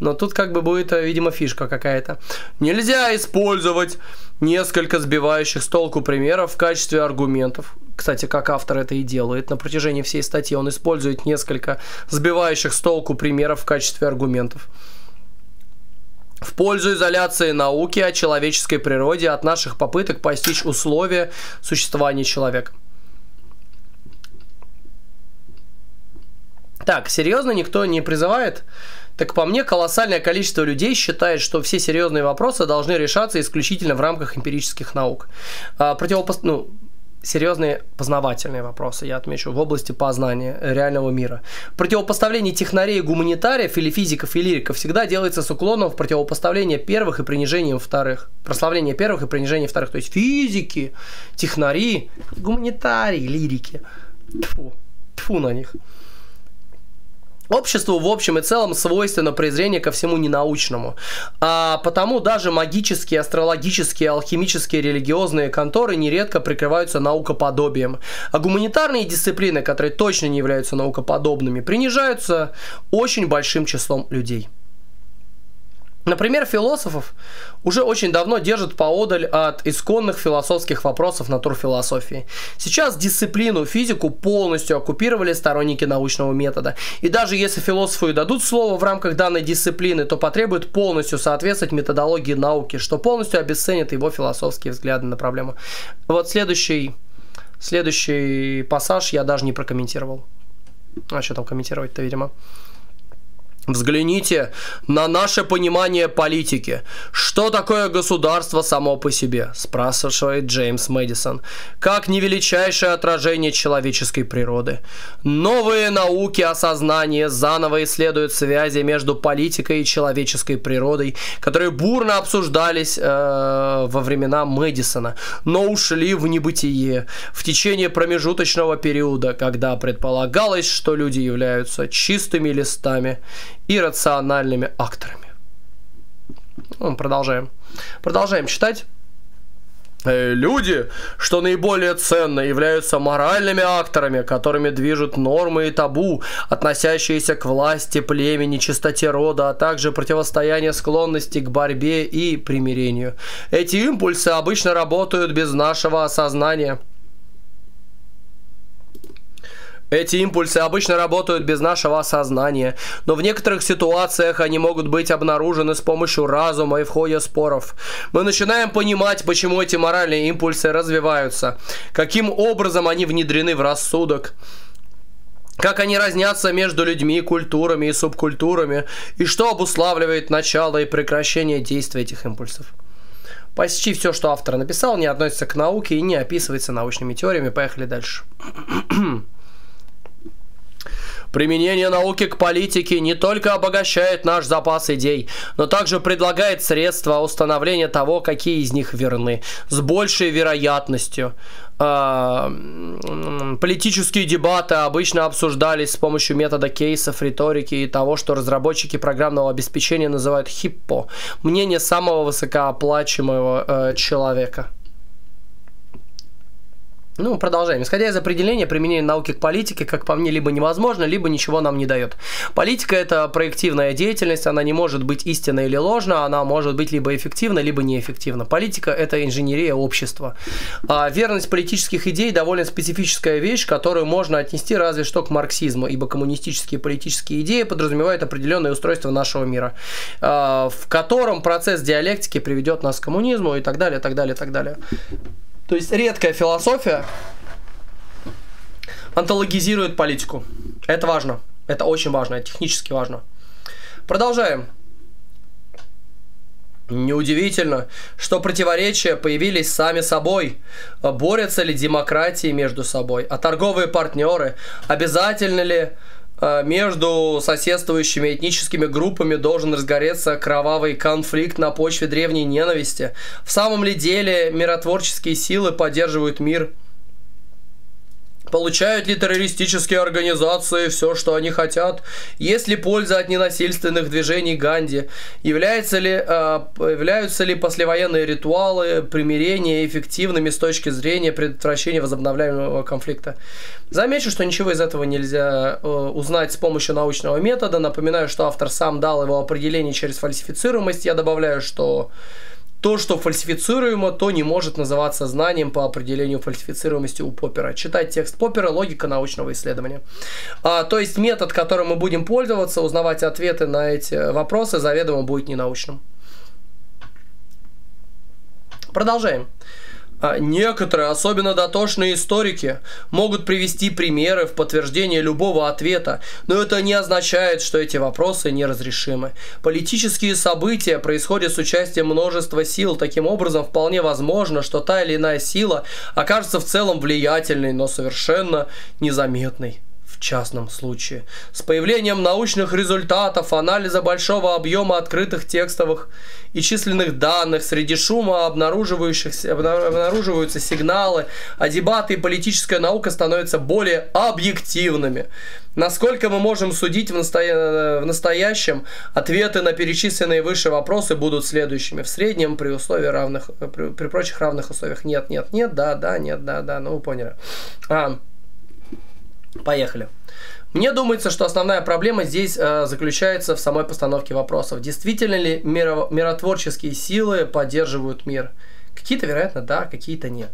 Но тут как бы будет, видимо, фишка какая-то. Нельзя использовать несколько сбивающих с толку примеров в качестве аргументов. Кстати, как автор это и делает. На протяжении всей статьи он использует несколько сбивающих с толку примеров в качестве аргументов. В пользу изоляции науки о человеческой природе от наших попыток постичь условия существования человека. Так, серьезно никто не призывает? Так по мне, колоссальное количество людей считает, что все серьезные вопросы должны решаться исключительно в рамках эмпирических наук. Серьезные познавательные вопросы, я отмечу, в области познания реального мира. Противопоставление технарей, гуманитариев или физиков и лириков всегда делается с уклоном в противопоставление первых и принижением вторых. Прославление первых и принижение вторых. То есть физики, технари, гуманитарии, лирики. Тьфу, тьфу на них. Обществу в общем и целом свойственно презрение ко всему ненаучному. А потому даже магические, астрологические, алхимические, религиозные конторы нередко прикрываются наукоподобием. А гуманитарные дисциплины, которые точно не являются наукоподобными, принижаются очень большим числом людей. Например, философов уже очень давно держат поодаль от исконных философских вопросов натурфилософии. Сейчас дисциплину физику полностью оккупировали сторонники научного метода. И даже если философу и дадут слово в рамках данной дисциплины, то потребует полностью соответствовать методологии науки, что полностью обесценит его философские взгляды на проблему. Вот следующий пассаж я даже не прокомментировал. А что там комментировать-то, видимо? Взгляните на наше понимание политики. Что такое государство само по себе? Спрашивает Джеймс Мэдисон. Как не величайшее отражение человеческой природы. Новые науки о сознании заново исследуют связи между политикой и человеческой природой, которые бурно обсуждались во времена Мэдисона, но ушли в небытие в течение промежуточного периода, когда предполагалось, что люди являются чистыми листами и рациональными акторами. Продолжаем. Продолжаем читать. Люди, что наиболее ценно, являются моральными акторами, которыми движут нормы и табу, относящиеся к власти, племени, чистоте рода, а также противостояние склонности к борьбе и примирению. Эти импульсы обычно работают без нашего осознания. Но в некоторых ситуациях они могут быть обнаружены с помощью разума и в ходе споров. Мы начинаем понимать, почему эти моральные импульсы развиваются, каким образом они внедрены в рассудок, как они разнятся между людьми, культурами и субкультурами, и что обуславливает начало и прекращение действия этих импульсов. Почти все, что автор написал, не относится к науке и не описывается научными теориями. Поехали дальше. Применение науки к политике не только обогащает наш запас идей, но также предлагает средства установления того, какие из них верны, с большей вероятностью. Политические дебаты обычно обсуждались с помощью метода кейсов, риторики и того, что разработчики программного обеспечения называют «хиппо» – мнение самого высокооплачиваемого человека. Ну, продолжаем. Исходя из определения, применение науки к политике, как по мне, либо невозможно, либо ничего нам не дает. Политика – это проективная деятельность, она не может быть истинна или ложна, она может быть либо эффективна, либо неэффективна. Политика – это инженерия общества. А верность политических идей – довольно специфическая вещь, которую можно отнести разве что к марксизму, ибо коммунистические политические идеи подразумевают определенное устройство нашего мира, в котором процесс диалектики приведет нас к коммунизму и так далее, так далее, так далее. То есть редкая философия антологизирует политику. Это важно. Это очень важно. Это технически важно. Продолжаем. Неудивительно, что противоречия появились сами собой. Борются ли демократии между собой? А торговые партнеры? Обязательно ли между соседствующими этническими группами должен разгореться кровавый конфликт на почве древней ненависти? В самом ли деле миротворческие силы поддерживают мир? Получают ли террористические организации все, что они хотят? Есть ли польза от ненасильственных движений Ганди? Являются ли послевоенные ритуалы примирения эффективными с точки зрения предотвращения возобновляемого конфликта? Замечу, что ничего из этого нельзя узнать с помощью научного метода. Напоминаю, что автор сам дал его определение через фальсифицируемость. Я добавляю, что то, что фальсифицируемо, то не может называться знанием по определению фальсифицируемости у Поппера. Читать текст Поппера «Логика научного исследования». То есть метод, которым мы будем пользоваться, узнавать ответы на эти вопросы, заведомо будет ненаучным. Продолжаем. Некоторые, особенно дотошные историки, могут привести примеры в подтверждение любого ответа, но это не означает, что эти вопросы неразрешимы. Политические события происходят с участием множества сил, таким образом вполне возможно, что та или иная сила окажется в целом влиятельной, но совершенно незаметной. В частном случае, с появлением научных результатов, анализа большого объема открытых текстовых и численных данных, среди шума обнаруживаются сигналы, а дебаты и политическая наука становятся более объективными. Насколько мы можем судить в настоящем, ответы на перечисленные выше вопросы будут следующими. В среднем при прочих равных условиях. Нет, нет, нет, да, да, нет, да, да, ну вы поняли. Поехали. Мне думается, что основная проблема здесь заключается в самой постановке вопросов. Действительно ли миротворческие силы поддерживают мир? Какие-то, вероятно, да, какие-то нет.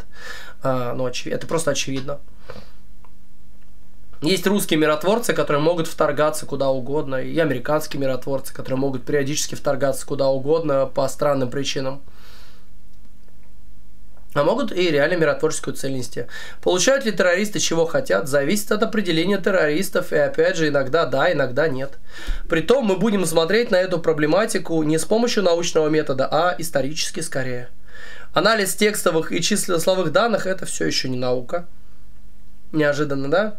Это просто очевидно. Есть русские миротворцы, которые могут вторгаться куда угодно, и американские миротворцы, которые могут периодически вторгаться куда угодно по странным причинам. а могут и реально миротворческую цель нести. Получают ли террористы чего хотят, зависит от определения террористов, и опять же иногда да, иногда нет. Притом мы будем смотреть на эту проблематику не с помощью научного метода, а исторически скорее. Анализ текстовых и числословных данных – это все еще не наука. Неожиданно, да?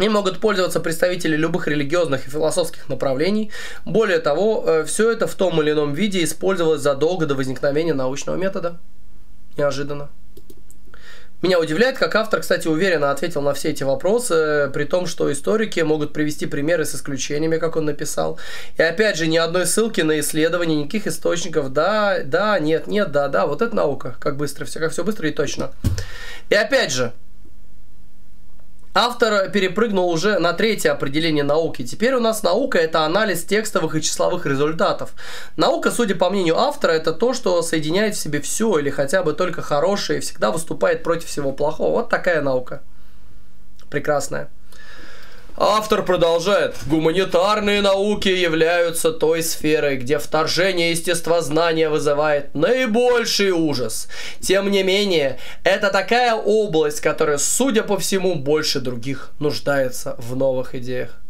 Им могут пользоваться представители любых религиозных и философских направлений. Более того, все это в том или ином виде использовалось задолго до возникновения научного метода. Неожиданно. Меня удивляет, как автор, кстати, уверенно ответил на все эти вопросы, при том, что историки могут привести примеры с исключениями, как он написал. И опять же, ни одной ссылки на исследования, никаких источников. Да, да, нет, нет, да, да. Вот это наука. Как быстро все, как все быстро и точно. И опять же, автор перепрыгнул уже на третье определение науки. Теперь у нас наука – это анализ текстовых и числовых результатов. Наука, судя по мнению автора, это то, что соединяет в себе все или хотя бы только хорошее и всегда выступает против всего плохого. Вот такая наука. Прекрасная. Автор продолжает. Гуманитарные науки являются той сферой, где вторжение естествознания вызывает наибольший ужас. Тем не менее, это такая область, которая, судя по всему, больше других нуждается в новых идеях.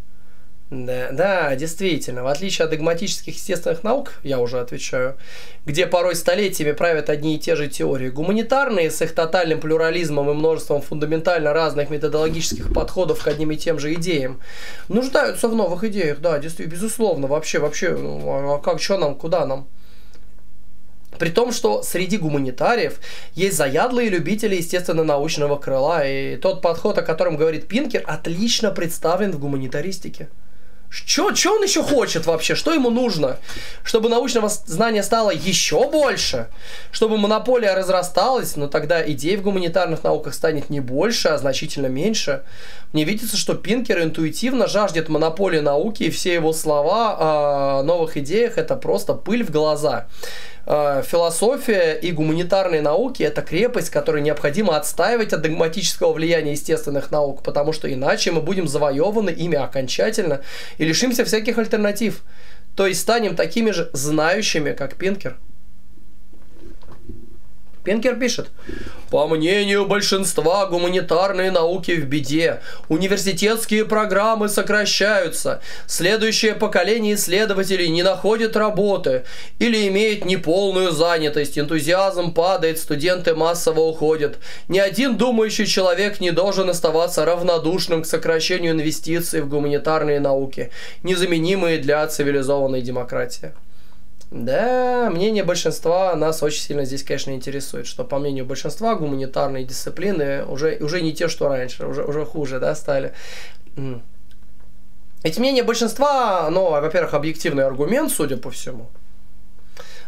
Да, да, действительно, в отличие от догматических естественных наук, я уже отвечаю, где порой столетиями правят одни и те же теории, гуманитарные с их тотальным плюрализмом и множеством фундаментально разных методологических подходов к одним и тем же идеям, нуждаются в новых идеях, да, действительно, безусловно, вообще, ну, а как, что нам, куда нам? При том, что среди гуманитариев есть заядлые любители естественно-научного крыла, и тот подход, о котором говорит Пинкер, отлично представлен в гуманитаристике. Что он еще хочет вообще? Что ему нужно? Чтобы научного знания стало еще больше? Чтобы монополия разрасталась? Но тогда идей в гуманитарных науках станет не больше, а значительно меньше. Мне видится, что Пинкер интуитивно жаждет монополии науки, и все его слова о новых идеях – это просто пыль в глаза. Философия и гуманитарные науки – это крепость, которую необходимо отстаивать от догматического влияния естественных наук, потому что иначе мы будем завоеваны ими окончательно и лишимся всяких альтернатив, то есть станем такими же знающими, как Пинкер. Пинкер пишет. По мнению большинства, гуманитарные науки в беде. Университетские программы сокращаются. Следующее поколение исследователей не находит работы или имеет неполную занятость. Энтузиазм падает, студенты массово уходят. Ни один думающий человек не должен оставаться равнодушным к сокращению инвестиций в гуманитарные науки, незаменимые для цивилизованной демократии. Да, мнение большинства нас очень сильно здесь, конечно, интересует, что по мнению большинства гуманитарные дисциплины уже не те, что раньше, уже хуже, да, стали. Ведь мнение большинства, ну, во-первых, объективный аргумент, судя по всему.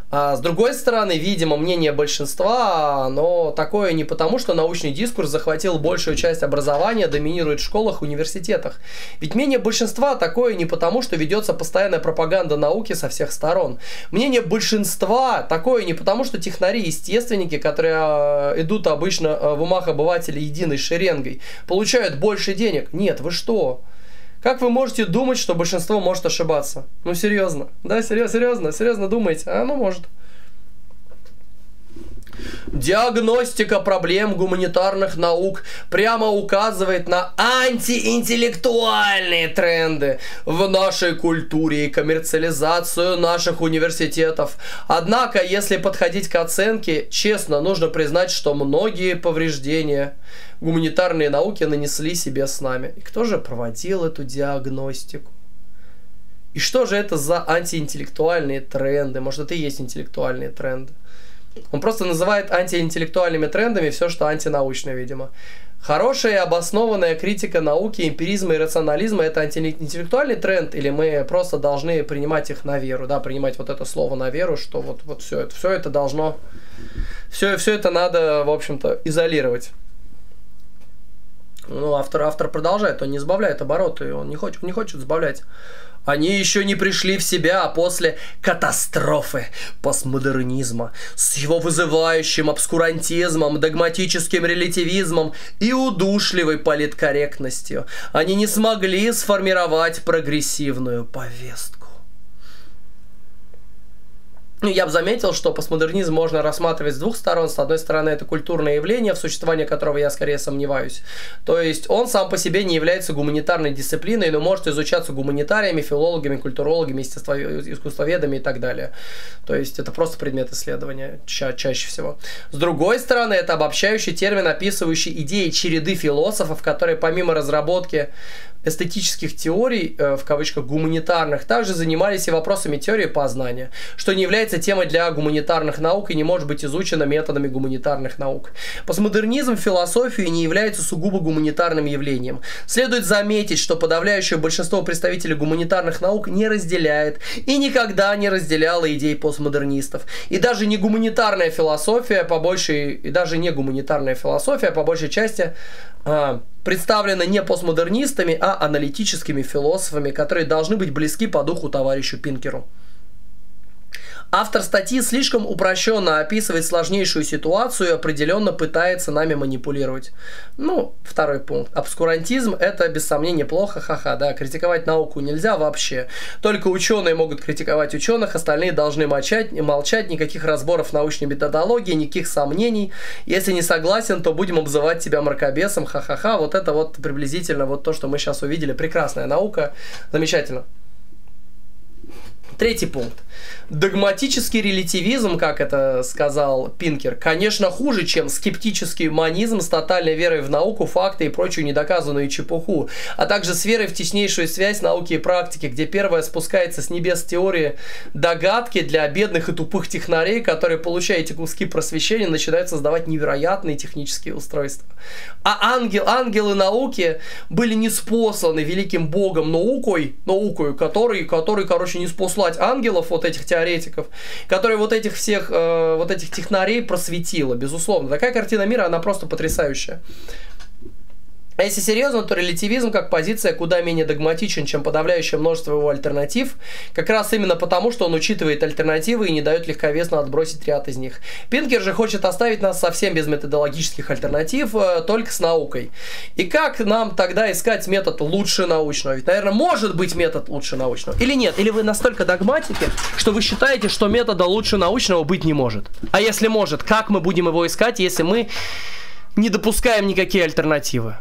А с другой стороны, видимо, мнение большинства, но такое не потому, что научный дискурс захватил большую часть образования, доминирует в школах, университетах. Ведь мнение большинства такое не потому, что ведется постоянная пропаганда науки со всех сторон. Мнение большинства такое не потому, что технари и естественники, которые идут обычно в умах обывателей единой шеренгой, получают больше денег. Нет, вы что? Как вы можете думать, что большинство может ошибаться? Ну, серьезно. Да, серьезно думаете? А, ну, может. Диагностика проблем гуманитарных наук прямо указывает на антиинтеллектуальные тренды в нашей культуре и коммерциализацию наших университетов. Однако, если подходить к оценке, честно, нужно признать, что многие повреждения гуманитарные науки нанесли себе с нами. И кто же проводил эту диагностику? И что же это за антиинтеллектуальные тренды? Может, это и есть интеллектуальные тренды? Он просто называет антиинтеллектуальными трендами все, что антинаучное, видимо. Хорошая и обоснованная критика науки, эмпиризма и рационализма – это антиинтеллектуальный тренд, или мы просто должны принимать их на веру, да, принимать вот это слово на веру, что вот все это должно, все это надо, в общем-то, изолировать. Ну, автор продолжает, он не сбавляет обороты, он не хочет сбавлять. Они еще не пришли в себя после катастрофы постмодернизма с его вызывающим обскурантизмом, догматическим релятивизмом и удушливой политкорректностью. Они не смогли сформировать прогрессивную повестку. Ну, я бы заметил, что постмодернизм можно рассматривать с двух сторон. С одной стороны, это культурное явление, в существовании которого я скорее сомневаюсь. То есть он сам по себе не является гуманитарной дисциплиной, но может изучаться гуманитариями, филологами, культурологами, искусствоведами и так далее. То есть это просто предмет исследования чаще всего. С другой стороны, это обобщающий термин, описывающий идеи череды философов, которые помимо разработки эстетических теорий, в кавычках, гуманитарных, также занимались и вопросами теории познания, что не является темой для гуманитарных наук и не может быть изучена методами гуманитарных наук. Постмодернизм в философии не является сугубо гуманитарным явлением. Следует заметить, что подавляющее большинство представителей гуманитарных наук не разделяет и никогда не разделяло идей постмодернистов. И даже не гуманитарная философия по большей части представлена не постмодернистами, а аналитическими философами, которые должны быть близки по духу товарищу Пинкеру. Автор статьи слишком упрощенно описывает сложнейшую ситуацию и определенно пытается нами манипулировать. Ну, второй пункт. Обскурантизм – это, без сомнения, плохо, ха-ха, да. Критиковать науку нельзя вообще. Только ученые могут критиковать ученых, остальные должны молчать, никаких разборов научной методологии, никаких сомнений. Если не согласен, то будем обзывать тебя мракобесом, ха-ха-ха. Вот это вот приблизительно вот то, что мы сейчас увидели. Прекрасная наука. Замечательно. Третий пункт. Догматический релятивизм, как это сказал Пинкер, конечно, хуже, чем скептический манизм с тотальной верой в науку, факты и прочую недоказанную чепуху, а также с верой в теснейшую связь науки и практики, где первая спускается с небес теории догадки для бедных и тупых технарей, которые, получая эти куски просвещения, начинают создавать невероятные технические устройства. А ангелы науки были не спосланы великим богом наукой, который, короче, не спослать ангелов, вот этих теоретиков, которые вот этих всех, вот этих технарей просветила, безусловно. Такая картина мира, она просто потрясающая. А если серьезно, то релятивизм как позиция куда менее догматичен, чем подавляющее множество его альтернатив, как раз именно потому, что он учитывает альтернативы и не дает легковесно отбросить ряд из них. Пинкер же хочет оставить нас совсем без методологических альтернатив, только с наукой. И как нам тогда искать метод лучше научного? Ведь, наверное, может быть метод лучше научного. Или нет? Или вы настолько догматики, что вы считаете, что метода лучше научного быть не может? А если может, как мы будем его искать, если мы не допускаем никакие альтернативы?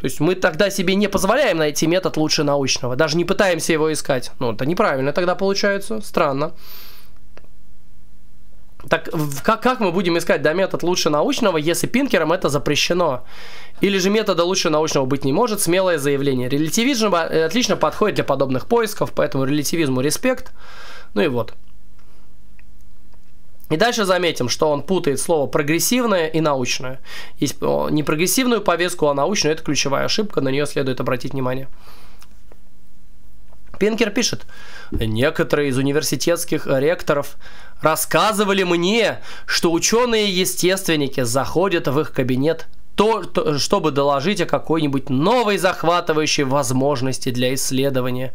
То есть мы тогда себе не позволяем найти метод лучше научного, даже не пытаемся его искать. Ну, это неправильно тогда получается, странно. Так как мы будем искать метод лучше научного, если Пинкером это запрещено? Или же метода лучше научного быть не может, смелое заявление. Релятивизм отлично подходит для подобных поисков, поэтому релятивизму респект. Ну и вот. И дальше заметим, что он путает слово «прогрессивное» и «научное». Есть не прогрессивную повестку, а научную – это ключевая ошибка, на нее следует обратить внимание. Пинкер пишет: «Некоторые из университетских ректоров рассказывали мне, что ученые-естественники заходят в их кабинет, чтобы доложить о какой-нибудь новой захватывающей возможности для исследования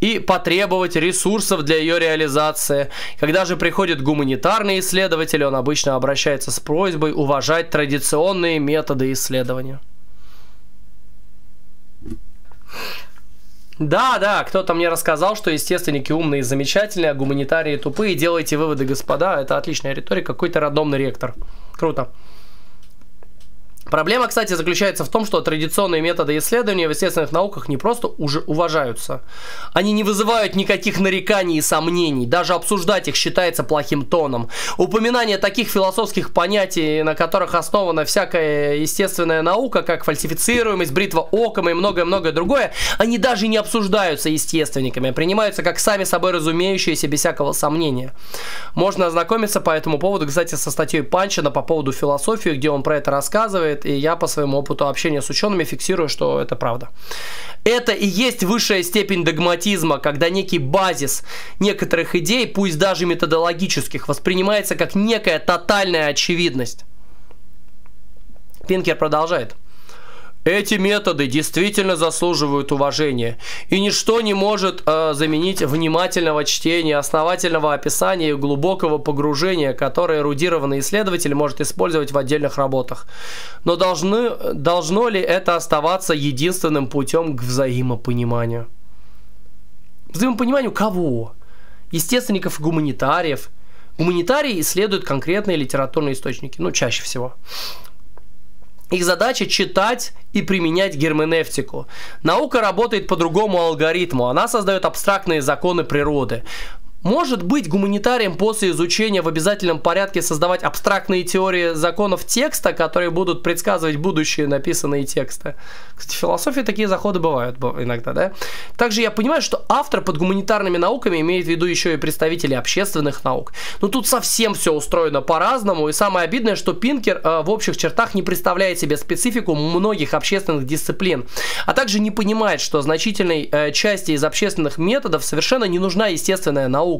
и потребовать ресурсов для ее реализации. Когда же приходит гуманитарный исследователь, он обычно обращается с просьбой уважать традиционные методы исследования». Да, кто-то мне рассказал, что естественники умные и замечательные, а гуманитарии тупые. Делайте выводы, господа. Это отличная риторика. Какой-то рандомный ректор. Круто. Проблема, кстати, заключается в том, что традиционные методы исследования в естественных науках не просто уже уважаются. Они не вызывают никаких нареканий и сомнений. Даже обсуждать их считается плохим тоном. Упоминание таких философских понятий, на которых основана всякая естественная наука, как фальсифицируемость, бритва Оккама и многое-многое другое, они даже не обсуждаются естественниками, а принимаются как сами собой разумеющиеся без всякого сомнения. Можно ознакомиться по этому поводу, кстати, со статьей Панчина по поводу философии, где он про это рассказывает. И я по своему опыту общения с учеными фиксирую, что это правда. Это и есть высшая степень догматизма, когда некий базис некоторых идей, пусть даже методологических, воспринимается как некая тотальная очевидность. Пинкер продолжает. Эти методы действительно заслуживают уважения, и ничто не может заменить внимательного чтения, основательного описания и глубокого погружения, которое эрудированный исследователь может использовать в отдельных работах. Но должно ли это оставаться единственным путем к взаимопониманию? Взаимопониманию кого? Естественников и гуманитариев? Гуманитарии исследуют конкретные литературные источники, ну, чаще всего. Их задача – читать и применять герменевтику. Наука работает по другому алгоритму, она создает абстрактные законы природы. Может быть, гуманитариям после изучения в обязательном порядке создавать абстрактные теории законов текста, которые будут предсказывать будущие написанные тексты. Кстати, в философии такие заходы бывают иногда, да? Также я понимаю, что автор под гуманитарными науками имеет в виду еще и представителей общественных наук. Но тут совсем все устроено по-разному, и самое обидное, что Пинкер в общих чертах не представляет себе специфику многих общественных дисциплин, а также не понимает, что значительной части из общественных методов совершенно не нужна естественная наука.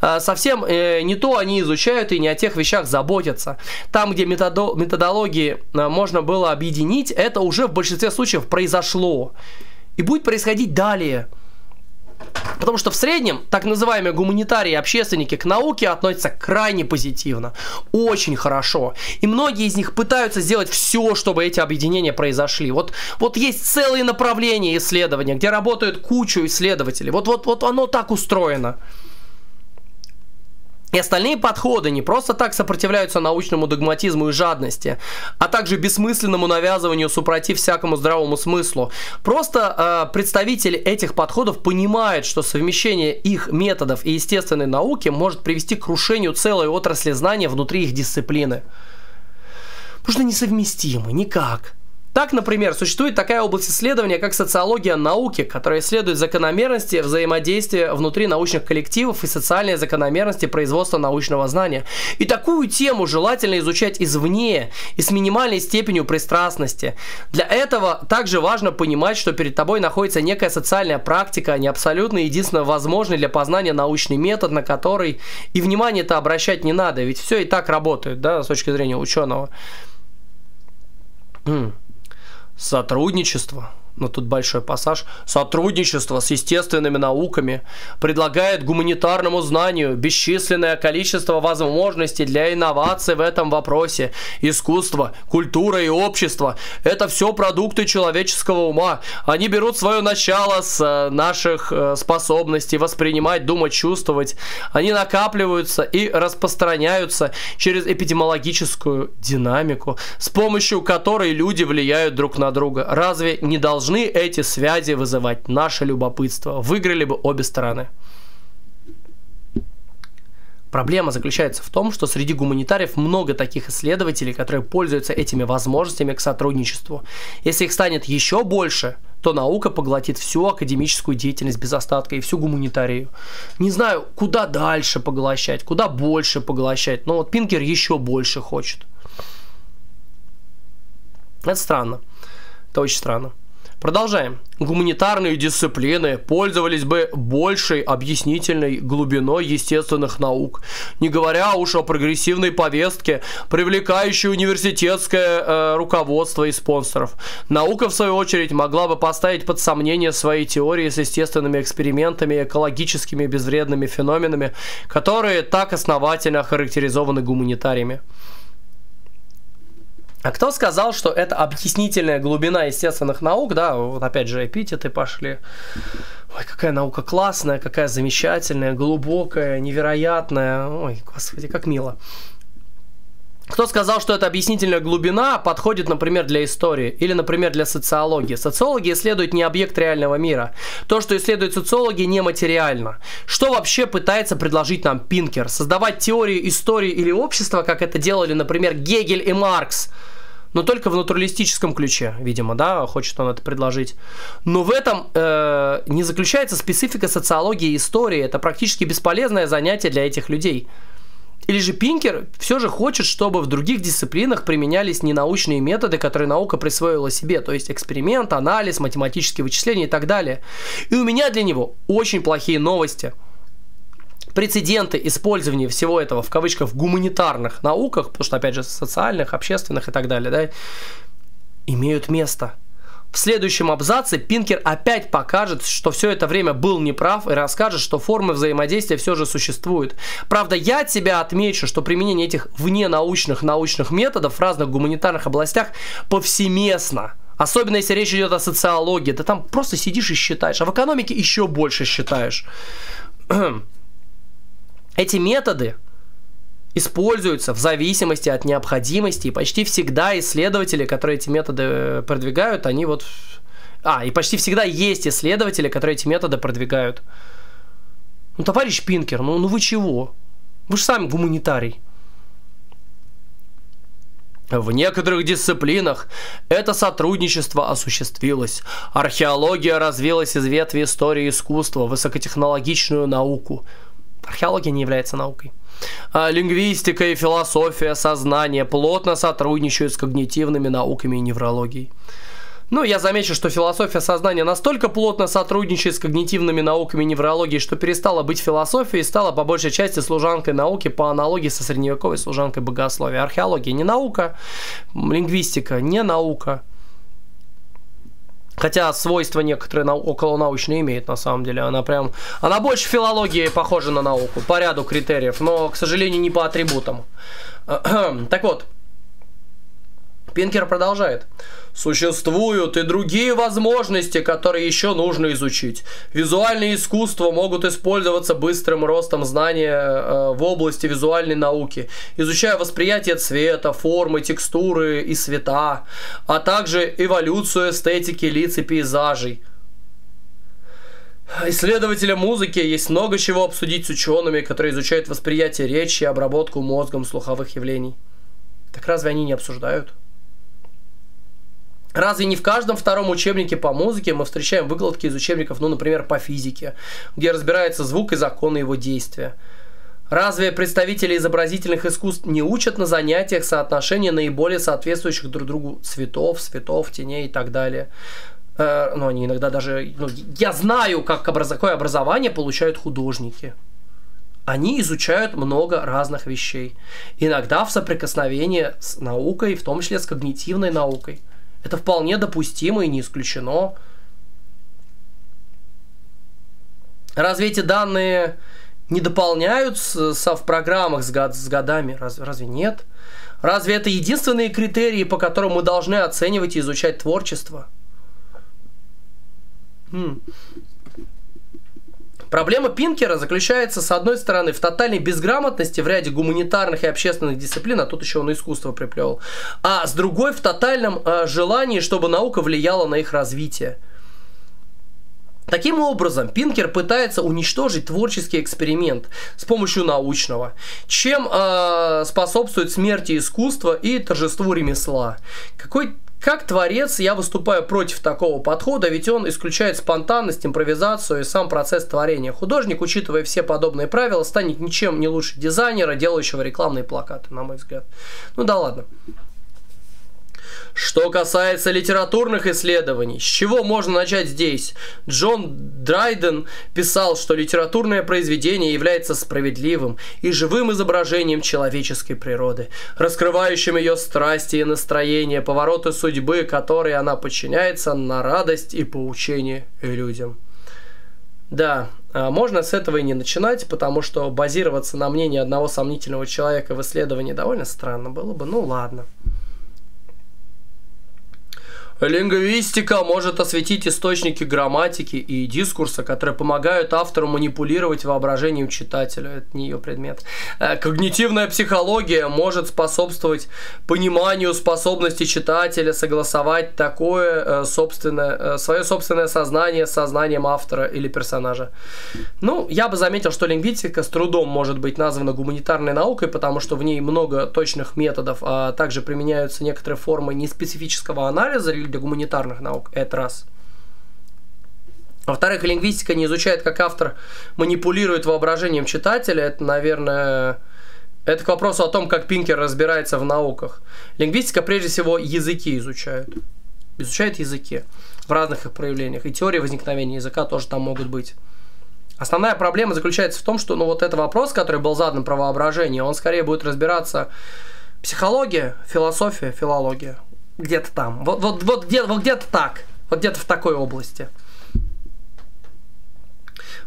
Совсем не то они изучают и не о тех вещах заботятся. Там, где методологии можно было объединить, это уже в большинстве случаев произошло и будет происходить далее. Потому что в среднем так называемые гуманитарии и общественники к науке относятся крайне позитивно, очень хорошо. И многие из них пытаются сделать все, чтобы эти объединения произошли. Вот есть целые направления исследования, где работают кучу исследователей. Вот оно так устроено. И остальные подходы не просто так сопротивляются научному догматизму и жадности, а также бессмысленному навязыванию супротив всякому здравому смыслу. Просто представители этих подходов понимают, что совмещение их методов и естественной науки может привести к крушению целой отрасли знания внутри их дисциплины. Потому что несовместимы, никак. Так, например, существует такая область исследования, как социология науки, которая исследует закономерности взаимодействия внутри научных коллективов и социальные закономерности производства научного знания. И такую тему желательно изучать извне и с минимальной степенью пристрастности. Для этого также важно понимать, что перед тобой находится некая социальная практика, а не абсолютно единственно возможный для познания научный метод, на который и внимание-то обращать не надо, ведь все и так работает, да, с точки зрения ученого. Сотрудничество, но тут большой пассаж, сотрудничество с естественными науками предлагает гуманитарному знанию бесчисленное количество возможностей для инноваций в этом вопросе. Искусство, культура и общество – это все продукты человеческого ума. Они берут свое начало с наших способностей воспринимать, думать, чувствовать. Они накапливаются и распространяются через эпидемиологическую динамику, с помощью которой люди влияют друг на друга. Разве не должны эти связи вызывать наше любопытство? Выиграли бы обе стороны. Проблема заключается в том, что среди гуманитариев много таких исследователей, которые пользуются этими возможностями к сотрудничеству. Если их станет еще больше, то наука поглотит всю академическую деятельность без остатка и всю гуманитарию. Не знаю, куда дальше поглощать, куда больше поглощать, но вот Пинкер еще больше хочет. Это странно. Это очень странно. Продолжаем. Гуманитарные дисциплины пользовались бы большей объяснительной глубиной естественных наук, не говоря уж о прогрессивной повестке, привлекающей университетское руководство и спонсоров. Наука, в свою очередь, могла бы поставить под сомнение свои теории с естественными экспериментами и экологическими безвредными феноменами, которые так основательно характеризованы гуманитариями. А кто сказал, что это объяснительная глубина естественных наук? Да, вот опять же эпитеты пошли. Ой, какая наука классная, какая замечательная, глубокая, невероятная. Ой, господи, как мило. Кто сказал, что эта объяснительная глубина подходит, например, для истории или, например, для социологии? Социологи исследуют не объект реального мира. То, что исследуют социологи, нематериально. Что вообще пытается предложить нам Пинкер? Создавать теории истории или общества, как это делали, например, Гегель и Маркс? Но только в натуралистическом ключе, видимо, да, хочет он это предложить. Но в этом не заключается специфика социологии и истории. Это практически бесполезное занятие для этих людей. Или же Пинкер все же хочет, чтобы в других дисциплинах применялись ненаучные методы, которые наука присвоила себе, то есть эксперимент, анализ, математические вычисления и так далее. И у меня для него очень плохие новости. Прецеденты использования всего этого, в кавычках, в гуманитарных науках, потому что, опять же, социальных, общественных и так далее, да, имеют место. В следующем абзаце Пинкер опять покажет, что все это время был неправ и расскажет, что формы взаимодействия все же существуют. Правда, я от себя отмечу, что применение этих вненаучных методов в разных гуманитарных областях повсеместно. Особенно если речь идет о социологии. Да там просто сидишь и считаешь, а в экономике еще больше считаешь. Эти методы используются в зависимости от необходимости, и почти всегда исследователи, которые эти методы продвигают, они вот... и почти всегда есть исследователи, которые эти методы продвигают. Ну, товарищ Пинкер, ну вы чего? Вы же сами гуманитарий. В некоторых дисциплинах это сотрудничество осуществилось. Археология развилась из ветви истории искусства, высокотехнологичную науку. Археология не является наукой. Лингвистика и философия сознания плотно сотрудничают с когнитивными науками и неврологией. Ну, я замечу, что философия сознания настолько плотно сотрудничает с когнитивными науками и неврологией, что перестала быть философией и стала по большей части служанкой науки по аналогии со средневековой служанкой богословия. Археология не наука, лингвистика не наука. Хотя свойства некоторые околонаучные имеет, на самом деле. Она прям... Она больше филологии похожа на науку по ряду критериев, но, к сожалению, не по атрибутам. Так вот. Пинкер продолжает. Существуют и другие возможности, которые еще нужно изучить. Визуальные искусства могут использоваться быстрым ростом знания в области визуальной науки, изучая восприятие цвета, формы, текстуры и цвета, а также эволюцию эстетики лиц и пейзажей. Исследователям музыки есть много чего обсудить с учеными, которые изучают восприятие речи и обработку мозгом слуховых явлений. Так разве они не обсуждают? Разве не в каждом втором учебнике по музыке мы встречаем выкладки из учебников, ну, например, по физике, где разбирается звук и законы его действия? Разве представители изобразительных искусств не учат на занятиях соотношения наиболее соответствующих друг другу цветов, теней и так далее? Ну, они иногда даже... Ну, я знаю, какое образование получают художники. Они изучают много разных вещей. Иногда в соприкосновении с наукой, в том числе с когнитивной наукой. Это вполне допустимо и не исключено. Разве эти данные не дополняются в программах с годами? Разве нет? Разве это единственные критерии, по которым мы должны оценивать и изучать творчество? Проблема Пинкера заключается, с одной стороны, в тотальной безграмотности в ряде гуманитарных и общественных дисциплин, а тут еще он искусство приплел, а с другой в тотальном желании, чтобы наука влияла на их развитие. Таким образом, Пинкер пытается уничтожить творческий эксперимент с помощью научного, чем способствует смерти искусства и торжеству ремесла. Как творец я выступаю против такого подхода, ведь он исключает спонтанность, импровизацию и сам процесс творения. Художник, учитывая все подобные правила, станет ничем не лучше дизайнера, делающего рекламные плакаты, на мой взгляд. Ну да ладно. Что касается литературных исследований, с чего можно начать здесь? Джон Драйден писал, что литературное произведение является справедливым и живым изображением человеческой природы, раскрывающим ее страсти и настроения, повороты судьбы, которой она подчиняется, на радость и поучение людям. Да, можно с этого и не начинать, потому что базироваться на мнении одного сомнительного человека в исследовании довольно странно было бы, ну ладно. Лингвистика может осветить источники грамматики и дискурса, которые помогают автору манипулировать воображением читателя. Это не ее предмет. Когнитивная психология может способствовать пониманию способности читателя согласовать такое свое собственное сознание с сознанием автора или персонажа. Ну, я бы заметил, что лингвистика с трудом может быть названа гуманитарной наукой, потому что в ней много точных методов, а также применяются некоторые формы неспецифического анализа для гуманитарных наук, это раз. Во-вторых, лингвистика не изучает, как автор манипулирует воображением читателя. Это, наверное, это к вопросу о том, как Пинкер разбирается в науках. Лингвистика прежде всего языки изучает. Изучает языки в разных их проявлениях. И теории возникновения языка тоже там могут быть. Основная проблема заключается в том, что, ну, вот этот вопрос, который был задан про воображение, он скорее будет разбираться психология, философия, филология. Где-то там. Вот где-то так. Вот где-то в такой области.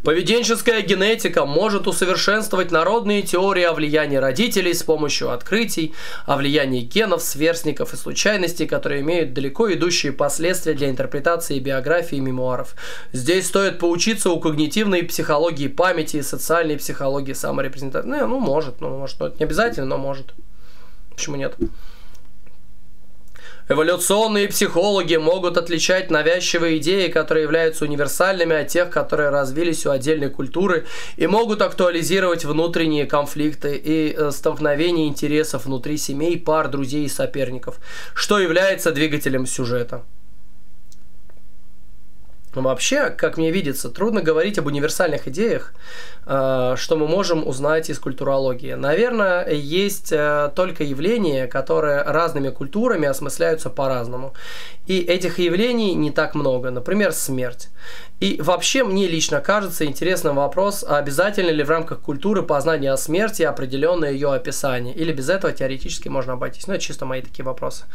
Поведенческая генетика может усовершенствовать народные теории о влиянии родителей с помощью открытий, о влиянии генов, сверстников и случайностей, которые имеют далеко идущие последствия для интерпретации биографии и мемуаров. Здесь стоит поучиться у когнитивной психологии памяти и социальной психологии саморепрезентации. Ну, может, но это не обязательно, но может. Почему нет? Эволюционные психологи могут отличать навязчивые идеи, которые являются универсальными, от тех, которые развились у отдельной культуры, и могут актуализировать внутренние конфликты и столкновения интересов внутри семей, пар, друзей и соперников, что является двигателем сюжета. Вообще, как мне видится, трудно говорить об универсальных идеях, что мы можем узнать из культурологии. Наверное, есть только явления, которые разными культурами осмысляются по-разному. И этих явлений не так много. Например, смерть. И вообще, мне лично кажется интересным вопрос, обязательно ли в рамках культуры познание о смерти и определенное ее описание. Или без этого теоретически можно обойтись. Но это чисто мои такие вопросы.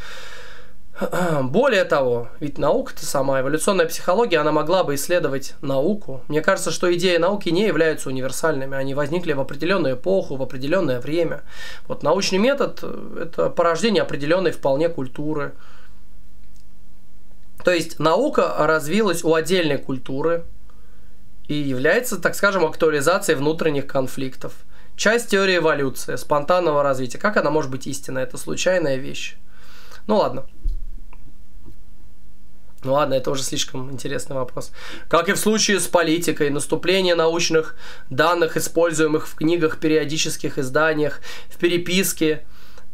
Более того, ведь наука-то сама, эволюционная психология, она могла бы исследовать науку. Мне кажется, что идеи науки не являются универсальными, они возникли в определенную эпоху, в определенное время. Вот научный метод – это порождение определенной вполне культуры. То есть наука развилась у отдельной культуры и является, так скажем, актуализацией внутренних конфликтов. Часть теории эволюции, спонтанного развития. Как она может быть истинной? Это случайная вещь. Ну ладно. Ну ладно, это уже слишком интересный вопрос. Как и в случае с политикой, наступление научных данных, используемых в книгах, периодических изданиях, в переписке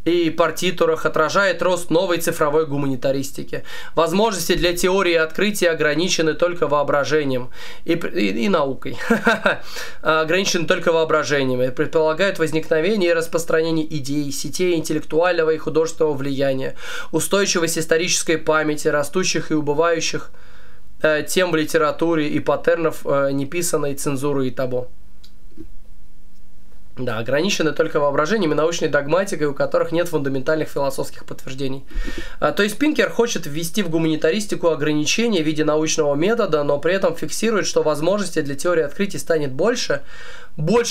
и партитурах, отражает рост новой цифровой гуманитаристики. Возможности для теории открытия ограничены только воображением и наукой. Ограничены только воображением и предполагают возникновение и распространение идей, сетей интеллектуального и художественного влияния, устойчивость исторической памяти, растущих и убывающих тем в литературе и паттернов неписанной цензуры и табу. Да, ограничены только воображением и научной догматикой, у которых нет фундаментальных философских подтверждений. То есть Пинкер хочет ввести в гуманитаристику ограничения в виде научного метода, но при этом фиксирует, что возможности для теории открытий станет больше,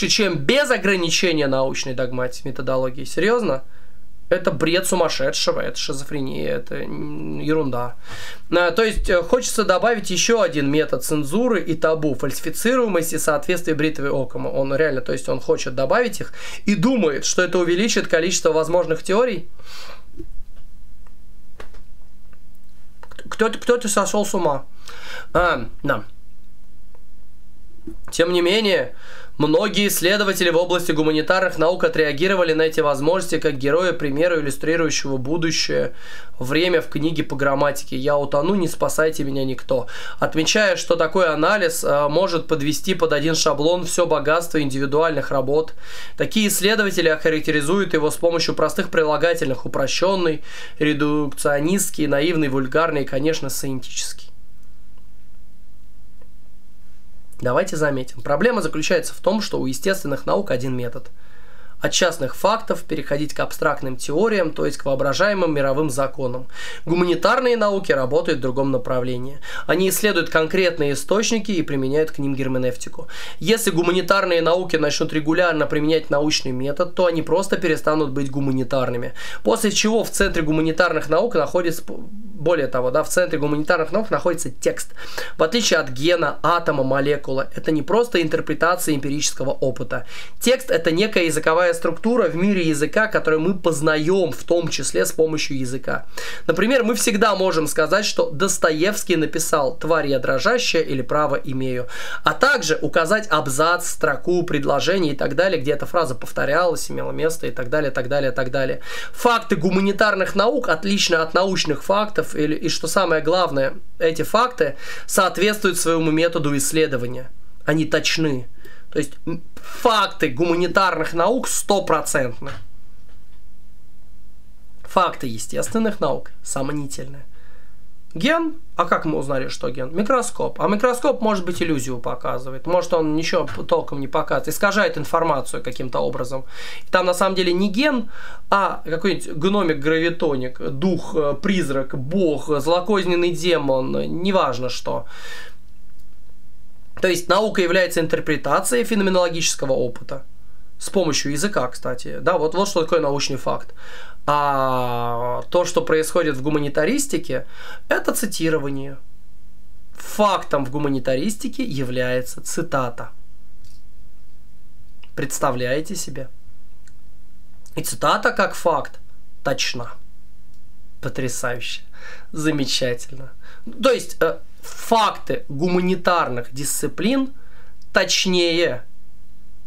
чем без ограничения научной догматики, методологии. Серьезно? Это бред сумасшедшего, это шизофрения, это ерунда. То есть хочется добавить еще один метод цензуры и табу, фальсифицируемость и соответствие бритве Оккама. Он реально, то есть он хочет добавить их и думает, что это увеличит количество возможных теорий. Кто-то сошел с ума. Да. Тем не менее, многие исследователи в области гуманитарных наук отреагировали на эти возможности как героя, примеру, иллюстрирующего будущее время в книге по грамматике «Я утону, не спасайте меня никто», отмечая, что такой анализ может подвести под один шаблон все богатство индивидуальных работ. Такие исследователи охарактеризуют его с помощью простых прилагательных: упрощенный, редукционистский, наивный, вульгарный и, конечно, саентический. Давайте заметим. Проблема заключается в том, что у естественных наук один метод. От частных фактов переходить к абстрактным теориям, то есть к воображаемым мировым законам. Гуманитарные науки работают в другом направлении. Они исследуют конкретные источники и применяют к ним герменевтику. Если гуманитарные науки начнут регулярно применять научный метод, то они просто перестанут быть гуманитарными. После чего в центре гуманитарных наук находится... Более того, да, в центре гуманитарных наук находится текст. В отличие от гена, атома, молекулы, это не просто интерпретация эмпирического опыта. Текст – это некая языковая структура в мире языка, которую мы познаем, в том числе с помощью языка. Например, мы всегда можем сказать, что Достоевский написал «Тварь я дрожащая» или «Право имею», а также указать абзац, строку, предложение и так далее, где эта фраза повторялась, имела место и так далее, так далее, так далее. Факты гуманитарных наук отличны от научных фактов, и что самое главное, эти факты соответствуют своему методу исследования. Они точны. То есть факты гуманитарных наук стопроцентны. Факты естественных наук сомнительны. Ген? А как мы узнали, что ген? Микроскоп. А микроскоп, может быть, иллюзию показывает. Может, он ничего толком не показывает. Искажает информацию каким-то образом. И там, на самом деле, не ген, а какой-нибудь гномик-гравитоник, дух, призрак, бог, злокозненный демон, неважно что. То есть наука является интерпретацией феноменологического опыта. С помощью языка, кстати. Да, вот, вот что такое научный факт. А то, что происходит в гуманитаристике, это цитирование. Фактом в гуманитаристике является цитата. Представляете себе? И цитата как факт точна. Потрясающе. Замечательно. То есть факты гуманитарных дисциплин точнее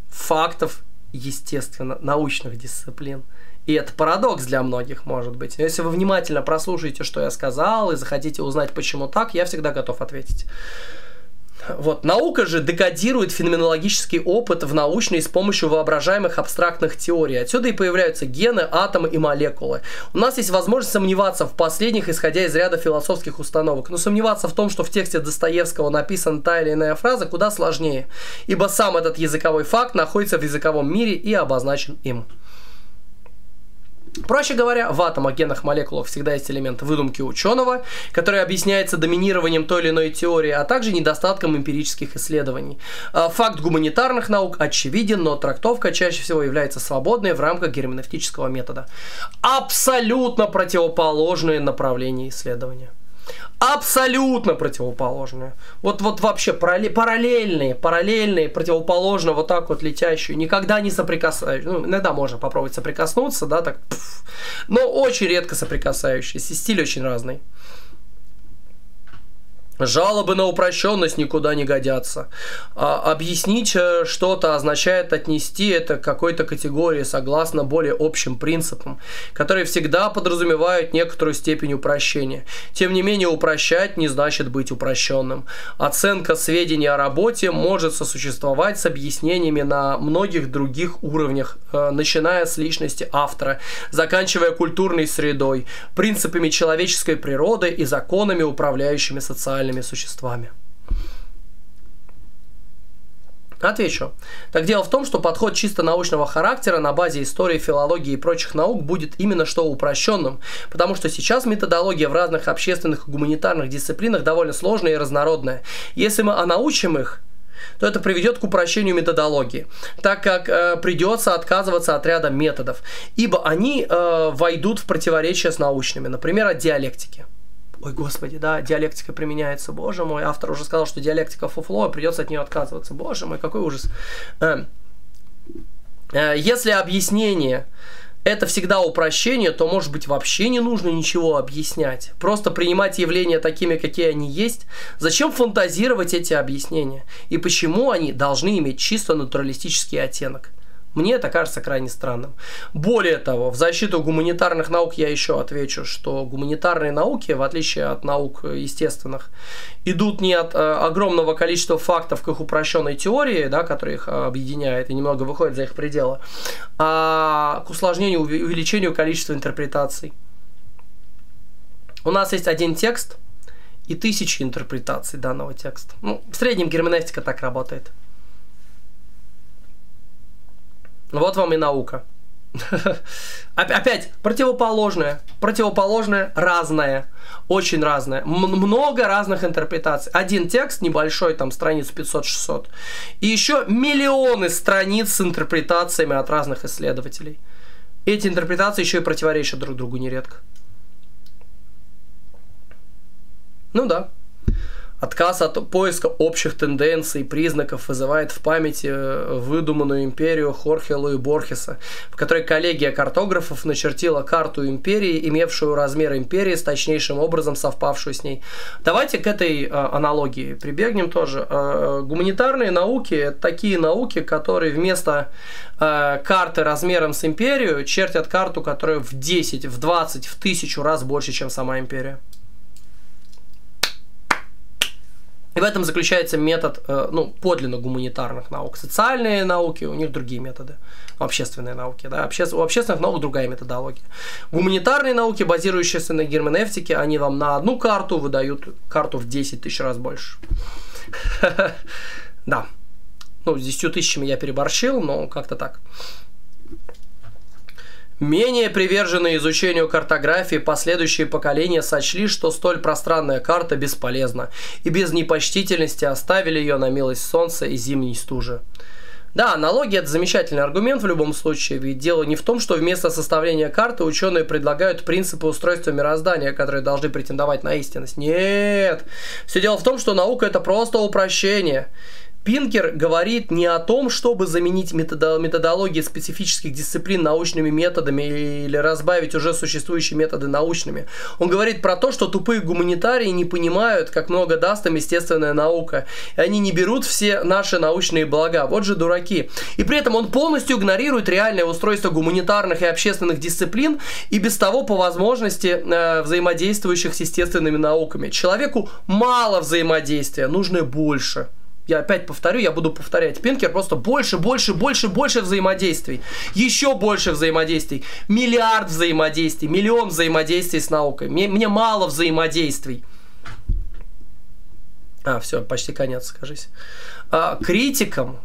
фактов, естественно, научных дисциплин. И это парадокс для многих, может быть. Но если вы внимательно прослушаете, что я сказал, и захотите узнать, почему так, я всегда готов ответить. Вот. Наука же декодирует феноменологический опыт в научной с помощью воображаемых абстрактных теорий. Отсюда и появляются гены, атомы и молекулы. У нас есть возможность сомневаться в последних, исходя из ряда философских установок. Но сомневаться в том, что в тексте Достоевского написана та или иная фраза, куда сложнее. Ибо сам этот языковой факт находится в языковом мире и обозначен им. Проще говоря, в атомах, генах, молекулах всегда есть элемент выдумки ученого, который объясняется доминированием той или иной теории, а также недостатком эмпирических исследований. Факт гуманитарных наук очевиден, но трактовка чаще всего является свободной в рамках герменевтического метода. Абсолютно противоположные направления исследования. Абсолютно противоположные. Вот вообще параллельные, противоположно вот так вот летящие. Никогда не соприкасающиеся. Ну, иногда можно попробовать соприкоснуться, да, так. Пфф, но очень редко соприкасающиеся. Стиль очень разный. Жалобы на упрощенность никуда не годятся. Объяснить что-то означает отнести это к какой-то категории согласно более общим принципам, которые всегда подразумевают некоторую степень упрощения. Тем не менее, упрощать не значит быть упрощенным. Оценка сведений о работе может сосуществовать с объяснениями на многих других уровнях, начиная с личности автора, заканчивая культурной средой, принципами человеческой природы и законами, управляющими социальными существами. Отвечу. Так дело в том, что подход чисто научного характера на базе истории, филологии и прочих наук будет именно что упрощенным, потому что сейчас методология в разных общественных и гуманитарных дисциплинах довольно сложная и разнородная. Если мы научим их, то это приведет к упрощению методологии, так как придется отказываться от ряда методов, ибо они войдут в противоречие с научными, например, от диалектики. Ой, господи, да, диалектика применяется, боже мой, автор уже сказал, что диалектика фуфло, придется от нее отказываться, боже мой, какой ужас. Если объяснение это всегда упрощение, то, может быть, вообще не нужно ничего объяснять, просто принимать явления такими, какие они есть. Зачем фантазировать эти объяснения? И почему они должны иметь чисто натуралистический оттенок? Мне это кажется крайне странным. Более того, в защиту гуманитарных наук я еще отвечу, что гуманитарные науки, в отличие от наук естественных, идут не от огромного количества фактов к их упрощенной теории, да, которая их объединяет и немного выходит за их пределы, а к усложнению, увеличению количества интерпретаций. У нас есть один текст и тысячи интерпретаций данного текста. Ну, в среднем герменевтика так работает. Вот вам и наука. Опять противоположное. Противоположное, разное. Очень разное. Много разных интерпретаций. Один текст небольшой, там страниц 500-600. И еще миллионы страниц с интерпретациями от разных исследователей. Эти интерпретации еще и противоречат друг другу нередко. Ну да. Отказ от поиска общих тенденций и признаков вызывает в памяти выдуманную империю Хорхе Луи Борхеса, в которой коллегия картографов начертила карту империи, имевшую размер империи, с точнейшим образом совпавшую с ней. Давайте к этой аналогии прибегнем тоже. Гуманитарные науки – это такие науки, которые вместо карты размером с империю чертят карту, которая в 10, в 20, в 1000 раз больше, чем сама империя. И в этом заключается метод, ну, подлинно гуманитарных наук. Социальные науки, у них другие методы. Общественные науки, да. У общественных наук другая методология. Гуманитарные науки, базирующиеся на герменевтике, они вам на одну карту выдают карту в 10 тысяч раз больше. Да. Ну, с 10 тысячами я переборщил, но как-то так. Менее приверженные изучению картографии последующие поколения сочли, что столь пространная карта бесполезна, и без непочтительности оставили ее на милость солнца и зимней стужи. Да, аналогия – это замечательный аргумент в любом случае, ведь дело не в том, что вместо составления карты ученые предлагают принципы устройства мироздания, которые должны претендовать на истинность. Нет, все дело в том, что наука – это просто упрощение. Пинкер говорит не о том, чтобы заменить методологии специфических дисциплин научными методами или разбавить уже существующие методы научными. Он говорит про то, что тупые гуманитарии не понимают, как много даст им естественная наука. И они не берут все наши научные блага. Вот же дураки. И при этом он полностью игнорирует реальное устройство гуманитарных и общественных дисциплин и без того по возможности взаимодействующих с естественными науками. Человеку мало взаимодействия, нужно больше. Я опять повторю, я буду повторять. Пинкер просто больше взаимодействий. Еще больше взаимодействий. Миллиард взаимодействий. Миллион взаимодействий с наукой. Мне мало взаимодействий. А, все, почти конец, скажись. Критикам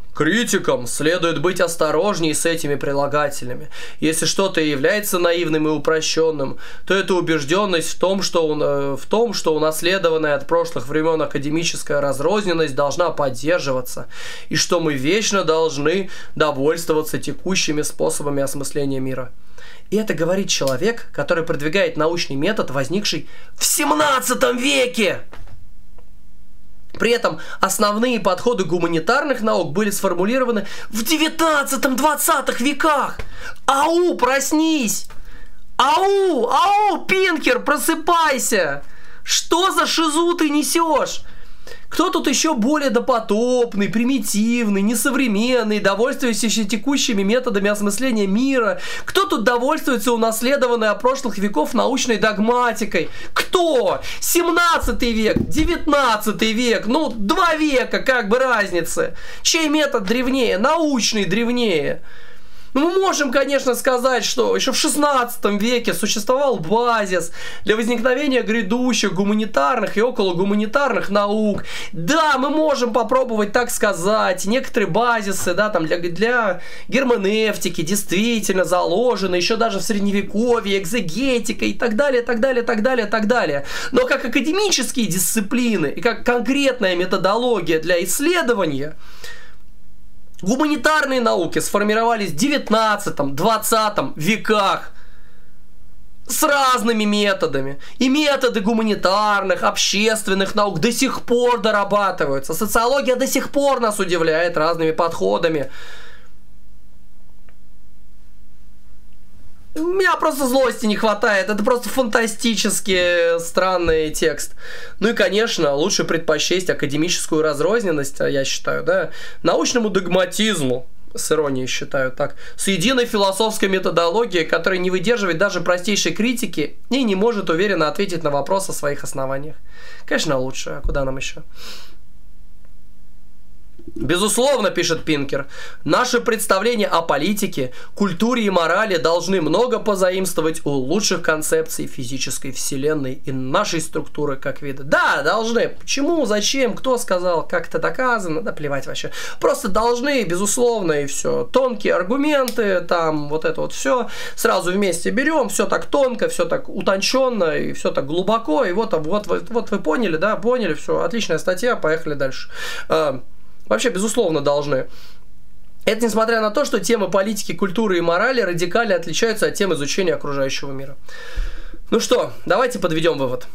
следует быть осторожнее с этими прилагательными. Если что-то является наивным и упрощенным, то это убежденность в том, что унаследованная от прошлых времен академическая разрозненность должна поддерживаться, и что мы вечно должны довольствоваться текущими способами осмысления мира. И это говорит человек, который продвигает научный метод, возникший в 17 веке! При этом основные подходы гуманитарных наук были сформулированы в 19-20 веках. Ау, проснись! Ау, ау, Пинкер, просыпайся! Что за шизу ты несешь? Кто тут еще более допотопный, примитивный, несовременный, довольствующийся текущими методами осмысления мира? Кто тут довольствуется унаследованной от прошлых веков научной догматикой? Кто? 17 век, 19 век, ну 2 века как бы разницы. Чей метод древнее? Научный древнее. Ну, мы можем, конечно, сказать, что еще в 16 веке существовал базис для возникновения грядущих гуманитарных и окологуманитарных наук. Да, мы можем попробовать так сказать. Некоторые базисы, да, там для герменевтики действительно заложены еще даже в средневековье, экзегетика и так далее, так далее, так далее, так далее. Но как академические дисциплины и как конкретная методология для исследования, гуманитарные науки сформировались в 19-20 веках с разными методами. И методы гуманитарных, общественных наук до сих пор дорабатываются. Социология до сих пор нас удивляет разными подходами. У меня просто злости не хватает. Это просто фантастически странный текст. Ну и, конечно, лучше предпочесть академическую разрозненность, я считаю, да, научному догматизму, с иронией считаю так, с единой философской методологией, которая не выдерживает даже простейшей критики и не может уверенно ответить на вопрос о своих основаниях. Конечно, лучше. А куда нам еще? Безусловно, пишет Пинкер, наши представления о политике, культуре и морали должны много позаимствовать у лучших концепций физической вселенной и нашей структуры как вида. Да, должны. Почему, зачем, кто сказал, как это доказано, да плевать вообще. Просто должны, безусловно, и все. Тонкие аргументы, там вот это вот все, сразу вместе берем, все так тонко, все так утонченно и все так глубоко. И вот вы поняли, да, поняли, все, отличная статья, поехали дальше. Вообще, безусловно, должны. Это несмотря на то, что темы политики, культуры и морали радикально отличаются от тем изучения окружающего мира. Ну что, давайте подведем вывод.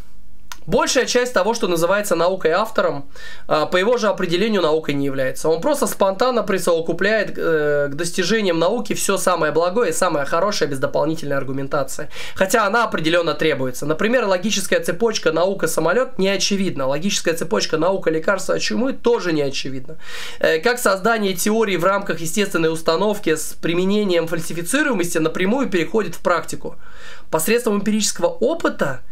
Большая часть того, что называется наукой автором, по его же определению наукой не является. Он просто спонтанно присовокупляет к достижениям науки все самое благое и самое хорошее без дополнительной аргументации. Хотя она определенно требуется. Например, логическая цепочка наука-самолет не очевидна. Логическая цепочка наука-лекарство от чумы тоже не очевидна. Как создание теории в рамках естественной установки с применением фальсифицируемости напрямую переходит в практику. Посредством эмпирического опыта,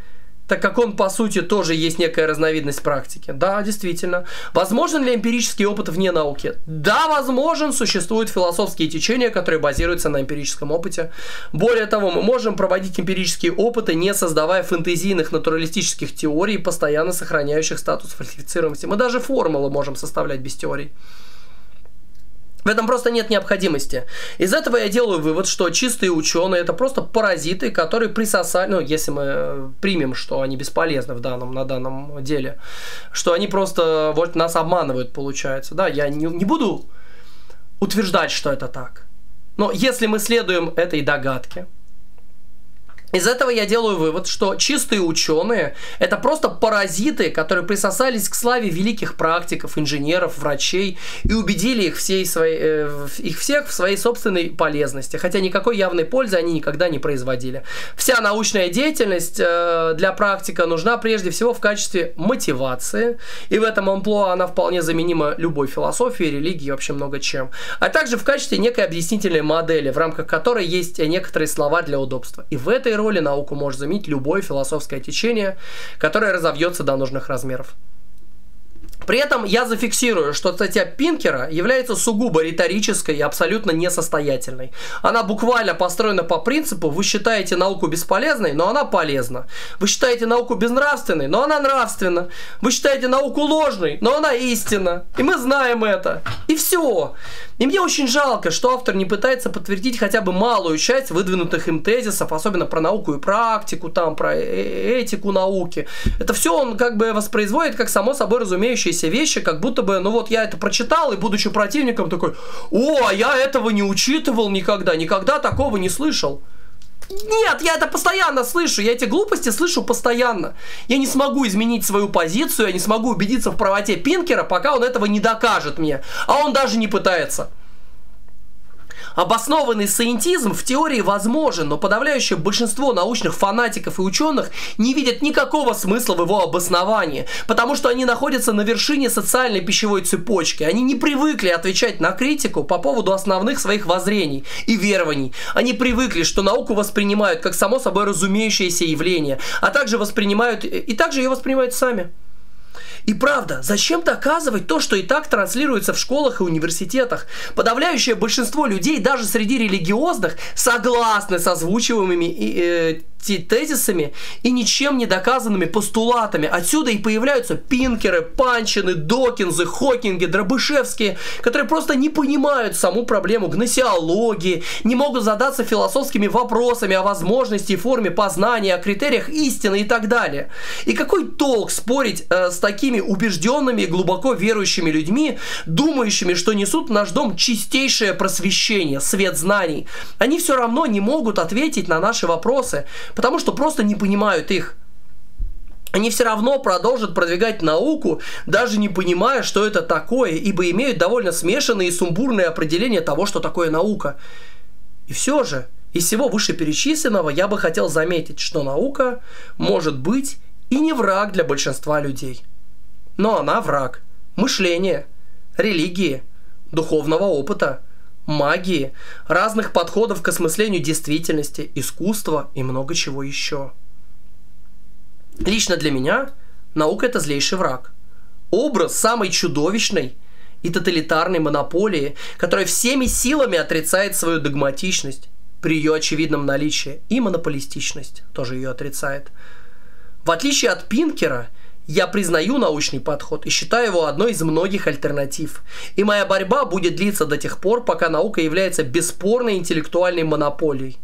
так как он, по сути, тоже есть некая разновидность практики. Да, действительно. Возможен ли эмпирический опыт вне науки? Да, возможен. Существуют философские течения, которые базируются на эмпирическом опыте. Более того, мы можем проводить эмпирические опыты, не создавая фэнтезийных натуралистических теорий, постоянно сохраняющих статус фальсифицируемости. Мы даже формулы можем составлять без теорий. В этом просто нет необходимости. Из этого я делаю вывод, что чистые ученые — это просто паразиты, которые присосали, ну, если мы примем, что они бесполезны на данном деле, что они просто вот нас обманывают, получается. Да, я не буду утверждать, что это так. Но если мы следуем этой догадке, из этого я делаю вывод, что чистые ученые – это просто паразиты, которые присосались к славе великих практиков, инженеров, врачей и убедили их, всех в своей собственной полезности, хотя никакой явной пользы они никогда не производили. Вся научная деятельность для практика нужна прежде всего в качестве мотивации, и в этом амплуа она вполне заменима любой философии, религии и вообще много чем, а также в качестве некой объяснительной модели, в рамках которой есть некоторые слова для удобства. И в этой роли науку может заменить любое философское течение, которое разовьется до нужных размеров. При этом я зафиксирую, что статья Пинкера является сугубо риторической и абсолютно несостоятельной. Она буквально построена по принципу: вы считаете науку бесполезной, но она полезна. Вы считаете науку безнравственной, но она нравственна. Вы считаете науку ложной, но она истинна. И мы знаем это. И все. И мне очень жалко, что автор не пытается подтвердить хотя бы малую часть выдвинутых им тезисов, особенно про науку и практику, там, про этику науки. Это все он как бы воспроизводит как само собой разумеющееся вещи, как будто бы, ну вот я это прочитал и, будучи противником, такой: о, я этого не учитывал никогда, никогда такого не слышал. Нет, я это постоянно слышу, я эти глупости слышу постоянно. Я не смогу изменить свою позицию, я не смогу убедиться в правоте Пинкера, пока он этого не докажет мне, а он даже не пытается. Обоснованный саентизм в теории возможен, но подавляющее большинство научных фанатиков и ученых не видят никакого смысла в его обосновании, потому что они находятся на вершине социальной пищевой цепочки. Они не привыкли отвечать на критику по поводу основных своих воззрений и верований. Они привыкли, что науку воспринимают как само собой разумеющееся явление, а также ее воспринимают сами. И правда, зачем доказывать то, что и так транслируется в школах и университетах? Подавляющее большинство людей, даже среди религиозных, согласны с озвучиваемыми тезисами и ничем не доказанными постулатами. Отсюда и появляются Пинкеры, Панчины, Докинзы, Хокинги, Дробышевские, которые просто не понимают саму проблему гносеологии, не могут задаться философскими вопросами о возможности и форме познания, о критериях истины и так далее. И какой толк спорить с такими убежденными и глубоко верующими людьми, думающими, что несут в наш дом чистейшее просвещение, свет знаний? Они все равно не могут ответить на наши вопросы, потому что просто не понимают их. Они все равно продолжат продвигать науку, даже не понимая, что это такое, ибо имеют довольно смешанные и сумбурные определения того, что такое наука. И все же, из всего вышеперечисленного я бы хотел заметить, что наука может быть и не враг для большинства людей. Но она враг мышления, религии, духовного опыта, магии, разных подходов к осмыслению действительности, искусства и много чего еще. Лично для меня наука – это злейший враг. Образ самой чудовищной и тоталитарной монополии, которая всеми силами отрицает свою догматичность при ее очевидном наличии, и монополистичность тоже ее отрицает. В отличие от Пинкера, я признаю научный подход и считаю его одной из многих альтернатив. И моя борьба будет длиться до тех пор, пока наука является бесспорной интеллектуальной монополией.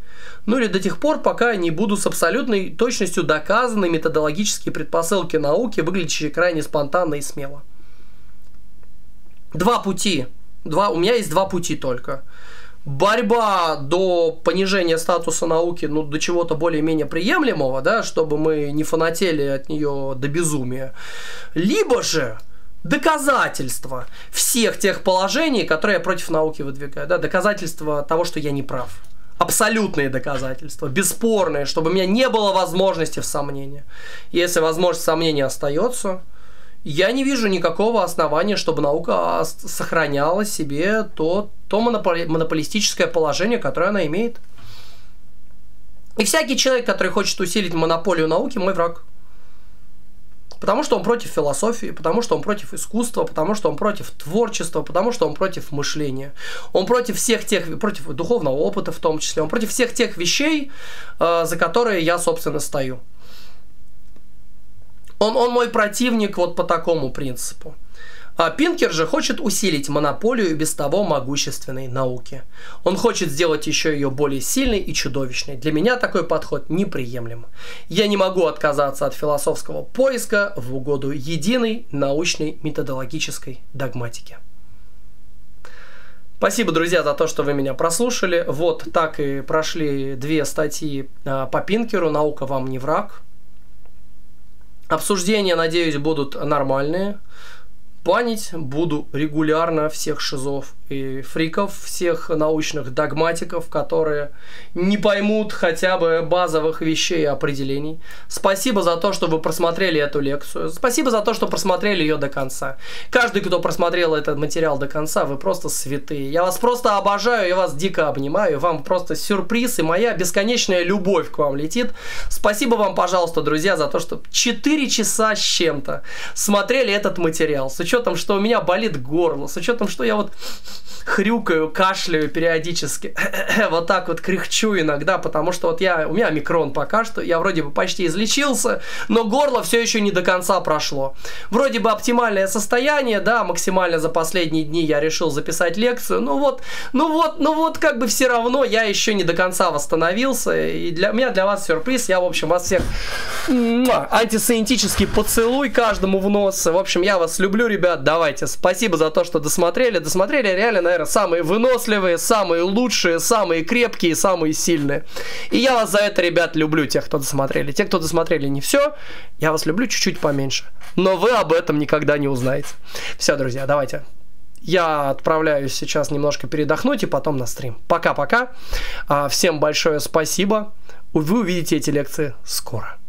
Ну или до тех пор, пока не будут с абсолютной точностью доказаны методологические предпосылки науки, выглядящие крайне спонтанно и смело. Два пути. У меня есть два пути только. Борьба до понижения статуса науки, ну, до чего-то более-менее приемлемого, да, чтобы мы не фанатели от нее до безумия. Либо же доказательство всех тех положений, которые я против науки выдвигаю, да, доказательство того, что я не прав. Абсолютные доказательства, бесспорные, чтобы у меня не было возможности в сомнении. Если возможность сомнения остается, я не вижу никакого основания, чтобы наука сохраняла себе то монополистическое положение, которое она имеет. И всякий человек, который хочет усилить монополию науки, мой враг. Потому что он против философии, потому что он против искусства, потому что он против творчества, потому что он против мышления. Он против всех тех, против духовного опыта в том числе, он против всех тех вещей, за которые я, собственно, стою. Он мой противник вот по такому принципу. А Пинкер же хочет усилить монополию без того могущественной науки. Он хочет сделать еще ее более сильной и чудовищной. Для меня такой подход неприемлем. Я не могу отказаться от философского поиска в угоду единой научной методологической догматики. Спасибо, друзья, за то, что вы меня прослушали. Вот так и прошли две статьи по Пинкеру «Наука вам не враг». Обсуждения, надеюсь, будут нормальные. Банить буду регулярно всех шизов и фриков, всех научных догматиков, которые не поймут хотя бы базовых вещей и определений. Спасибо за то, что вы просмотрели эту лекцию. Спасибо за то, что просмотрели ее до конца. Каждый, кто просмотрел этот материал до конца, вы просто святые. Я вас просто обожаю, я вас дико обнимаю. Вам просто сюрприз, и моя бесконечная любовь к вам летит. Спасибо вам, пожалуйста, друзья, за то, что 4 часа с чем-то смотрели этот материал. С учетом, что у меня болит горло, с учетом, что я вот хрюкаю, кашляю периодически, вот так вот кряхчу иногда, потому что вот я, у меня омикрон пока что, я вроде бы почти излечился, но горло все еще не до конца прошло. Вроде бы оптимальное состояние, да, максимально за последние дни я решил записать лекцию, ну вот, как бы все равно я еще не до конца восстановился, и для меня, для вас сюрприз, я, в общем, вас всех антисанитический поцелуй каждому в нос, в общем, я вас люблю, ребята. Ребят, давайте. Спасибо за то, что досмотрели. Досмотрели реально, наверное, самые выносливые, самые лучшие, самые крепкие, самые сильные. И я вас за это, ребят, люблю, тех, кто досмотрели. Те, кто досмотрели не все, я вас люблю чуть-чуть поменьше. Но вы об этом никогда не узнаете. Все, друзья, давайте. Я отправляюсь сейчас немножко передохнуть и потом на стрим. Пока-пока. Всем большое спасибо. Вы увидите эти лекции скоро.